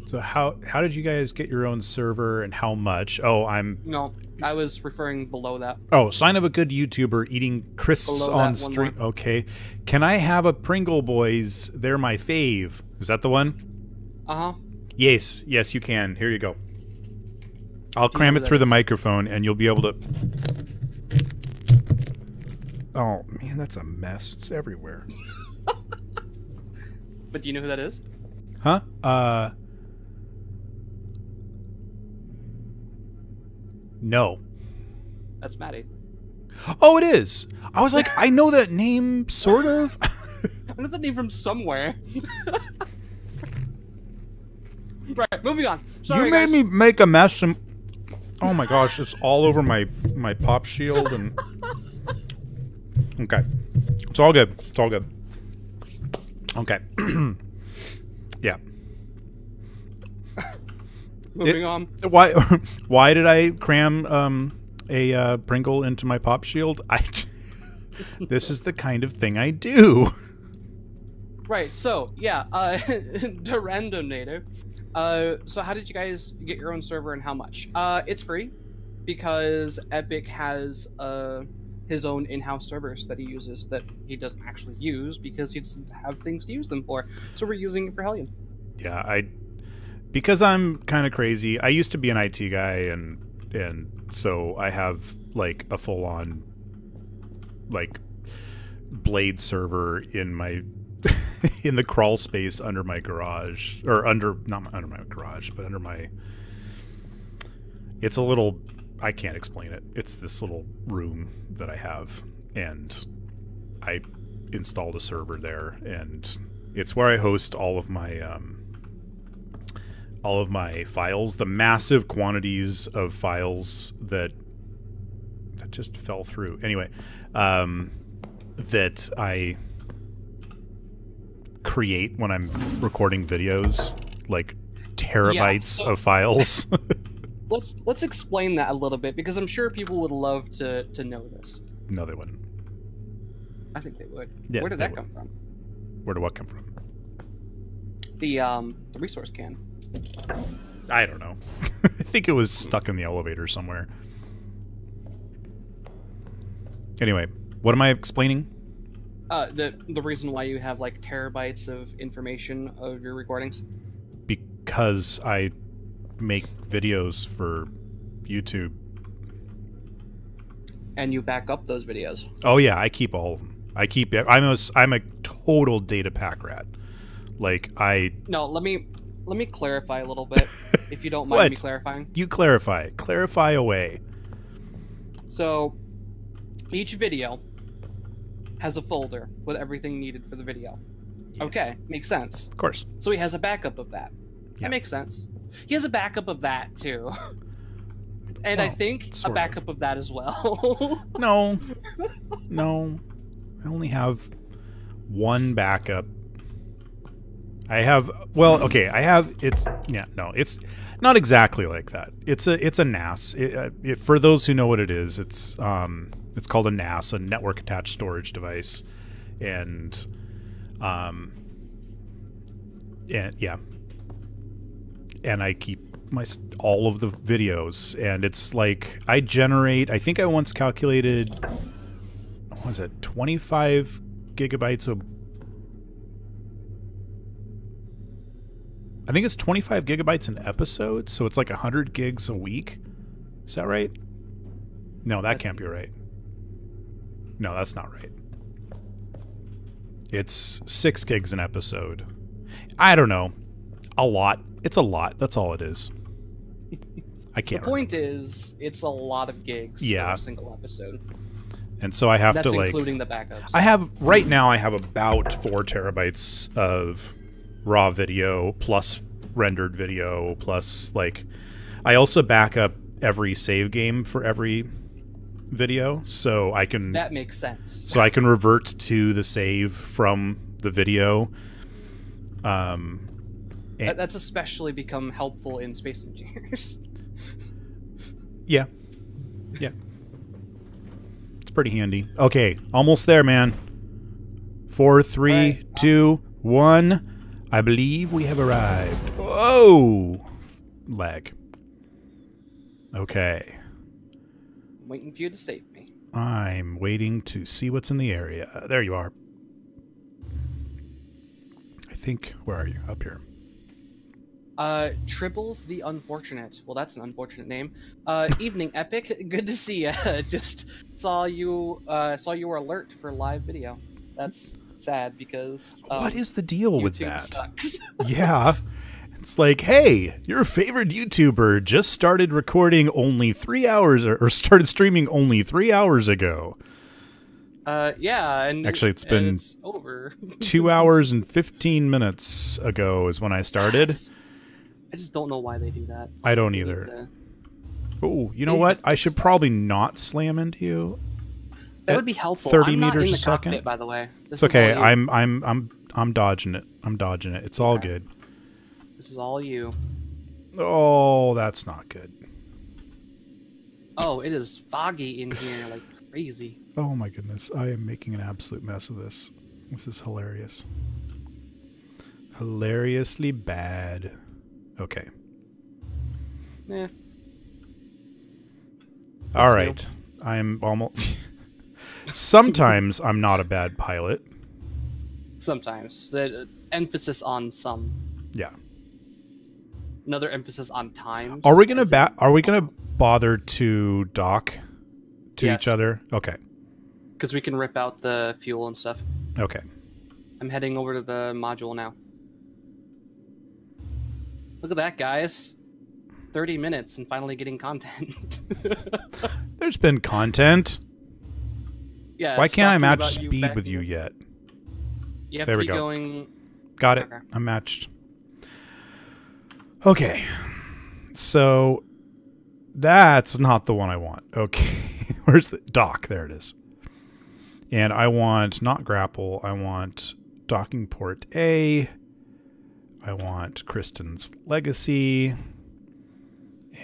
So how how did you guys get your own server and how much? Oh, I'm no. I was referring below that. Oh, sign of a good YouTuber eating crisps on stream. Okay. Can I have a Pringle Boys? They're my fave. Is that the one? Uh huh. Yes. Yes, you can. Here you go. I'll cram it through the microphone, and you'll be able to. Oh man, that's a mess. It's everywhere. But do you know who that is? Huh? Uh. No. That's Maddie. Oh, it is. I was like, I know that name, sort of. I know that name from somewhere. Right, moving on. Sorry, you made guys. me make a mess. And... Oh my gosh, it's all over my my pop shield and. Okay, it's all good. It's all good. Okay. Yeah. Moving it, on. Why? Why did I cram um, a uh, Pringle into my pop shield? I. This is the kind of thing I do. Right. So yeah, uh, the random native. Uh, so how did you guys get your own server and how much? Uh, it's free, because Epic has uh, his own in-house servers that he uses that he doesn't actually use because he doesn't have things to use them for. So we're using it for Hellion. Yeah, I because I'm kind of crazy. I used to be an I T guy, and and so I have like a full-on like Blade server in my. In the crawl space under my garage, or under not my, under my garage, but under my. It's a little. I can't explain it. It's this little room that I have, and I installed a server there, and it's where I host all of my um, all of my files, the massive quantities of files that that just fell through. Anyway, um, that I. create when I'm recording videos, like terabytes yeah. of files. let's let's explain that a little bit, because I'm sure people would love to to know this. No, they wouldn't. I think they would. Yeah, where did that would. come from? Where did what come from? The um the resource can. I don't know. I think it was stuck in the elevator somewhere. Anyway, what am I explaining? Uh, the the reason why you have like terabytes of information of your recordings? Because I make videos for YouTube. And you back up those videos. Oh yeah, I keep all of them. I keep I'm a, I'm a total data pack rat. Like I No, let me let me clarify a little bit if you don't mind what? me clarifying. You clarify. Clarify away. So each video has a folder with everything needed for the video. Yes. Okay, makes sense. Of course. So he has a backup of that. Yeah. That makes sense. He has a backup of that too. And well, I think a backup of. of that as well. No. No. I only have one backup. I have well, okay, I have it's yeah, no, it's not exactly like that. It's a it's a N A S. It, it, for those who know what it is, it's um it's called a N A S, a network attached storage device, and um and yeah, and I keep my all of the videos, and it's like I generate. I think I once calculated what was it twenty-five gigabytes of I think it's twenty-five gigabytes an episode, so it's like one hundred gigs a week. Is that right? No, that that's... can't be right. No, that's not right. It's six gigs an episode. I don't know. A lot. It's a lot. That's all it is. I can't. The point remember. is, it's a lot of gigs yeah. for a single episode. And so I have that's to like including the backups. I have right now. I have about four terabytes of raw video plus rendered video plus like. I also back up every save game for every video, so I can. That makes sense. So I can revert to the save from the video. Um, and that's especially become helpful in Space Engineers. Yeah, yeah. Pretty handy. Okay, almost there, man. Four, three, right. two, one. I believe we have arrived. Whoa! Lag. Okay. I'm waiting for you to save me. I'm waiting to see what's in the area. There you are. I think, where are you? Up here. Uh, Tribbles the Unfortunate. Well, that's an unfortunate name. Uh, evening, Epic. Good to see you. Just saw you. Uh, saw your alert for live video. That's sad because. Um, what is the deal YouTube with that? Sucks. Yeah, it's like, hey, your favorite YouTuber just started recording only three hours, or, or started streaming only three hours ago. Uh, yeah, and actually, it's been it's over. two hours and fifteen minutes ago is when I started. I just don't know why they do that. I don't either. Oh, you know what? I should probably not slam into you. That would be helpful. Thirty meters a second, by the way. It's okay. I'm, I'm, I'm, I'm dodging it. I'm dodging it. It's all good. This is all you. Oh, that's not good. Oh, it is foggy in here like crazy. Oh my goodness! I am making an absolute mess of this. This is hilarious. Hilariously bad. Okay. Yeah. All right. New. I'm almost... Sometimes I'm not a bad pilot. Sometimes. The emphasis on some. Yeah. Another emphasis on time. Are we gonna ba Are we gonna bother to dock to yes. each other? Okay. Because we can rip out the fuel and stuff. Okay. I'm heading over to the module now. Look at that, guys. thirty minutes and finally getting content. There's been content. Yeah. Why can't I match speed with you yet? You have to be going... Got it. I'm matched. Okay. So that's not the one I want. Okay. Where's the dock? There it is. And I want not grapple. I want docking port A. I want Kristen's Legacy,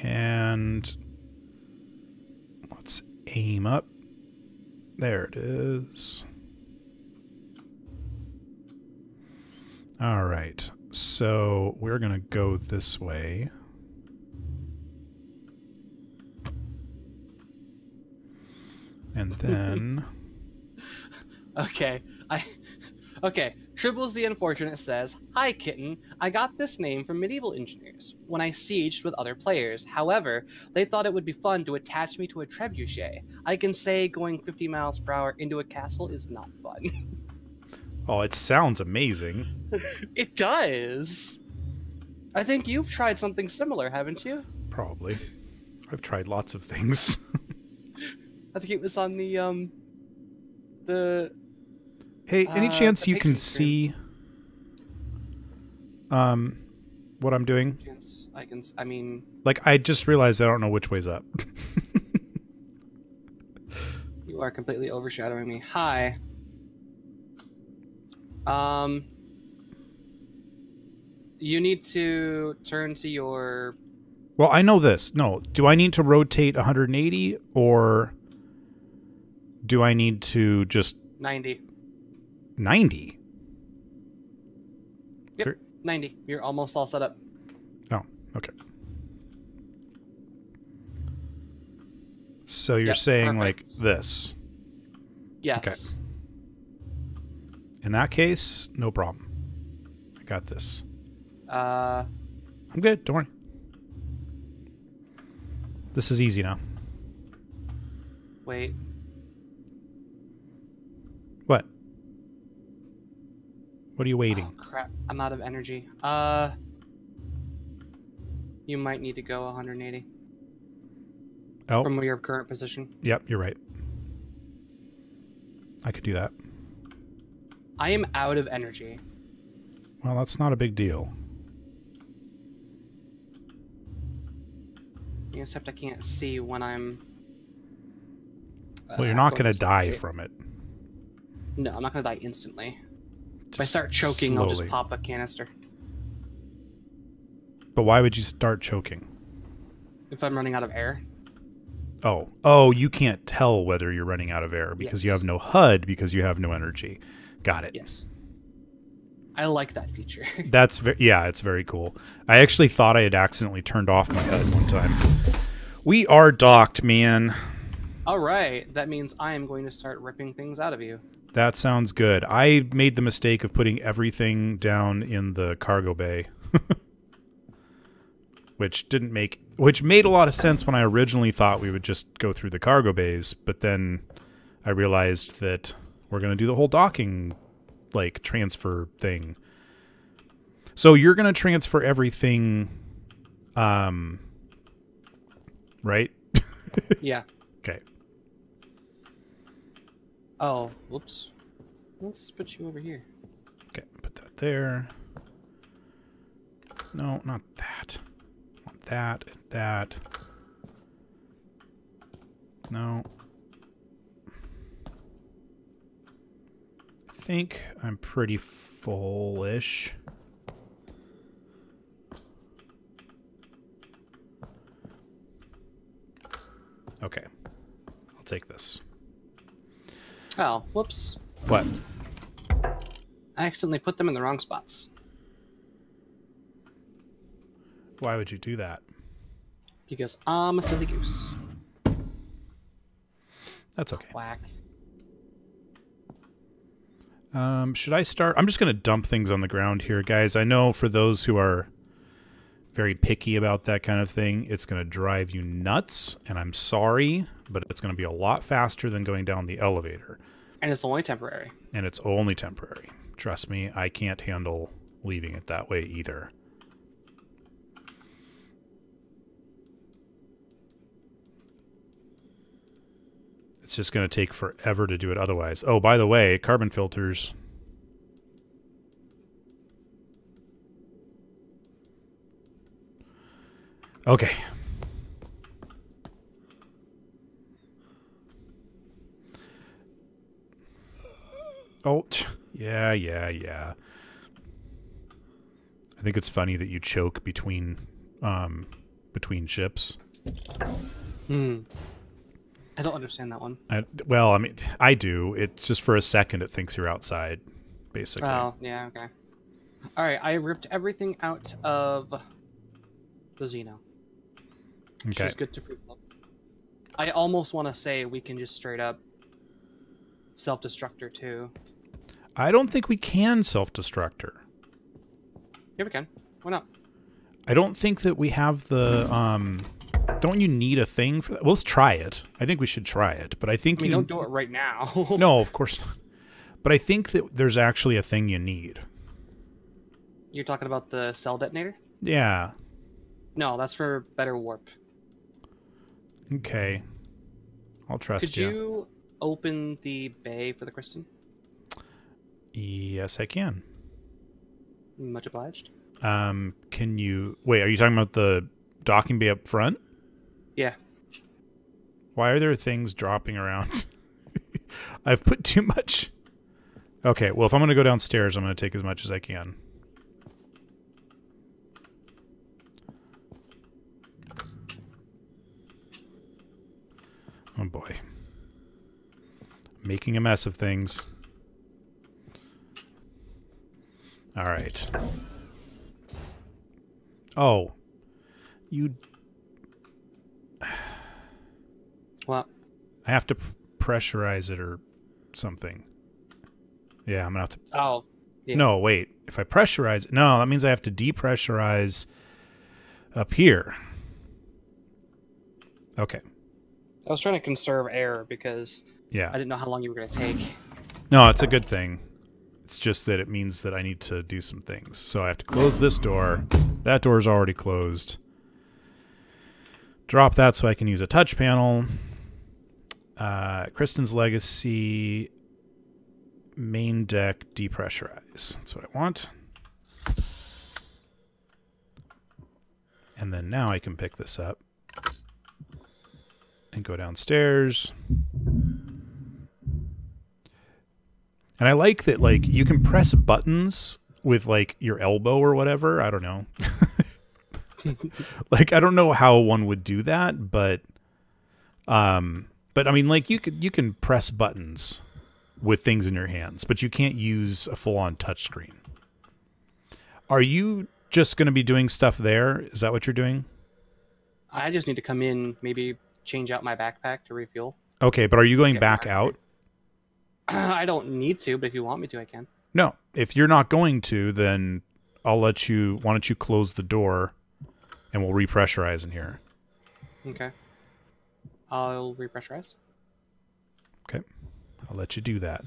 and let's aim up. There it is. All right, so we're going to go this way. And then... okay, I... Okay, Tribbles the Unfortunate says, "Hi, Kitten. I got this name from Medieval Engineers when I sieged with other players. However, they thought it would be fun to attach me to a trebuchet. I can say going fifty miles per hour into a castle is not fun." Oh, it sounds amazing. It does. I think you've tried something similar, haven't you? Probably. I've tried lots of things. I think it was on the, um, the... Hey, any uh, chance you can see um, what I'm doing? Chance I can. I mean, like I just realized I don't know which way's up. You are completely overshadowing me. Hi. Um, you need to turn to your. Well, I know this. No, do I need to rotate one hundred eighty or do I need to just ninety? ninety? Yep, Sorry? ninety. You're almost all set up. Oh, okay. So you're yep, saying perfect. Like this? Yes. Okay. In that case, no problem. I got this. Uh, I'm good. Don't worry. This is easy now. Wait. What? What are you waiting? Oh, crap. I'm out of energy. Uh, you might need to go one hundred eighty. Oh. From your current position. Yep, you're right. I could do that. I am out of energy. Well, that's not a big deal. Except I can't see when I'm... Uh, well, you're not going to die from it. No, I'm not going to die instantly. Just if I start choking, slowly. I'll just pop a canister. But why would you start choking? If I'm running out of air. Oh. Oh, you can't tell whether you're running out of air because yes. you have no H U D because you have no energy. Got it. Yes. I like that feature. That's very, yeah, it's very cool. I actually thought I had accidentally turned off my H U D one time. We are docked, man. All right. That means I am going to start ripping things out of you. That sounds good. I made the mistake of putting everything down in the cargo bay, which didn't make, which made a lot of sense when I originally thought we would just go through the cargo bays, but then I realized that we're going to do the whole docking like transfer thing. So you're going to transfer everything, um, right? Yeah. Okay. Oh, whoops. Let's put you over here. Okay, put that there. No, not that. Not that, that. No. I think I'm pretty full-ish. Okay. I'll take this. Oh, whoops. What? I accidentally put them in the wrong spots. Why would you do that? Because I'm a silly goose. That's okay. Whack. Um, should I start? I'm just going to dump things on the ground here, guys. I know for those who are very picky about that kind of thing, it's going to drive you nuts, and I'm sorry, but it's going to be a lot faster than going down the elevator. And it's only temporary. And it's only temporary. Trust me, I can't handle leaving it that way either. It's just going to take forever to do it otherwise. Oh, by the way, carbon filters. Okay. Oh, yeah, yeah, yeah. I think it's funny that you choke between, um, between ships. Hmm. I don't understand that one. I, well, I mean, I do. It's just for a second it thinks you're outside, basically. Oh, yeah, okay. All right, I ripped everything out of the Xeno. Okay. Which is good to free flow. I almost want to say we can just straight up self-destructor, too. I don't think we can self-destructor. Yeah, we can. Why not? I don't think that we have the... um. Don't you need a thing for that? Well, let's try it. I think we should try it, but I think we I mean, you... don't do it right now. No, of course not. But I think that there's actually a thing you need. You're talking about the cell detonator? Yeah. No, that's for better warp. Okay. I'll trust Could you. Could you open the bay for the Kristen? Yes, I can. Much obliged. Um, can you... Wait, are you talking about the docking bay up front? Yeah. Why are there things dropping around? I've put too much. Okay, well, if I'm going to go downstairs, I'm going to take as much as I can. Oh, boy. Making a mess of things. All right. Oh. You... What? I have to pressurize it or something. Yeah, I'm going to have to... Oh, Yeah. No, wait. If I pressurize, no, that means I have to depressurize up here. Okay. I was trying to conserve air because yeah. I didn't know how long you were going to take. No, it's a good thing. It's just that it means that I need to do some things. So I have to close this door. That door is already closed. Drop that so I can use a touch panel. Uh, Kristen's Legacy, main deck, depressurize. That's what I want. And then now I can pick this up and go downstairs. And I like that, like, you can press buttons with, like, your elbow or whatever. I don't know. Like, I don't know how one would do that, but, um, but I mean, like, you could, you can press buttons with things in your hands, but you can't use a full-on touchscreen. Are you just going to be doing stuff there? Is that what you're doing? I just need to come in, maybe change out my backpack to refuel. Okay, but are you going back out? I don't need to, but if you want me to, I can. No, if you're not going to, then I'll let you. Why don't you close the door, and we'll repressurize in here. Okay. I'll repressurize. Okay, I'll let you do that.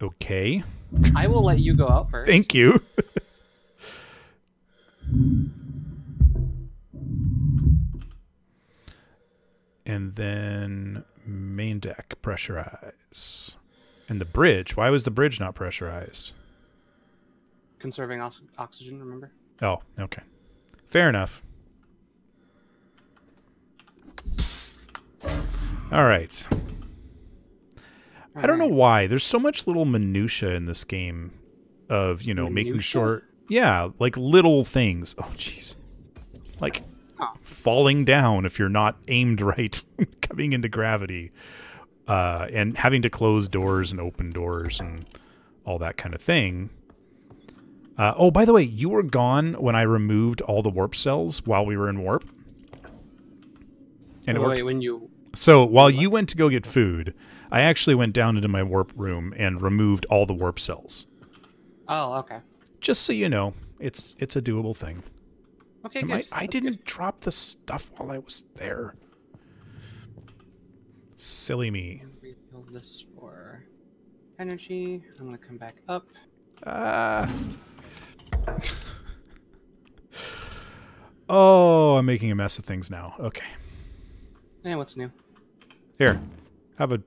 Okay. I will let you go out first. Thank you. And then main deck, pressurize. And the bridge. Why was the bridge not pressurized? Conserving ox oxygen, remember? Oh, okay. Fair enough. All right. I don't know why. There's so much little minutia in this game of, you know, minutia? making sure. Yeah, like little things. Oh, jeez. Like... falling down if you're not aimed right, coming into gravity, uh, and having to close doors and open doors and all that kind of thing. Uh, oh, by the way, you were gone when I removed all the warp cells while we were in warp. And it worked. Wait, when you... So while you went to go get food, I actually went down into my warp room and removed all the warp cells. Oh, okay. Just so you know, it's it's a doable thing. Okay, good. I, I didn't good. drop the stuff while I was there. Silly me. Refill this for energy. I'm gonna come back up. Uh. Oh, I'm making a mess of things now. Okay. Yeah, what's new? Here, have a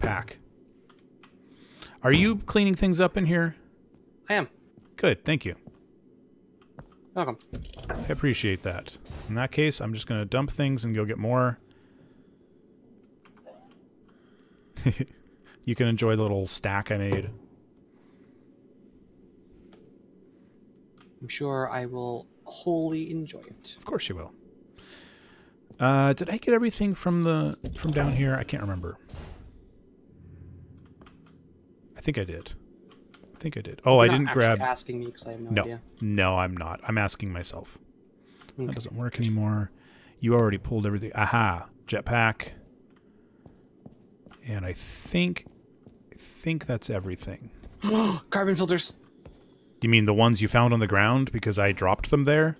pack. Are you cleaning things up in here? I am. Good, thank you. Welcome. I appreciate that. In that case, I'm just going to dump things and go get more. You can enjoy the little stack I made. I'm sure I will wholly enjoy it. Of course you will. Uh, did I get everything from the from down here? I can't remember. I think I did. I think I did. Oh, You're I didn't grab. Asking me because I have no, no idea. No, I'm not. I'm asking myself. Okay. That doesn't work anymore. You already pulled everything. Aha, jetpack. And I think, I think that's everything. Carbon filters. You mean the ones you found on the ground because I dropped them there?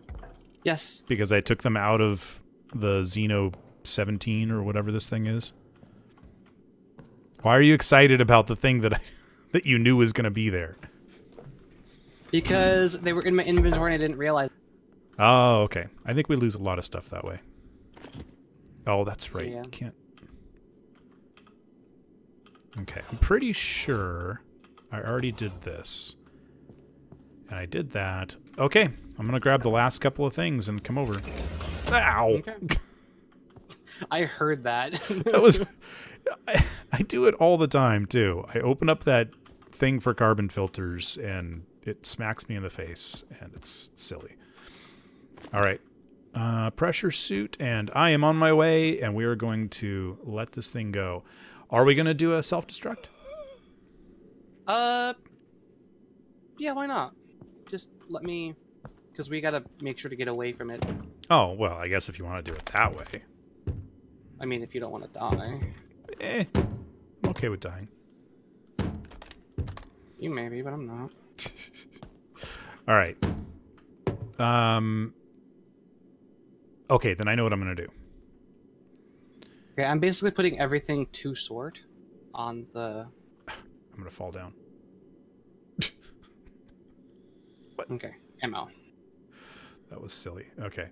Yes. Because I took them out of the Xeno seventeen or whatever this thing is. Why are you excited about the thing that I? That you knew was going to be there? Because they were in my inventory and I didn't realize. Oh, okay. I think we lose a lot of stuff that way. Oh, that's right. Yeah. You can't. Okay. I'm pretty sure I already did this. And I did that. Okay. I'm going to grab the last couple of things and come over. Ow! Okay. I heard that. That was... I, I do it all the time, too. I open up that thing for carbon filters and it smacks me in the face and it's silly. All right, uh, pressure suit, and I am on my way, and we are going to let this thing go. Are we going to do a self-destruct? Uh, yeah, why not? Just let me, because we got to make sure to get away from it. Oh, well, I guess if you want to do it that way. I mean, if you don't want to die. Eh, I'm okay with dying. You may be, but I'm not. All right. Um. Okay, then I know what I'm going to do. Okay, I'm basically putting everything to sort on the... I'm going to fall down. What? Okay, M L. That was silly. Okay.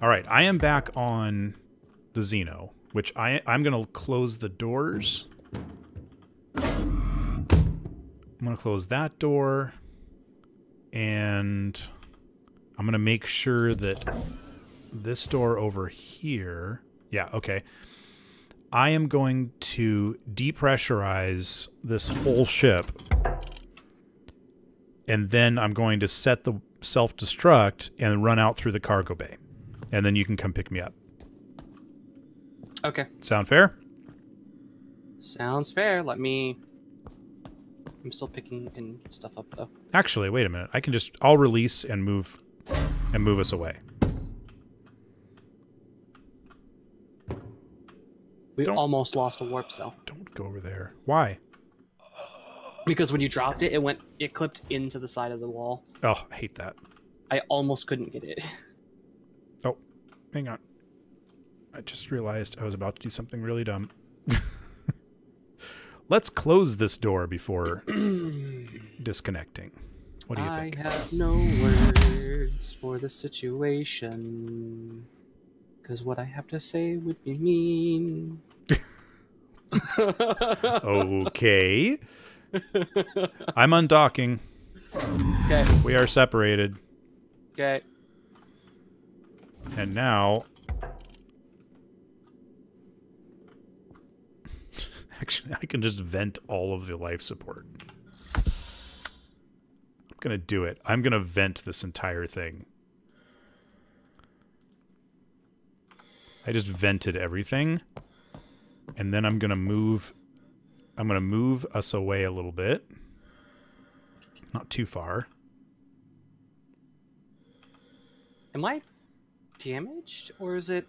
All right, I am back on the Xeno, which I, I'm going to close the doors. I'm going to close that door, and I'm going to make sure that this door over here... Yeah, okay. I am going to depressurize this whole ship, and then I'm going to set the self-destruct and run out through the cargo bay, and then you can come pick me up. Okay. Sound fair? Sounds fair. Let me... I'm still picking and stuff up, though. Actually, wait a minute. I can just... I'll release and move and move us away. We don't, almost lost a warp cell. Don't go over there. Why? Because when you dropped it, it went... It clipped into the side of the wall. Oh, I hate that. I almost couldn't get it. Oh, hang on. I just realized I was about to do something really dumb. Let's close this door before disconnecting. What do you I think? I have no words for the situation, because what I have to say would be mean. Okay. I'm undocking. Okay. We are separated. Okay. And now... Actually, I can just vent all of the life support. I'm going to do it. I'm going to vent this entire thing. I just vented everything. And then I'm going to move... I'm going to move us away a little bit. Not too far. Am I damaged? Or is it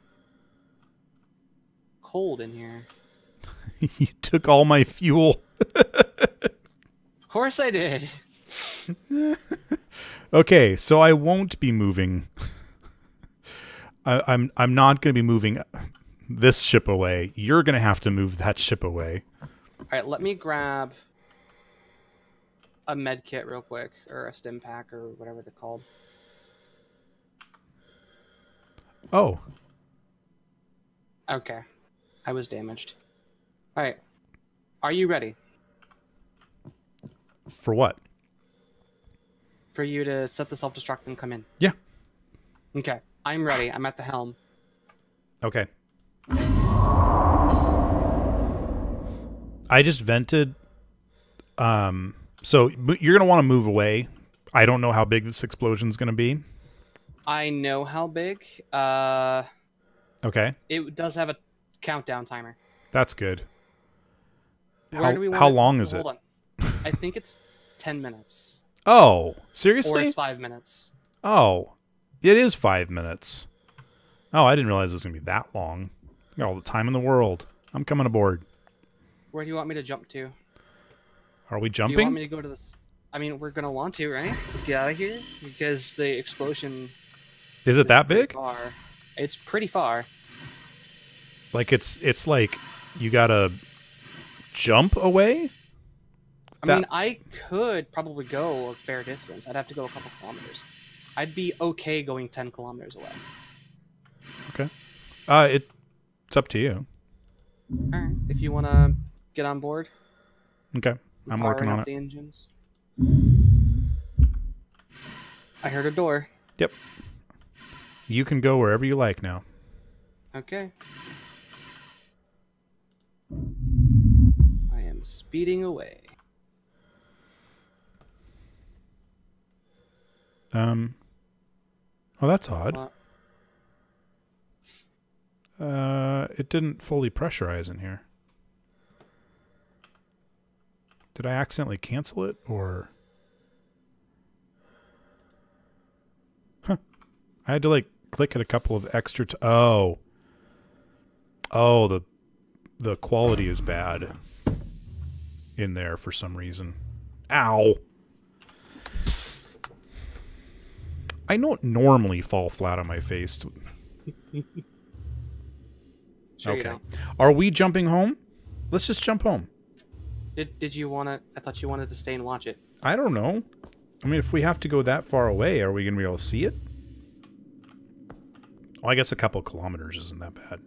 cold in here? You took all my fuel. Of course I did. Okay, so I won't be moving. I, I'm I'm not going to be moving this ship away. You're going to have to move that ship away. All right, let me grab a med kit real quick, or a stim pack, or whatever they're called. Oh. Okay, I was damaged. All right. Are you ready? For what? For you to set the self-destruct and come in. Yeah. Okay. I'm ready. I'm at the helm. Okay. I just vented. Um, so you're going to want to move away. I don't know how big this explosion is going to be. I know how big. Uh, okay. It does have a countdown timer. That's good. Where how do we want how it? long is Hold it? Hold on. I think it's ten minutes. Oh, seriously? Or it's five minutes. Oh, it is five minutes. Oh, I didn't realize it was going to be that long. I got all the time in the world. I'm coming aboard. Where do you want me to jump to? Are we jumping? Do you want me to go to this? I mean, we're going to want to, right? Get out of here because the explosion... Is it that big? Far. It's pretty far. Like, it's, it's like you got to... jump away? I that... mean, I could probably go a fair distance. I'd have to go a couple kilometers. I'd be okay going ten kilometers away. Okay. Uh, it, it's up to you. All right. If you want to get on board. Okay. I'm working on it. The engines. I heard a door. Yep. You can go wherever you like now. Okay. Speeding away. Um. Oh, that's odd. What? Uh, it didn't fully pressurize in here. Did I accidentally cancel it, or? Huh. I had to like click at a couple of extra. T oh. Oh, the the quality is bad. in there for some reason. Ow! I don't normally fall flat on my face. Sure, okay. Are we jumping home? Let's just jump home. Did, did you want to... I thought you wanted to stay and watch it. I don't know. I mean, if we have to go that far away, are we going to be able to see it? Well, I guess a couple of kilometers isn't that bad.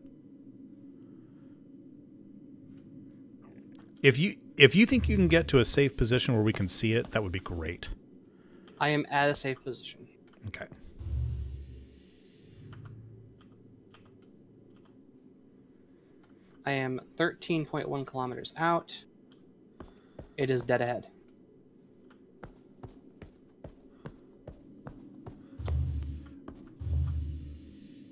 If you if you think you can get to a safe position where we can see it, that would be great. I am at a safe position. Okay. I am thirteen point one kilometers out. It is dead ahead.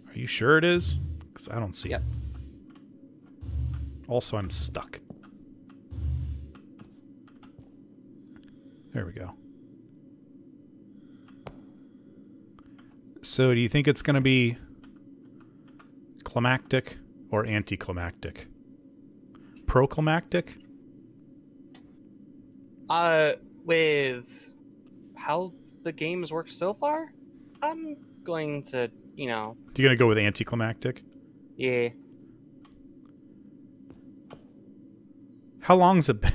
Are you sure it is? Because I don't see yep. it. Also, I'm stuck. There we go. So, do you think it's going to be climactic or anticlimactic? Proclimactic? Uh, with how the game has worked so far, I'm going to, you know... You're going to go with anticlimactic? Yeah. How long's it been?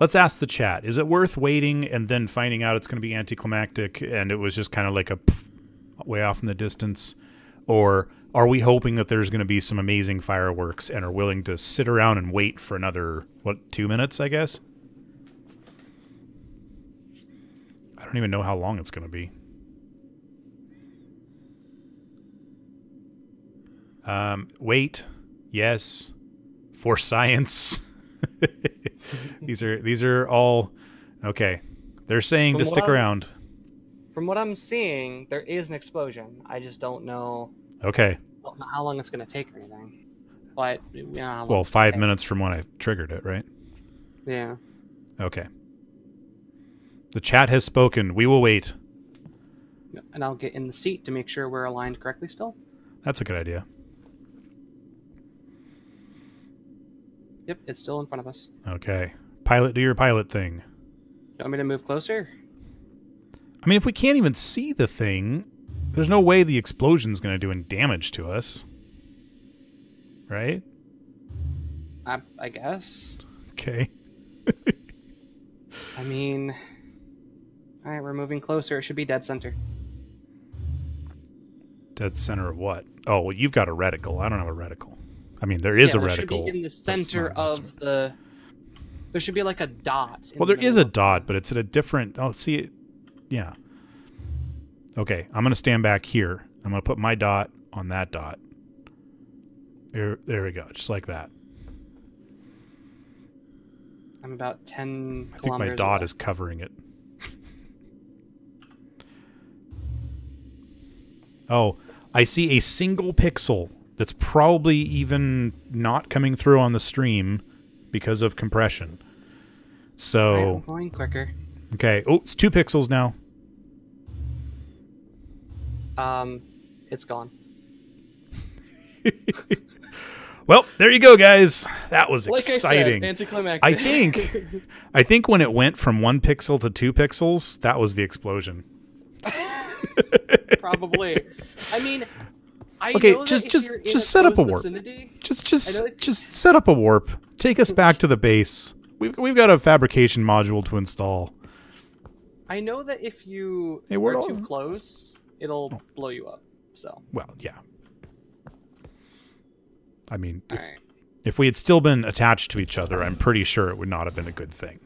Let's ask the chat. Is it worth waiting and then finding out it's going to be anticlimactic and it was just kind of like a pff, way off in the distance? Or are we hoping that there's going to be some amazing fireworks and are willing to sit around and wait for another, what, two minutes, I guess? I don't even know how long it's going to be. Um, wait. Yes. For science. These are these are all okay. They're saying to stick around. From what I'm seeing, there is an explosion. I just don't know. Okay. Don't know how long it's going to take or anything. But you know, well, five minutes from when I triggered it, right? Yeah. Okay. The chat has spoken. We will wait. And I'll get in the seat to make sure we're aligned correctly still. That's a good idea. Yep, it's still in front of us. Okay. Pilot, do your pilot thing. You want me to move closer? I mean, if we can't even see the thing, there's no way the explosion's going to do any damage to us. Right? I, I guess. Okay. I mean... Alright, we're moving closer. It should be dead center. Dead center of what? Oh, well, you've got a reticle. I don't have a reticle. I mean, there is yeah, a there reticle. Should be in the center of right. the. There should be like a dot. Well, there the is a dot, but it's at a different. Oh, see it. Yeah. Okay, I'm gonna stand back here. I'm gonna put my dot on that dot. There, there we go. Just like that. I'm about ten. I think my dot away. is covering it. Oh, I see a single pixel. That's probably even not coming through on the stream because of compression. So I'm going quicker. Okay. Oh, it's two pixels now. Um, it's gone. Well, there you go, guys. That was like exciting. I, said, anticlimactic. I think, I think when it went from one pixel to two pixels, that was the explosion. Probably. I mean. I okay, just just just set up a warp. Vicinity, just just just set up a warp. Take us back to the base. We've we've got a fabrication module to install. I know that if you hey, are all... too close, it'll oh. blow you up. So well, yeah. I mean, if, right. if we had still been attached to each other, I'm pretty sure it would not have been a good thing.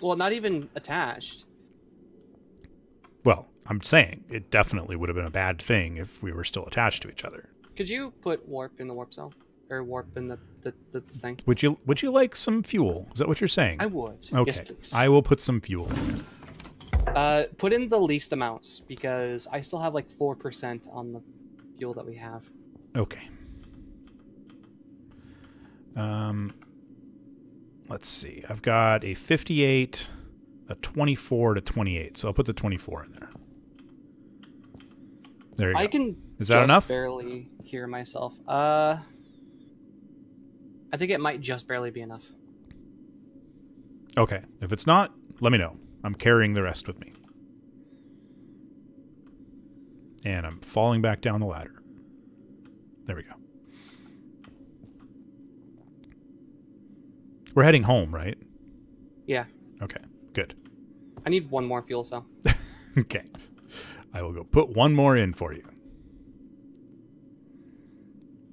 Well, not even attached. Well. I'm saying it definitely would have been a bad thing if we were still attached to each other. Could you put warp in the warp cell? Or warp in the, the, the thing? Would you Would you like some fuel? Is that what you're saying? I would. Okay. Yes, I will put some fuel. Uh, put in the least amounts because I still have like four percent on the fuel that we have. Okay. Um, let's see. I've got a fifty-eight, a twenty-four to twenty-eight. So I'll put the twenty-four in there. There you I go. can Is that just enough? Barely hear myself. Uh, I think it might just barely be enough. Okay. If it's not, let me know. I'm carrying the rest with me. And I'm falling back down the ladder. There we go. We're heading home, right? Yeah. Okay, good. I need one more fuel cell. Okay. I will go put one more in for you.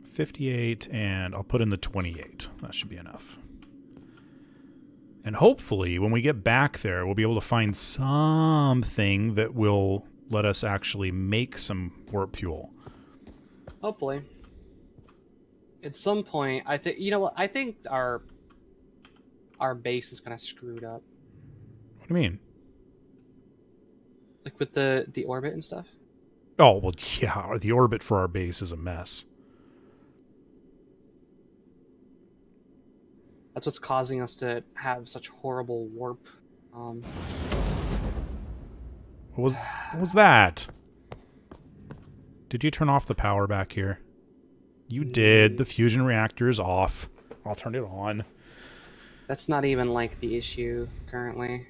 fifty-eight, and I'll put in the twenty-eight. That should be enough. And hopefully, when we get back there, we'll be able to find something that will let us actually make some warp fuel. Hopefully. At some point, I think, you know what, I think our our base is kind of screwed up. What do you mean? Like with the, the orbit and stuff? Oh, well, yeah, the orbit for our base is a mess. That's what's causing us to have such horrible warp. Um... What was, what was that? Did you turn off the power back here? You did. The fusion reactor is off. I'll turn it on. That's not even like the issue currently.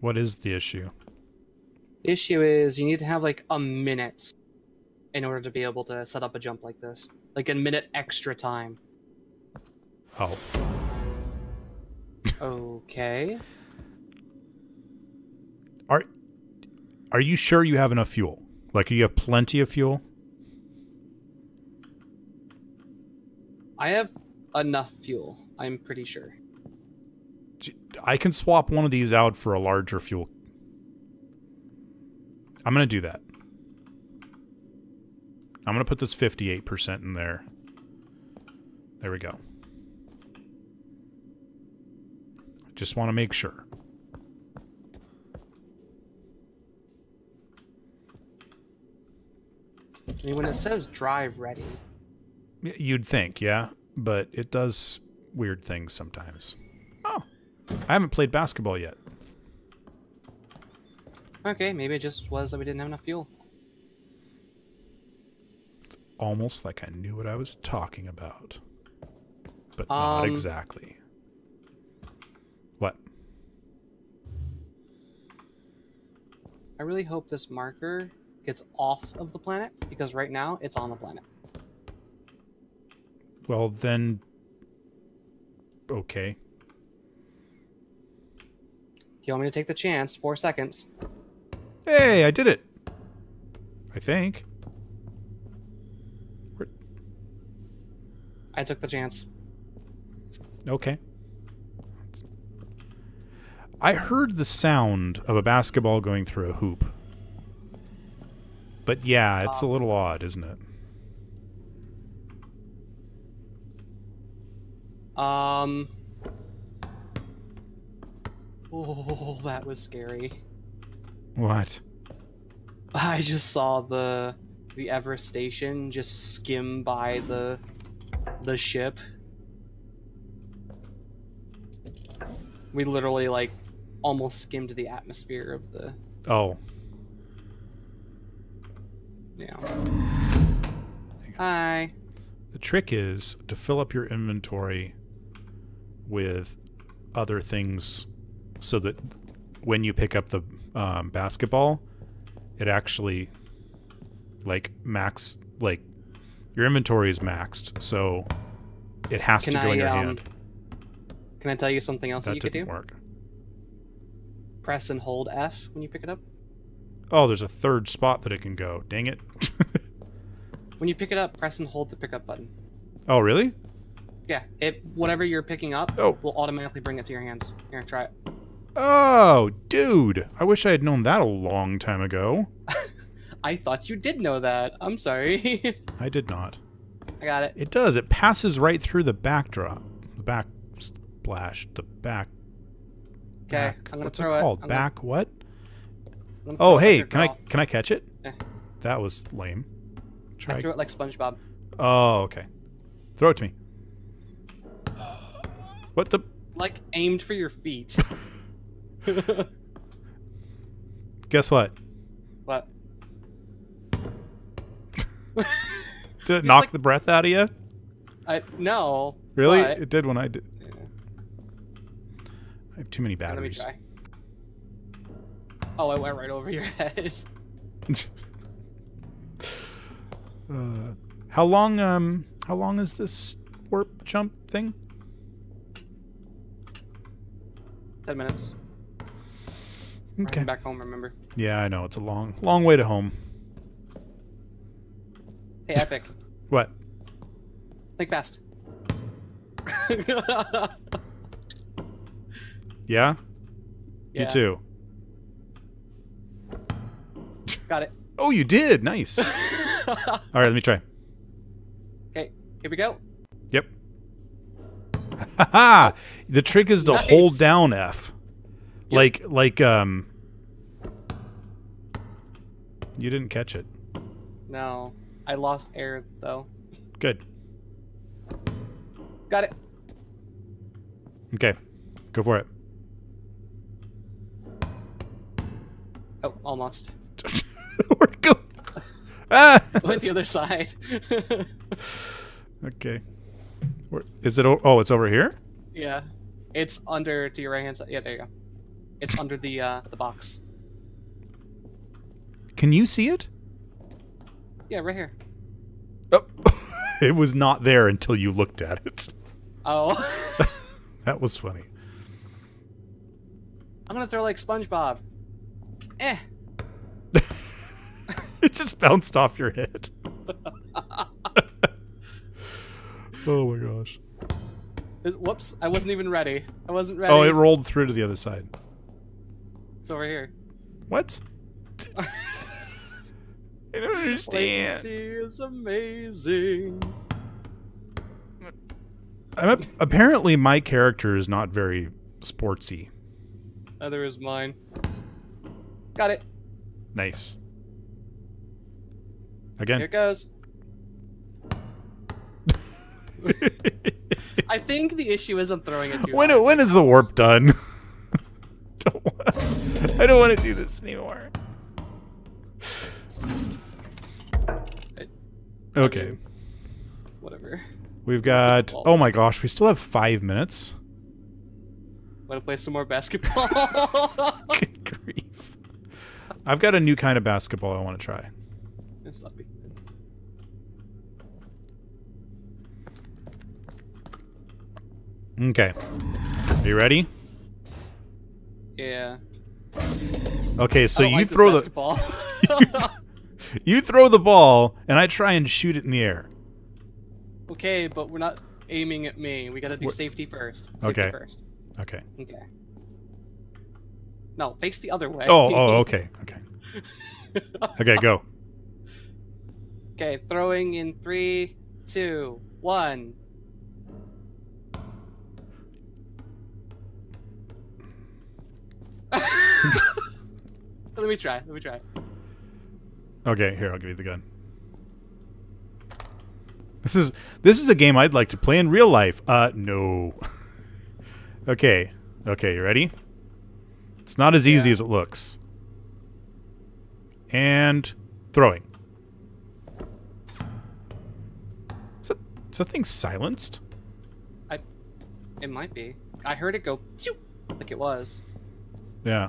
What is the issue? The issue is you need to have like a minute in order to be able to set up a jump like this. Like a minute extra time. Oh. Okay. Are are you sure you have enough fuel? Like, you have plenty of fuel? I have enough fuel, I'm pretty sure. I can swap one of these out for a larger fuel. I'm going to do that. I'm going to put this fifty-eight percent in there. There we go. Just want to make sure. I mean, when it says drive ready. You'd think, yeah. But it does weird things sometimes. Oh. I haven't played basketball yet. Okay, maybe it just was that we didn't have enough fuel. It's almost like I knew what I was talking about. But um, not exactly. What? I really hope this marker gets off of the planet, because right now it's on the planet. Well, then... Okay. You want me to take the chance? Four seconds. Hey, I did it! I think. Where... I took the chance. Okay. I heard the sound of a basketball going through a hoop. But yeah, it's a little odd, isn't it? Um. Oh, that was scary. What? I just saw the the Everest Station just skim by the the ship. We literally, like, almost skimmed the atmosphere of the... Oh. Yeah. Hi. The trick is to fill up your inventory with other things so that when you pick up the um, basketball, it actually, like, max... Like, your inventory is maxed, so it has Can to go I, in your um, hand. Can I tell you something else that, that you could do? That didn't work. Press and hold F when you pick it up. Oh, there's a third spot that it can go. Dang it. When you pick it up, press and hold the pickup button. Oh, really? Yeah. It, whatever you're picking up oh. will automatically bring it to your hands. Here, try it. Oh, dude. I wish I had known that a long time ago. I thought you did know that. I'm sorry. I did not. I got it. It does. It passes right through the backdrop. The back... Flash the back. Okay, back. I'm gonna What's throw it called? It. Back gonna, what? Oh, hey, can I can I catch it? Yeah. That was lame. Try. I threw it like SpongeBob. Oh, okay. Throw it to me. What the? Like aimed for your feet. Guess what? What? Did it knock like, the breath out of you? I, no. Really? But... It did when I did. Yeah. I have too many batteries. Let me try. Oh, I went right over your head. uh, how long? Um, how long is this warp jump thing? Ten minutes. Okay. Back home, remember? Yeah, I know. It's a long, long way to home. Hey, Epic. What? Think fast. Yeah? Yeah? You too. Got it. Oh, you did. Nice. All right, let me try. Okay, here we go. Yep. Ha ha! The trick is to nice. hold down F. Yep. Like, like, um... You didn't catch it. No. I lost air, though. Good. Got it. Okay. Go for it. Oh, almost. We're good. Ah, went the other side. Okay. Where, is it? Oh, it's over here? Yeah. It's under to your right hand side. Yeah, there you go. It's under the uh, the box. Can you see it? Yeah, right here. Oh. It was not there until you looked at it. Oh. That was funny. I'm going to throw like SpongeBob. Eh. It just bounced off your head. Oh my gosh. It's, whoops. I wasn't even ready. I wasn't ready. Oh, it rolled through to the other side. It's over here. What? I don't understand. Latency is amazing. I'm a, apparently, my character is not very sportsy. Neither is mine. Got it. Nice. Again. Here it goes. I think the issue is I'm throwing it too when hard. It, when is the warp done? Don't want, I don't want to do this anymore. Okay. Whatever. We've got... Oh my gosh, we still have five minutes. Want to play some more basketball? Good grief. I've got a new kind of basketball I want to try. It's not big. Okay. Are you ready? Yeah. Okay, so I don't you like throw this basketball. the... You throw the ball, and I try and shoot it in the air. Okay, but we're not aiming at me. We gotta do we're... safety first. Safety okay. First. Okay. Okay. No, face the other way. Oh, oh, okay, okay. Okay, go. Okay, throwing in three, two, one. Let me try. Let me try. Okay, here, I'll give you the gun. This is this is a game I'd like to play in real life. Uh, no. Okay. Okay, you ready? It's not as yeah. easy as it looks. And throwing. Is that, is that thing silenced? I, it might be. I heard it go, like it was. Yeah.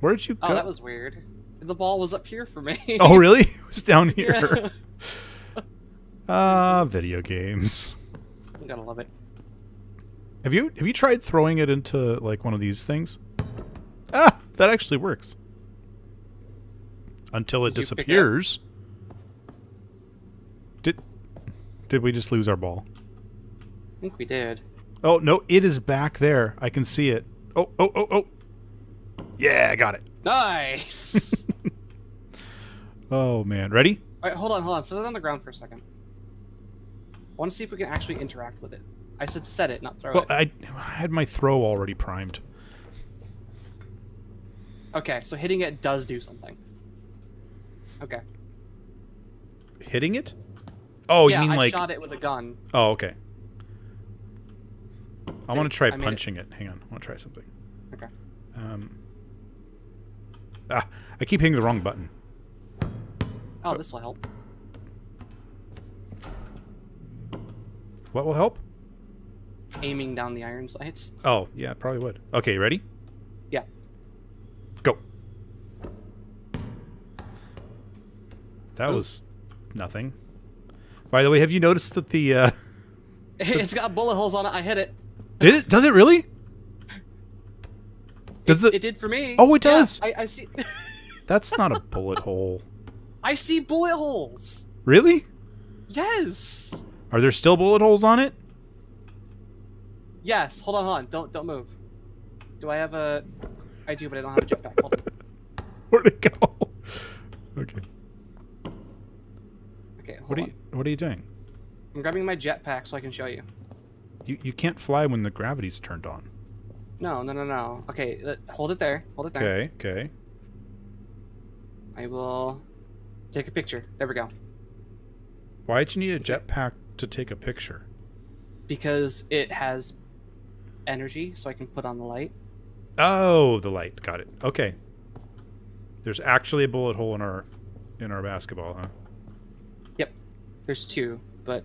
Where did you go? Oh, that was weird. The ball was up here for me. Oh, really? It was down here. Ah, yeah. uh, video games. You gotta love it. Have you have you tried throwing it into like one of these things? Ah, that actually works. Until it did disappears. Did did we just lose our ball? I think we did. Oh no! It is back there. I can see it. Oh oh oh oh! Yeah, I got it. Nice. Oh, man. Ready? All right, hold on, hold on. Set it on the ground for a second. I want to see if we can actually interact with it. I said set it, not throw well, it. Well, I, I had my throw already primed. Okay, so hitting it does do something. Okay. Hitting it? Oh, yeah, you mean I like... I shot it with a gun. Oh, okay. I, I want to try punching it. it. Hang on. I want to try something. Okay. Um... Ah, I keep hitting the wrong button. Oh, this will help. What will help? Aiming down the iron sights. Oh, yeah, probably would. Okay, ready? Yeah. Go. That Ooh. was nothing. By the way, have you noticed that the... Uh, the it's got bullet holes on it. I hit it. Did it? Does it really? Does it, the... it did for me. Oh, it does. Yeah, I, I see. That's not a bullet hole. I see bullet holes. Really? Yes. Are there still bullet holes on it? Yes. Hold on, hold on. Don't, don't move. Do I have a... I do, but I don't have a jetpack. Hold on. Where'd it go? Okay. Okay, hold what are on. You, what are you doing? I'm grabbing my jetpack so I can show you. You you can't fly when the gravity's turned on. No, no, no, no. Okay, let, hold it there. Hold it there. Okay, okay. I will take a picture. There we go. Why'd you need a jetpack to take a picture? Because it has energy, so I can put on the light. Oh, the light. Got it. Okay. There's actually a bullet hole in our in our basketball, huh? Yep. There's two, but...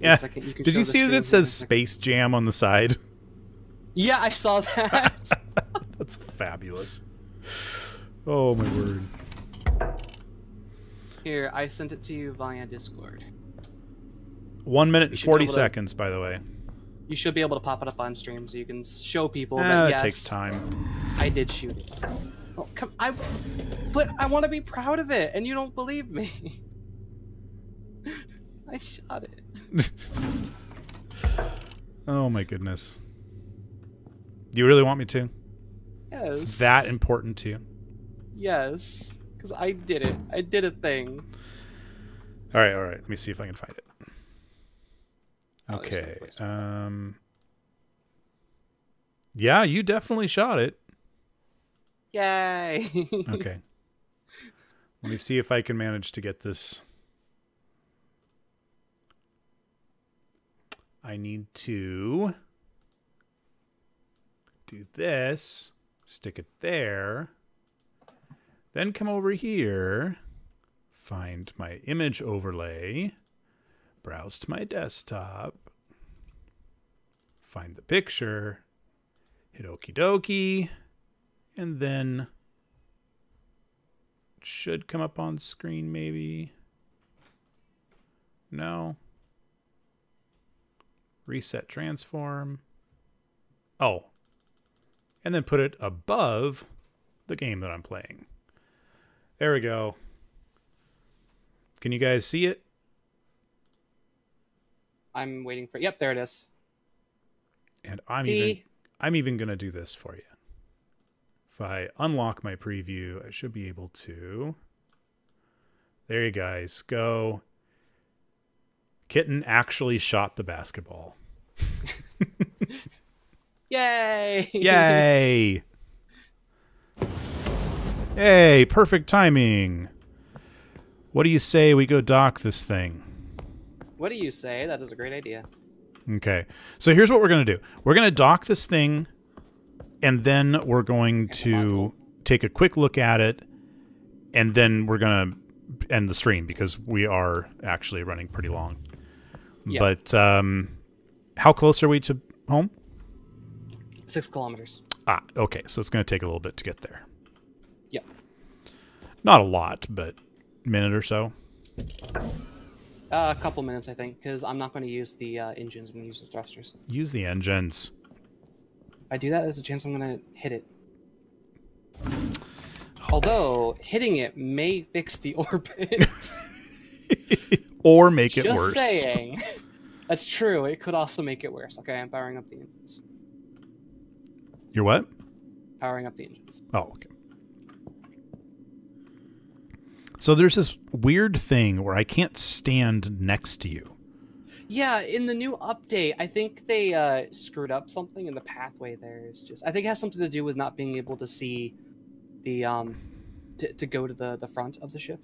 Yeah. Second, you can Did you see that it says Space Jam on the side? Yeah, I saw that. That's fabulous. Oh, my word. Here, I sent it to you via Discord. One minute and forty seconds, to, by the way. You should be able to pop it up on stream so you can show people ah, that, yes, it takes time. I did shoot it. Oh, come, I, but I want to be proud of it, and you don't believe me. I shot it. Oh, my goodness. You really want me to? Yes. It's that important to you? Yes. Because I did it. I did a thing. All right, all right. Let me see if I can find it. Okay. Oh, um. Yeah, you definitely shot it. Yay. Okay. Let me see if I can manage to get this. I need to do this, stick it there, then come over here, find my image overlay, browse to my desktop, find the picture, hit okie dokie, and then it should come up on screen maybe. No. Reset transform. Oh. And then put it above the game that I'm playing. There we go. Can you guys see it? I'm waiting for it. Yep, there it is. And I'm see? even I'm even gonna do this for you. If I unlock my preview, I should be able to. There you guys go. Kitten actually shot the basketball. Yay! Yay! Hey, perfect timing. What do you say we go dock this thing? What do you say? That is a great idea. Okay. So here's what we're going to do. We're going to dock this thing, and then we're going to take a quick look at it, and then we're going to end the stream because we are actually running pretty long. Yeah. But um, how close are we to home? Six kilometers. Ah, okay. So it's going to take a little bit to get there. Yeah. Not a lot, but a minute or so. Uh, a couple minutes, I think, because I'm not going to use the uh, engines. I'm going to use the thrusters. Use the engines. If I do that, there's a chance I'm going to hit it. Although, hitting it may fix the orbit. Or make it Just worse. Just saying. That's true. It could also make it worse. Okay, I'm powering up the engines. You're what? Powering up the engines. Oh, okay. So there's this weird thing where I can't stand next to you. Yeah, in the new update, I think they uh, screwed up something in the pathway there. It's just, I think it has something to do with not being able to see the, um, to, to go to the, the front of the ship.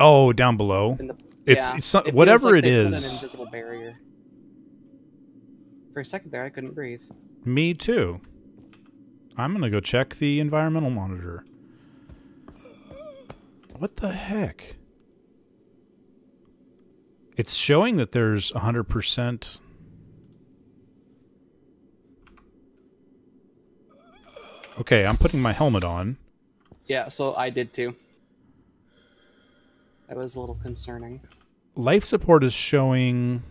Oh, down below. The, it's yeah. it's some, it whatever like it is. Put an invisible barrier. For a second there, I couldn't breathe. Me too. I'm going to go check the environmental monitor. What the heck? It's showing that there's one hundred percent. Okay, I'm putting my helmet on. Yeah, so I did too. That was a little concerning. Life support is showing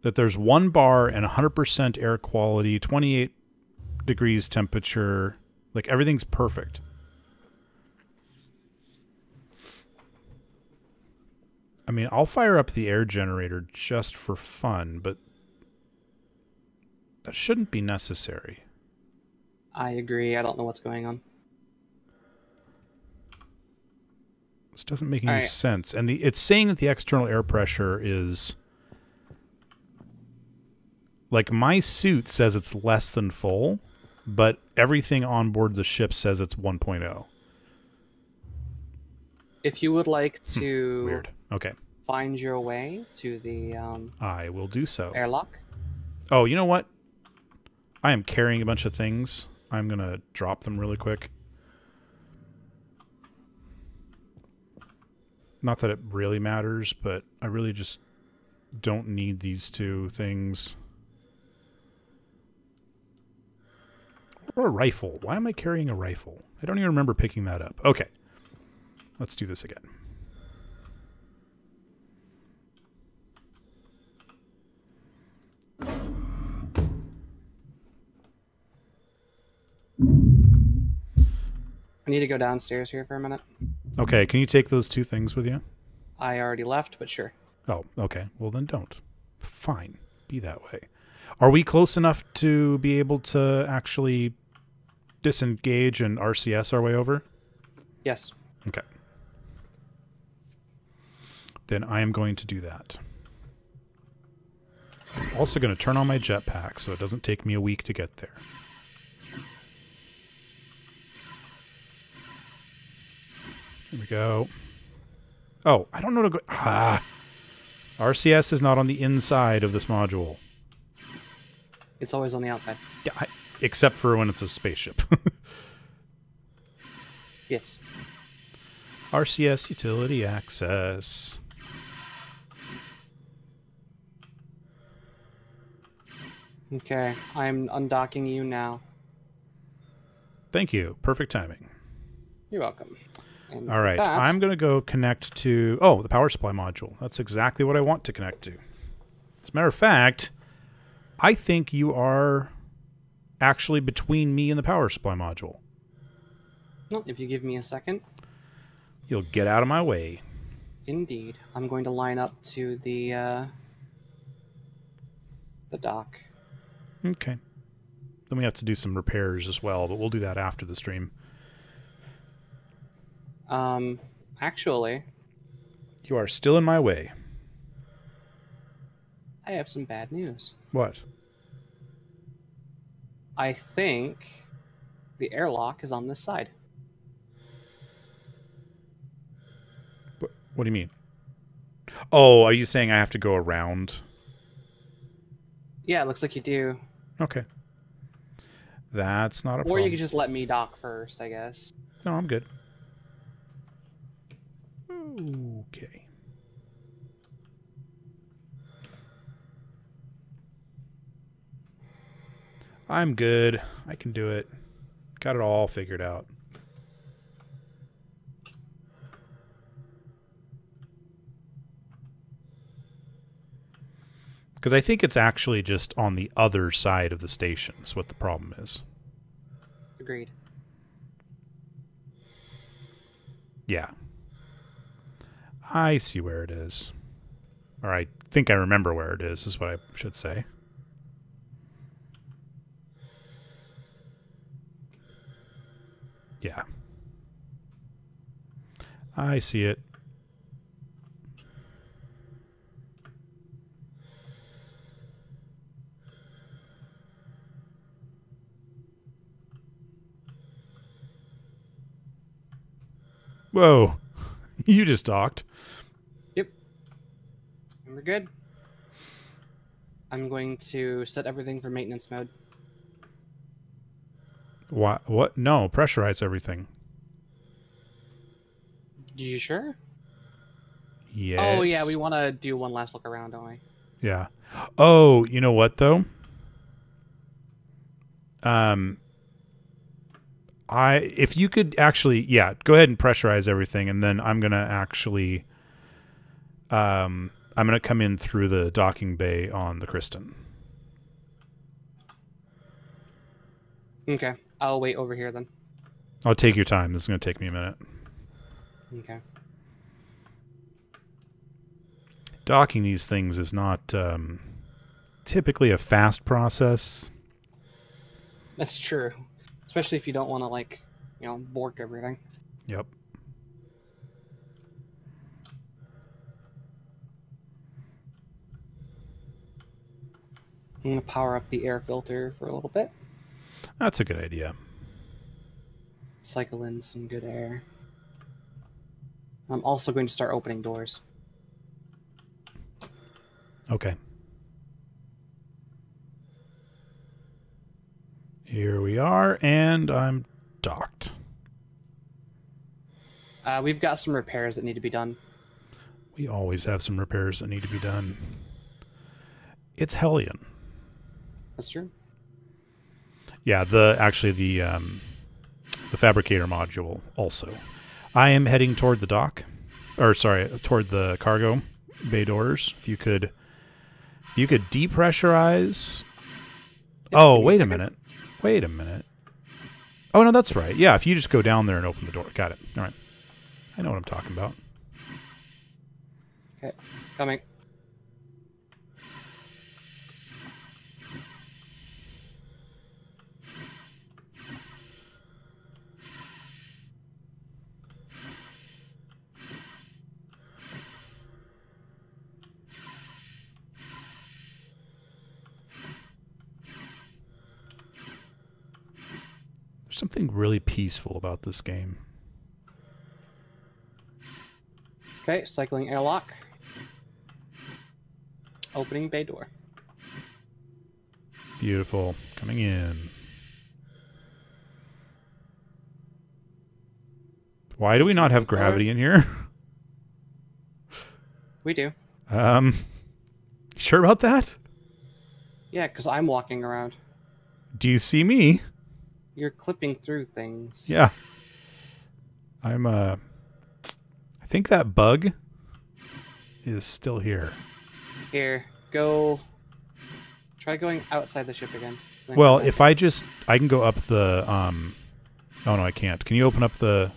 that there's one bar and one hundred percent air quality, twenty-eight degrees temperature. Like, everything's perfect. I mean, I'll fire up the air generator just for fun, but that shouldn't be necessary. I agree. I don't know what's going on. This doesn't make any right. sense. And the it's saying that the external air pressure is... Like, my suit says it's less than full, but everything on board the ship says it's one point oh. If you would like to... Hmm, weird. Okay. Find your way to the... Um, I will do so. Airlock. Oh, you know what? I am carrying a bunch of things. I'm going to drop them really quick. Not that it really matters, but I really just don't need these two things. Or a rifle. Why am I carrying a rifle? I don't even remember picking that up. Okay. Let's do this again. I need to go downstairs here for a minute. Okay, can you take those two things with you? I already left, but sure. Oh, okay. Well, then don't. Fine. Be that way. Are we close enough to be able to actually disengage and R C S our way over? Yes. Okay. Then I am going to do that. I'm also going to turn on my jetpack so it doesn't take me a week to get there. There we go. Oh, I don't know to go... Ah! R C S is not on the inside of this module. It's always on the outside. Yeah, I, except for when it's a spaceship. Yes. R C S utility access. Okay, I'm undocking you now. Thank you. Perfect timing. You're welcome. And all right, that. I'm going to go connect to... Oh, the power supply module. That's exactly what I want to connect to. As a matter of fact, I think you are actually between me and the power supply module. Well, if you give me a second... You'll get out of my way. Indeed. I'm going to line up to the, uh, the dock. Okay. Then we have to do some repairs as well, but we'll do that after the stream. Um, actually... You are still in my way. I have some bad news. What? I think the airlock is on this side. What, what do you mean? Oh, are you saying I have to go around? Yeah, it looks like you do. Okay. That's not a or problem. Or you could just let me dock first, I guess. No, I'm good. Okay. I'm good. I can do it. Got it all figured out. Because I think it's actually just on the other side of the station is what the problem is. Agreed. Yeah. I see where it is. Or I think I remember where it is, is what I should say. Yeah. I see it. Whoa. You just docked. Yep. And we're good. I'm going to set everything for maintenance mode. What? What? No, pressurize everything. You sure? Yes. Oh, yeah, we want to do one last look around, don't we? Yeah. Oh, you know what, though? Um, I if you could actually, yeah, go ahead and pressurize everything, and then I'm going to actually... Um, I'm going to come in through the docking bay on the Kristen. Okay. I'll wait over here, then. I'll take your time. This is going to take me a minute. Okay. Docking these things is not um, typically a fast process. That's true. Especially if you don't want to, like, you know, bork everything. Yep. I'm going to power up the air filter for a little bit. That's a good idea. Cycle in some good air. I'm also going to start opening doors. Okay. Here we are, and I'm docked. Uh, we've got some repairs that need to be done. We always have some repairs that need to be done. It's Hellion. That's true. Yeah, the actually the um, the fabricator module also. I am heading toward the dock, or sorry, toward the cargo bay doors. If you could, if you could depressurize. Oh, wait a minute. Wait a minute. Oh no, that's right. Yeah, if you just go down there and open the door, got it. All right, I know what I'm talking about. Okay, coming. Something really peaceful about this game. Okay, cycling airlock. Opening bay door. Beautiful. Coming in. Why do we not have gravity in here? We do. Um, sure about that? Yeah, because I'm walking around. Do you see me? You're clipping through things. Yeah. I'm, uh... I think that bug is still here. Here. Go... Try going outside the ship again. Well, if I just... I can go up the, um... Oh, no, I can't. Can you open up the...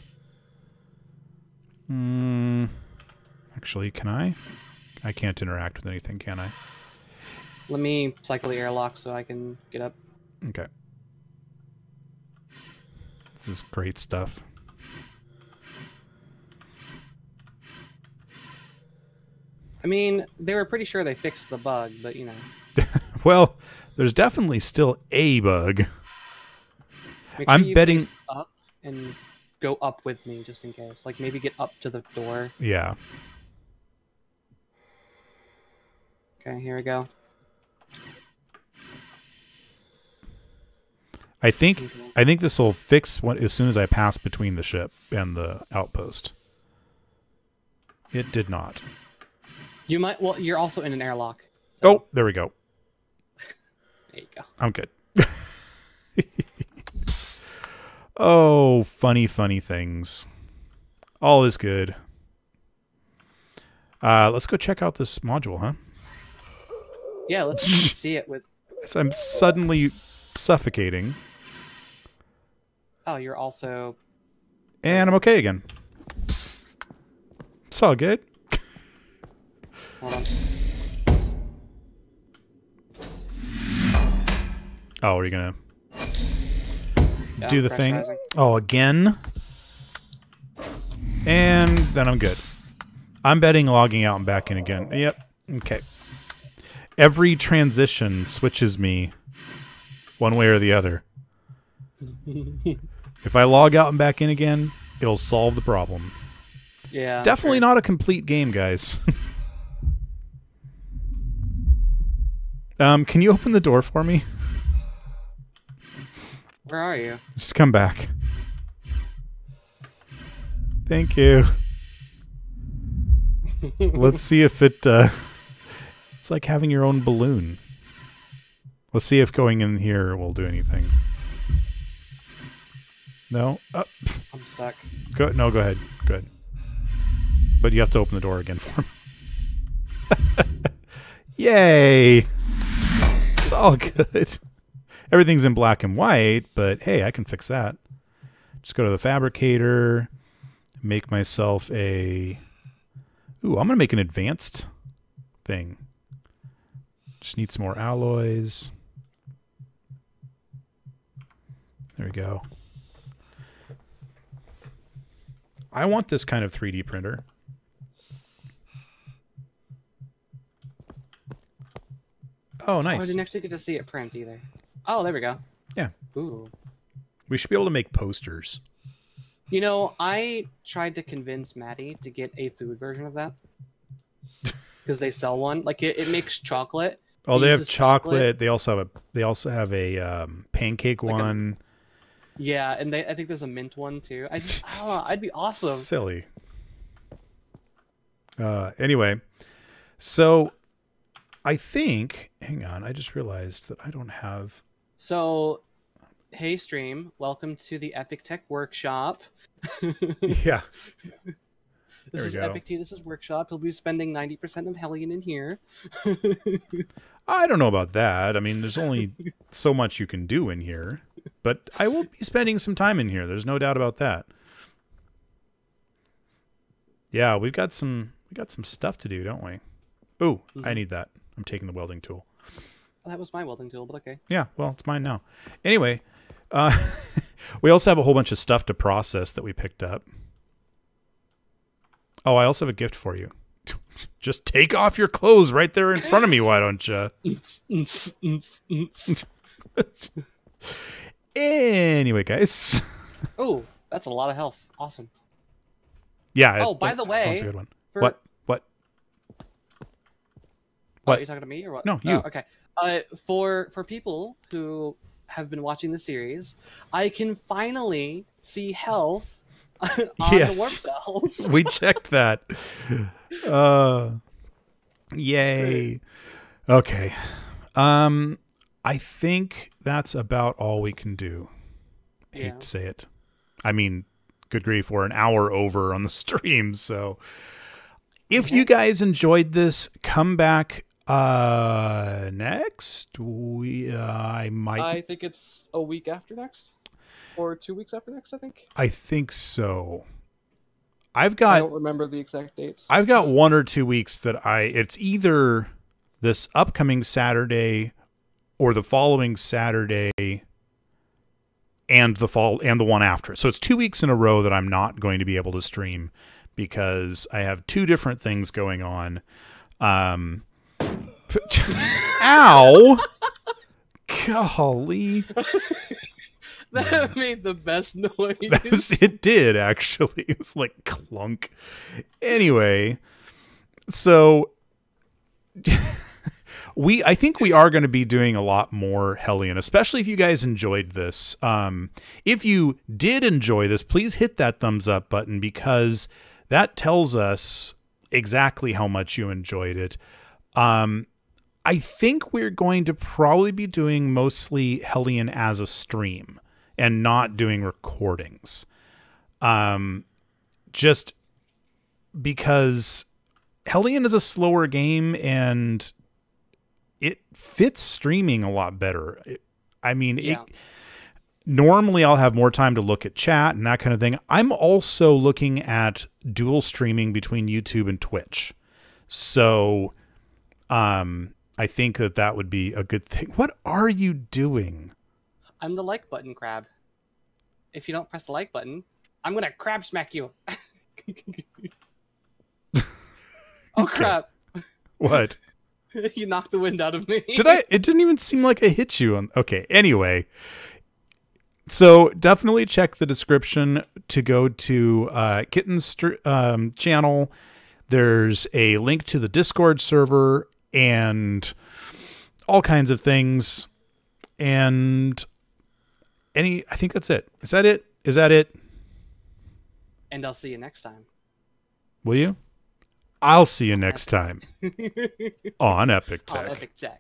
Mm, actually, can I? I can't interact with anything, can I? Let me cycle the airlock so I can get up. Okay. This is great stuff. I mean, they were pretty sure they fixed the bug, but you know. Well, there's definitely still a bug. Make sure I'm you betting up and go up with me just in case. Like maybe get up to the door. Yeah. Okay, here we go. I think I think this will fix what, as soon as I pass between the ship and the outpost. It did not. You might. Well, you're also in an airlock. So. Oh, there we go. There you go. I'm good. Oh, funny, funny things. All is good. Uh, let's go check out this module, huh? Yeah, let's see it with. So I'm suddenly suffocating. Oh, you're also... And I'm okay again. It's all good. Hold on. Oh, are you gonna yeah, do the thing? Oh, again? And then I'm good. I'm betting logging out and back in again. Yep. Okay. Every transition switches me one way or the other. If I log out and back in again, it'll solve the problem. Yeah, it's definitely not a complete game, guys. um, can you open the door for me? Where are you? Just come back. Thank you. Let's see if it, uh, it's like having your own balloon. Let's see if going in here will do anything. No? Oh. I'm stuck. Go, no, go ahead. Go ahead. But you have to open the door again for him. Yay! It's all good. Everything's in black and white, but hey, I can fix that. Just go to the fabricator, make myself a... Ooh, I'm going to make an advanced thing. Just need some more alloys. There we go. I want this kind of three D printer. Oh, nice. Oh, I didn't actually get to see it print either. Oh, there we go. Yeah. Ooh. We should be able to make posters. You know, I tried to convince Maddie to get a food version of that. Because they sell one. Like, it, it makes chocolate. Oh, it they have chocolate. chocolate. They also have a, they also have a um, pancake like one. A, yeah, and they, I think there's a mint one, too. I just, oh, I'd be awesome. Silly. Uh, anyway, so... I think, hang on, I just realized that I don't have... So, hey stream, welcome to the Epic Tech workshop. Yeah. This is Epictetus' workshop. He'll be spending ninety percent of Hellion in here. I don't know about that. I mean, there's only so much you can do in here. But I will be spending some time in here. There's no doubt about that. Yeah, we've got some, we got some stuff to do, don't we? Ooh, mm-hmm. I need that. I'm taking the welding tool. Well, that was my welding tool, but okay. Yeah, well, it's mine now. Anyway, uh, we also have a whole bunch of stuff to process that we picked up. Oh, I also have a gift for you. Just take off your clothes right there in front of me, why don't you? Anyway, guys. Oh, that's a lot of health. Awesome. Yeah. Oh, it, by that, the way. That's a good one. What? What? Oh, are you talking to me or what? No, you. Oh, okay. Uh, for for people who have been watching the series, I can finally see health on yes. the warp cells. We checked that. Uh, yay. Okay. Um, I think that's about all we can do. I hate yeah. to say it. I mean, good grief, we're an hour over on the stream, so if okay. you guys enjoyed this, come back. Uh, next we uh, I might. I think it's a week after next, or two weeks after next. I think. I think so. I've got. I don't remember the exact dates. I've got one or two weeks that I. It's either this upcoming Saturday, or the following Saturday, and the fall and the one after. So it's two weeks in a row that I'm not going to be able to stream because I have two different things going on. Um. Ow! Golly! That made the best noise. Was, it did, actually. It was like clunk. Anyway, so we, I think we are going to be doing a lot more Hellion, especially if you guys enjoyed this. Um, if you did enjoy this, please hit that thumbs up button because that tells us exactly how much you enjoyed it. Um, I think we're going to probably be doing mostly Hellion as a stream and not doing recordings. Um, just because Hellion is a slower game and it fits streaming a lot better. It, I mean, yeah. it, normally I'll have more time to look at chat and that kind of thing. I'm also looking at dual streaming between YouTube and Twitch. So... Um, I think that that would be a good thing. What are you doing? I'm the like button crab. If you don't press the like button, I'm going to crab smack you. Oh, crap. What? You knocked the wind out of me. Did I? It didn't even seem like I hit you. On... Okay. Anyway. So definitely check the description to go to, uh, Kitten's, um, channel. There's a link to the Discord server and all kinds of things. And any, I think that's it. Is that it? Is that it? And I'll see you next time. Will you? I'll see you next time on Epic Tech. On Epic Tech.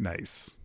Nice.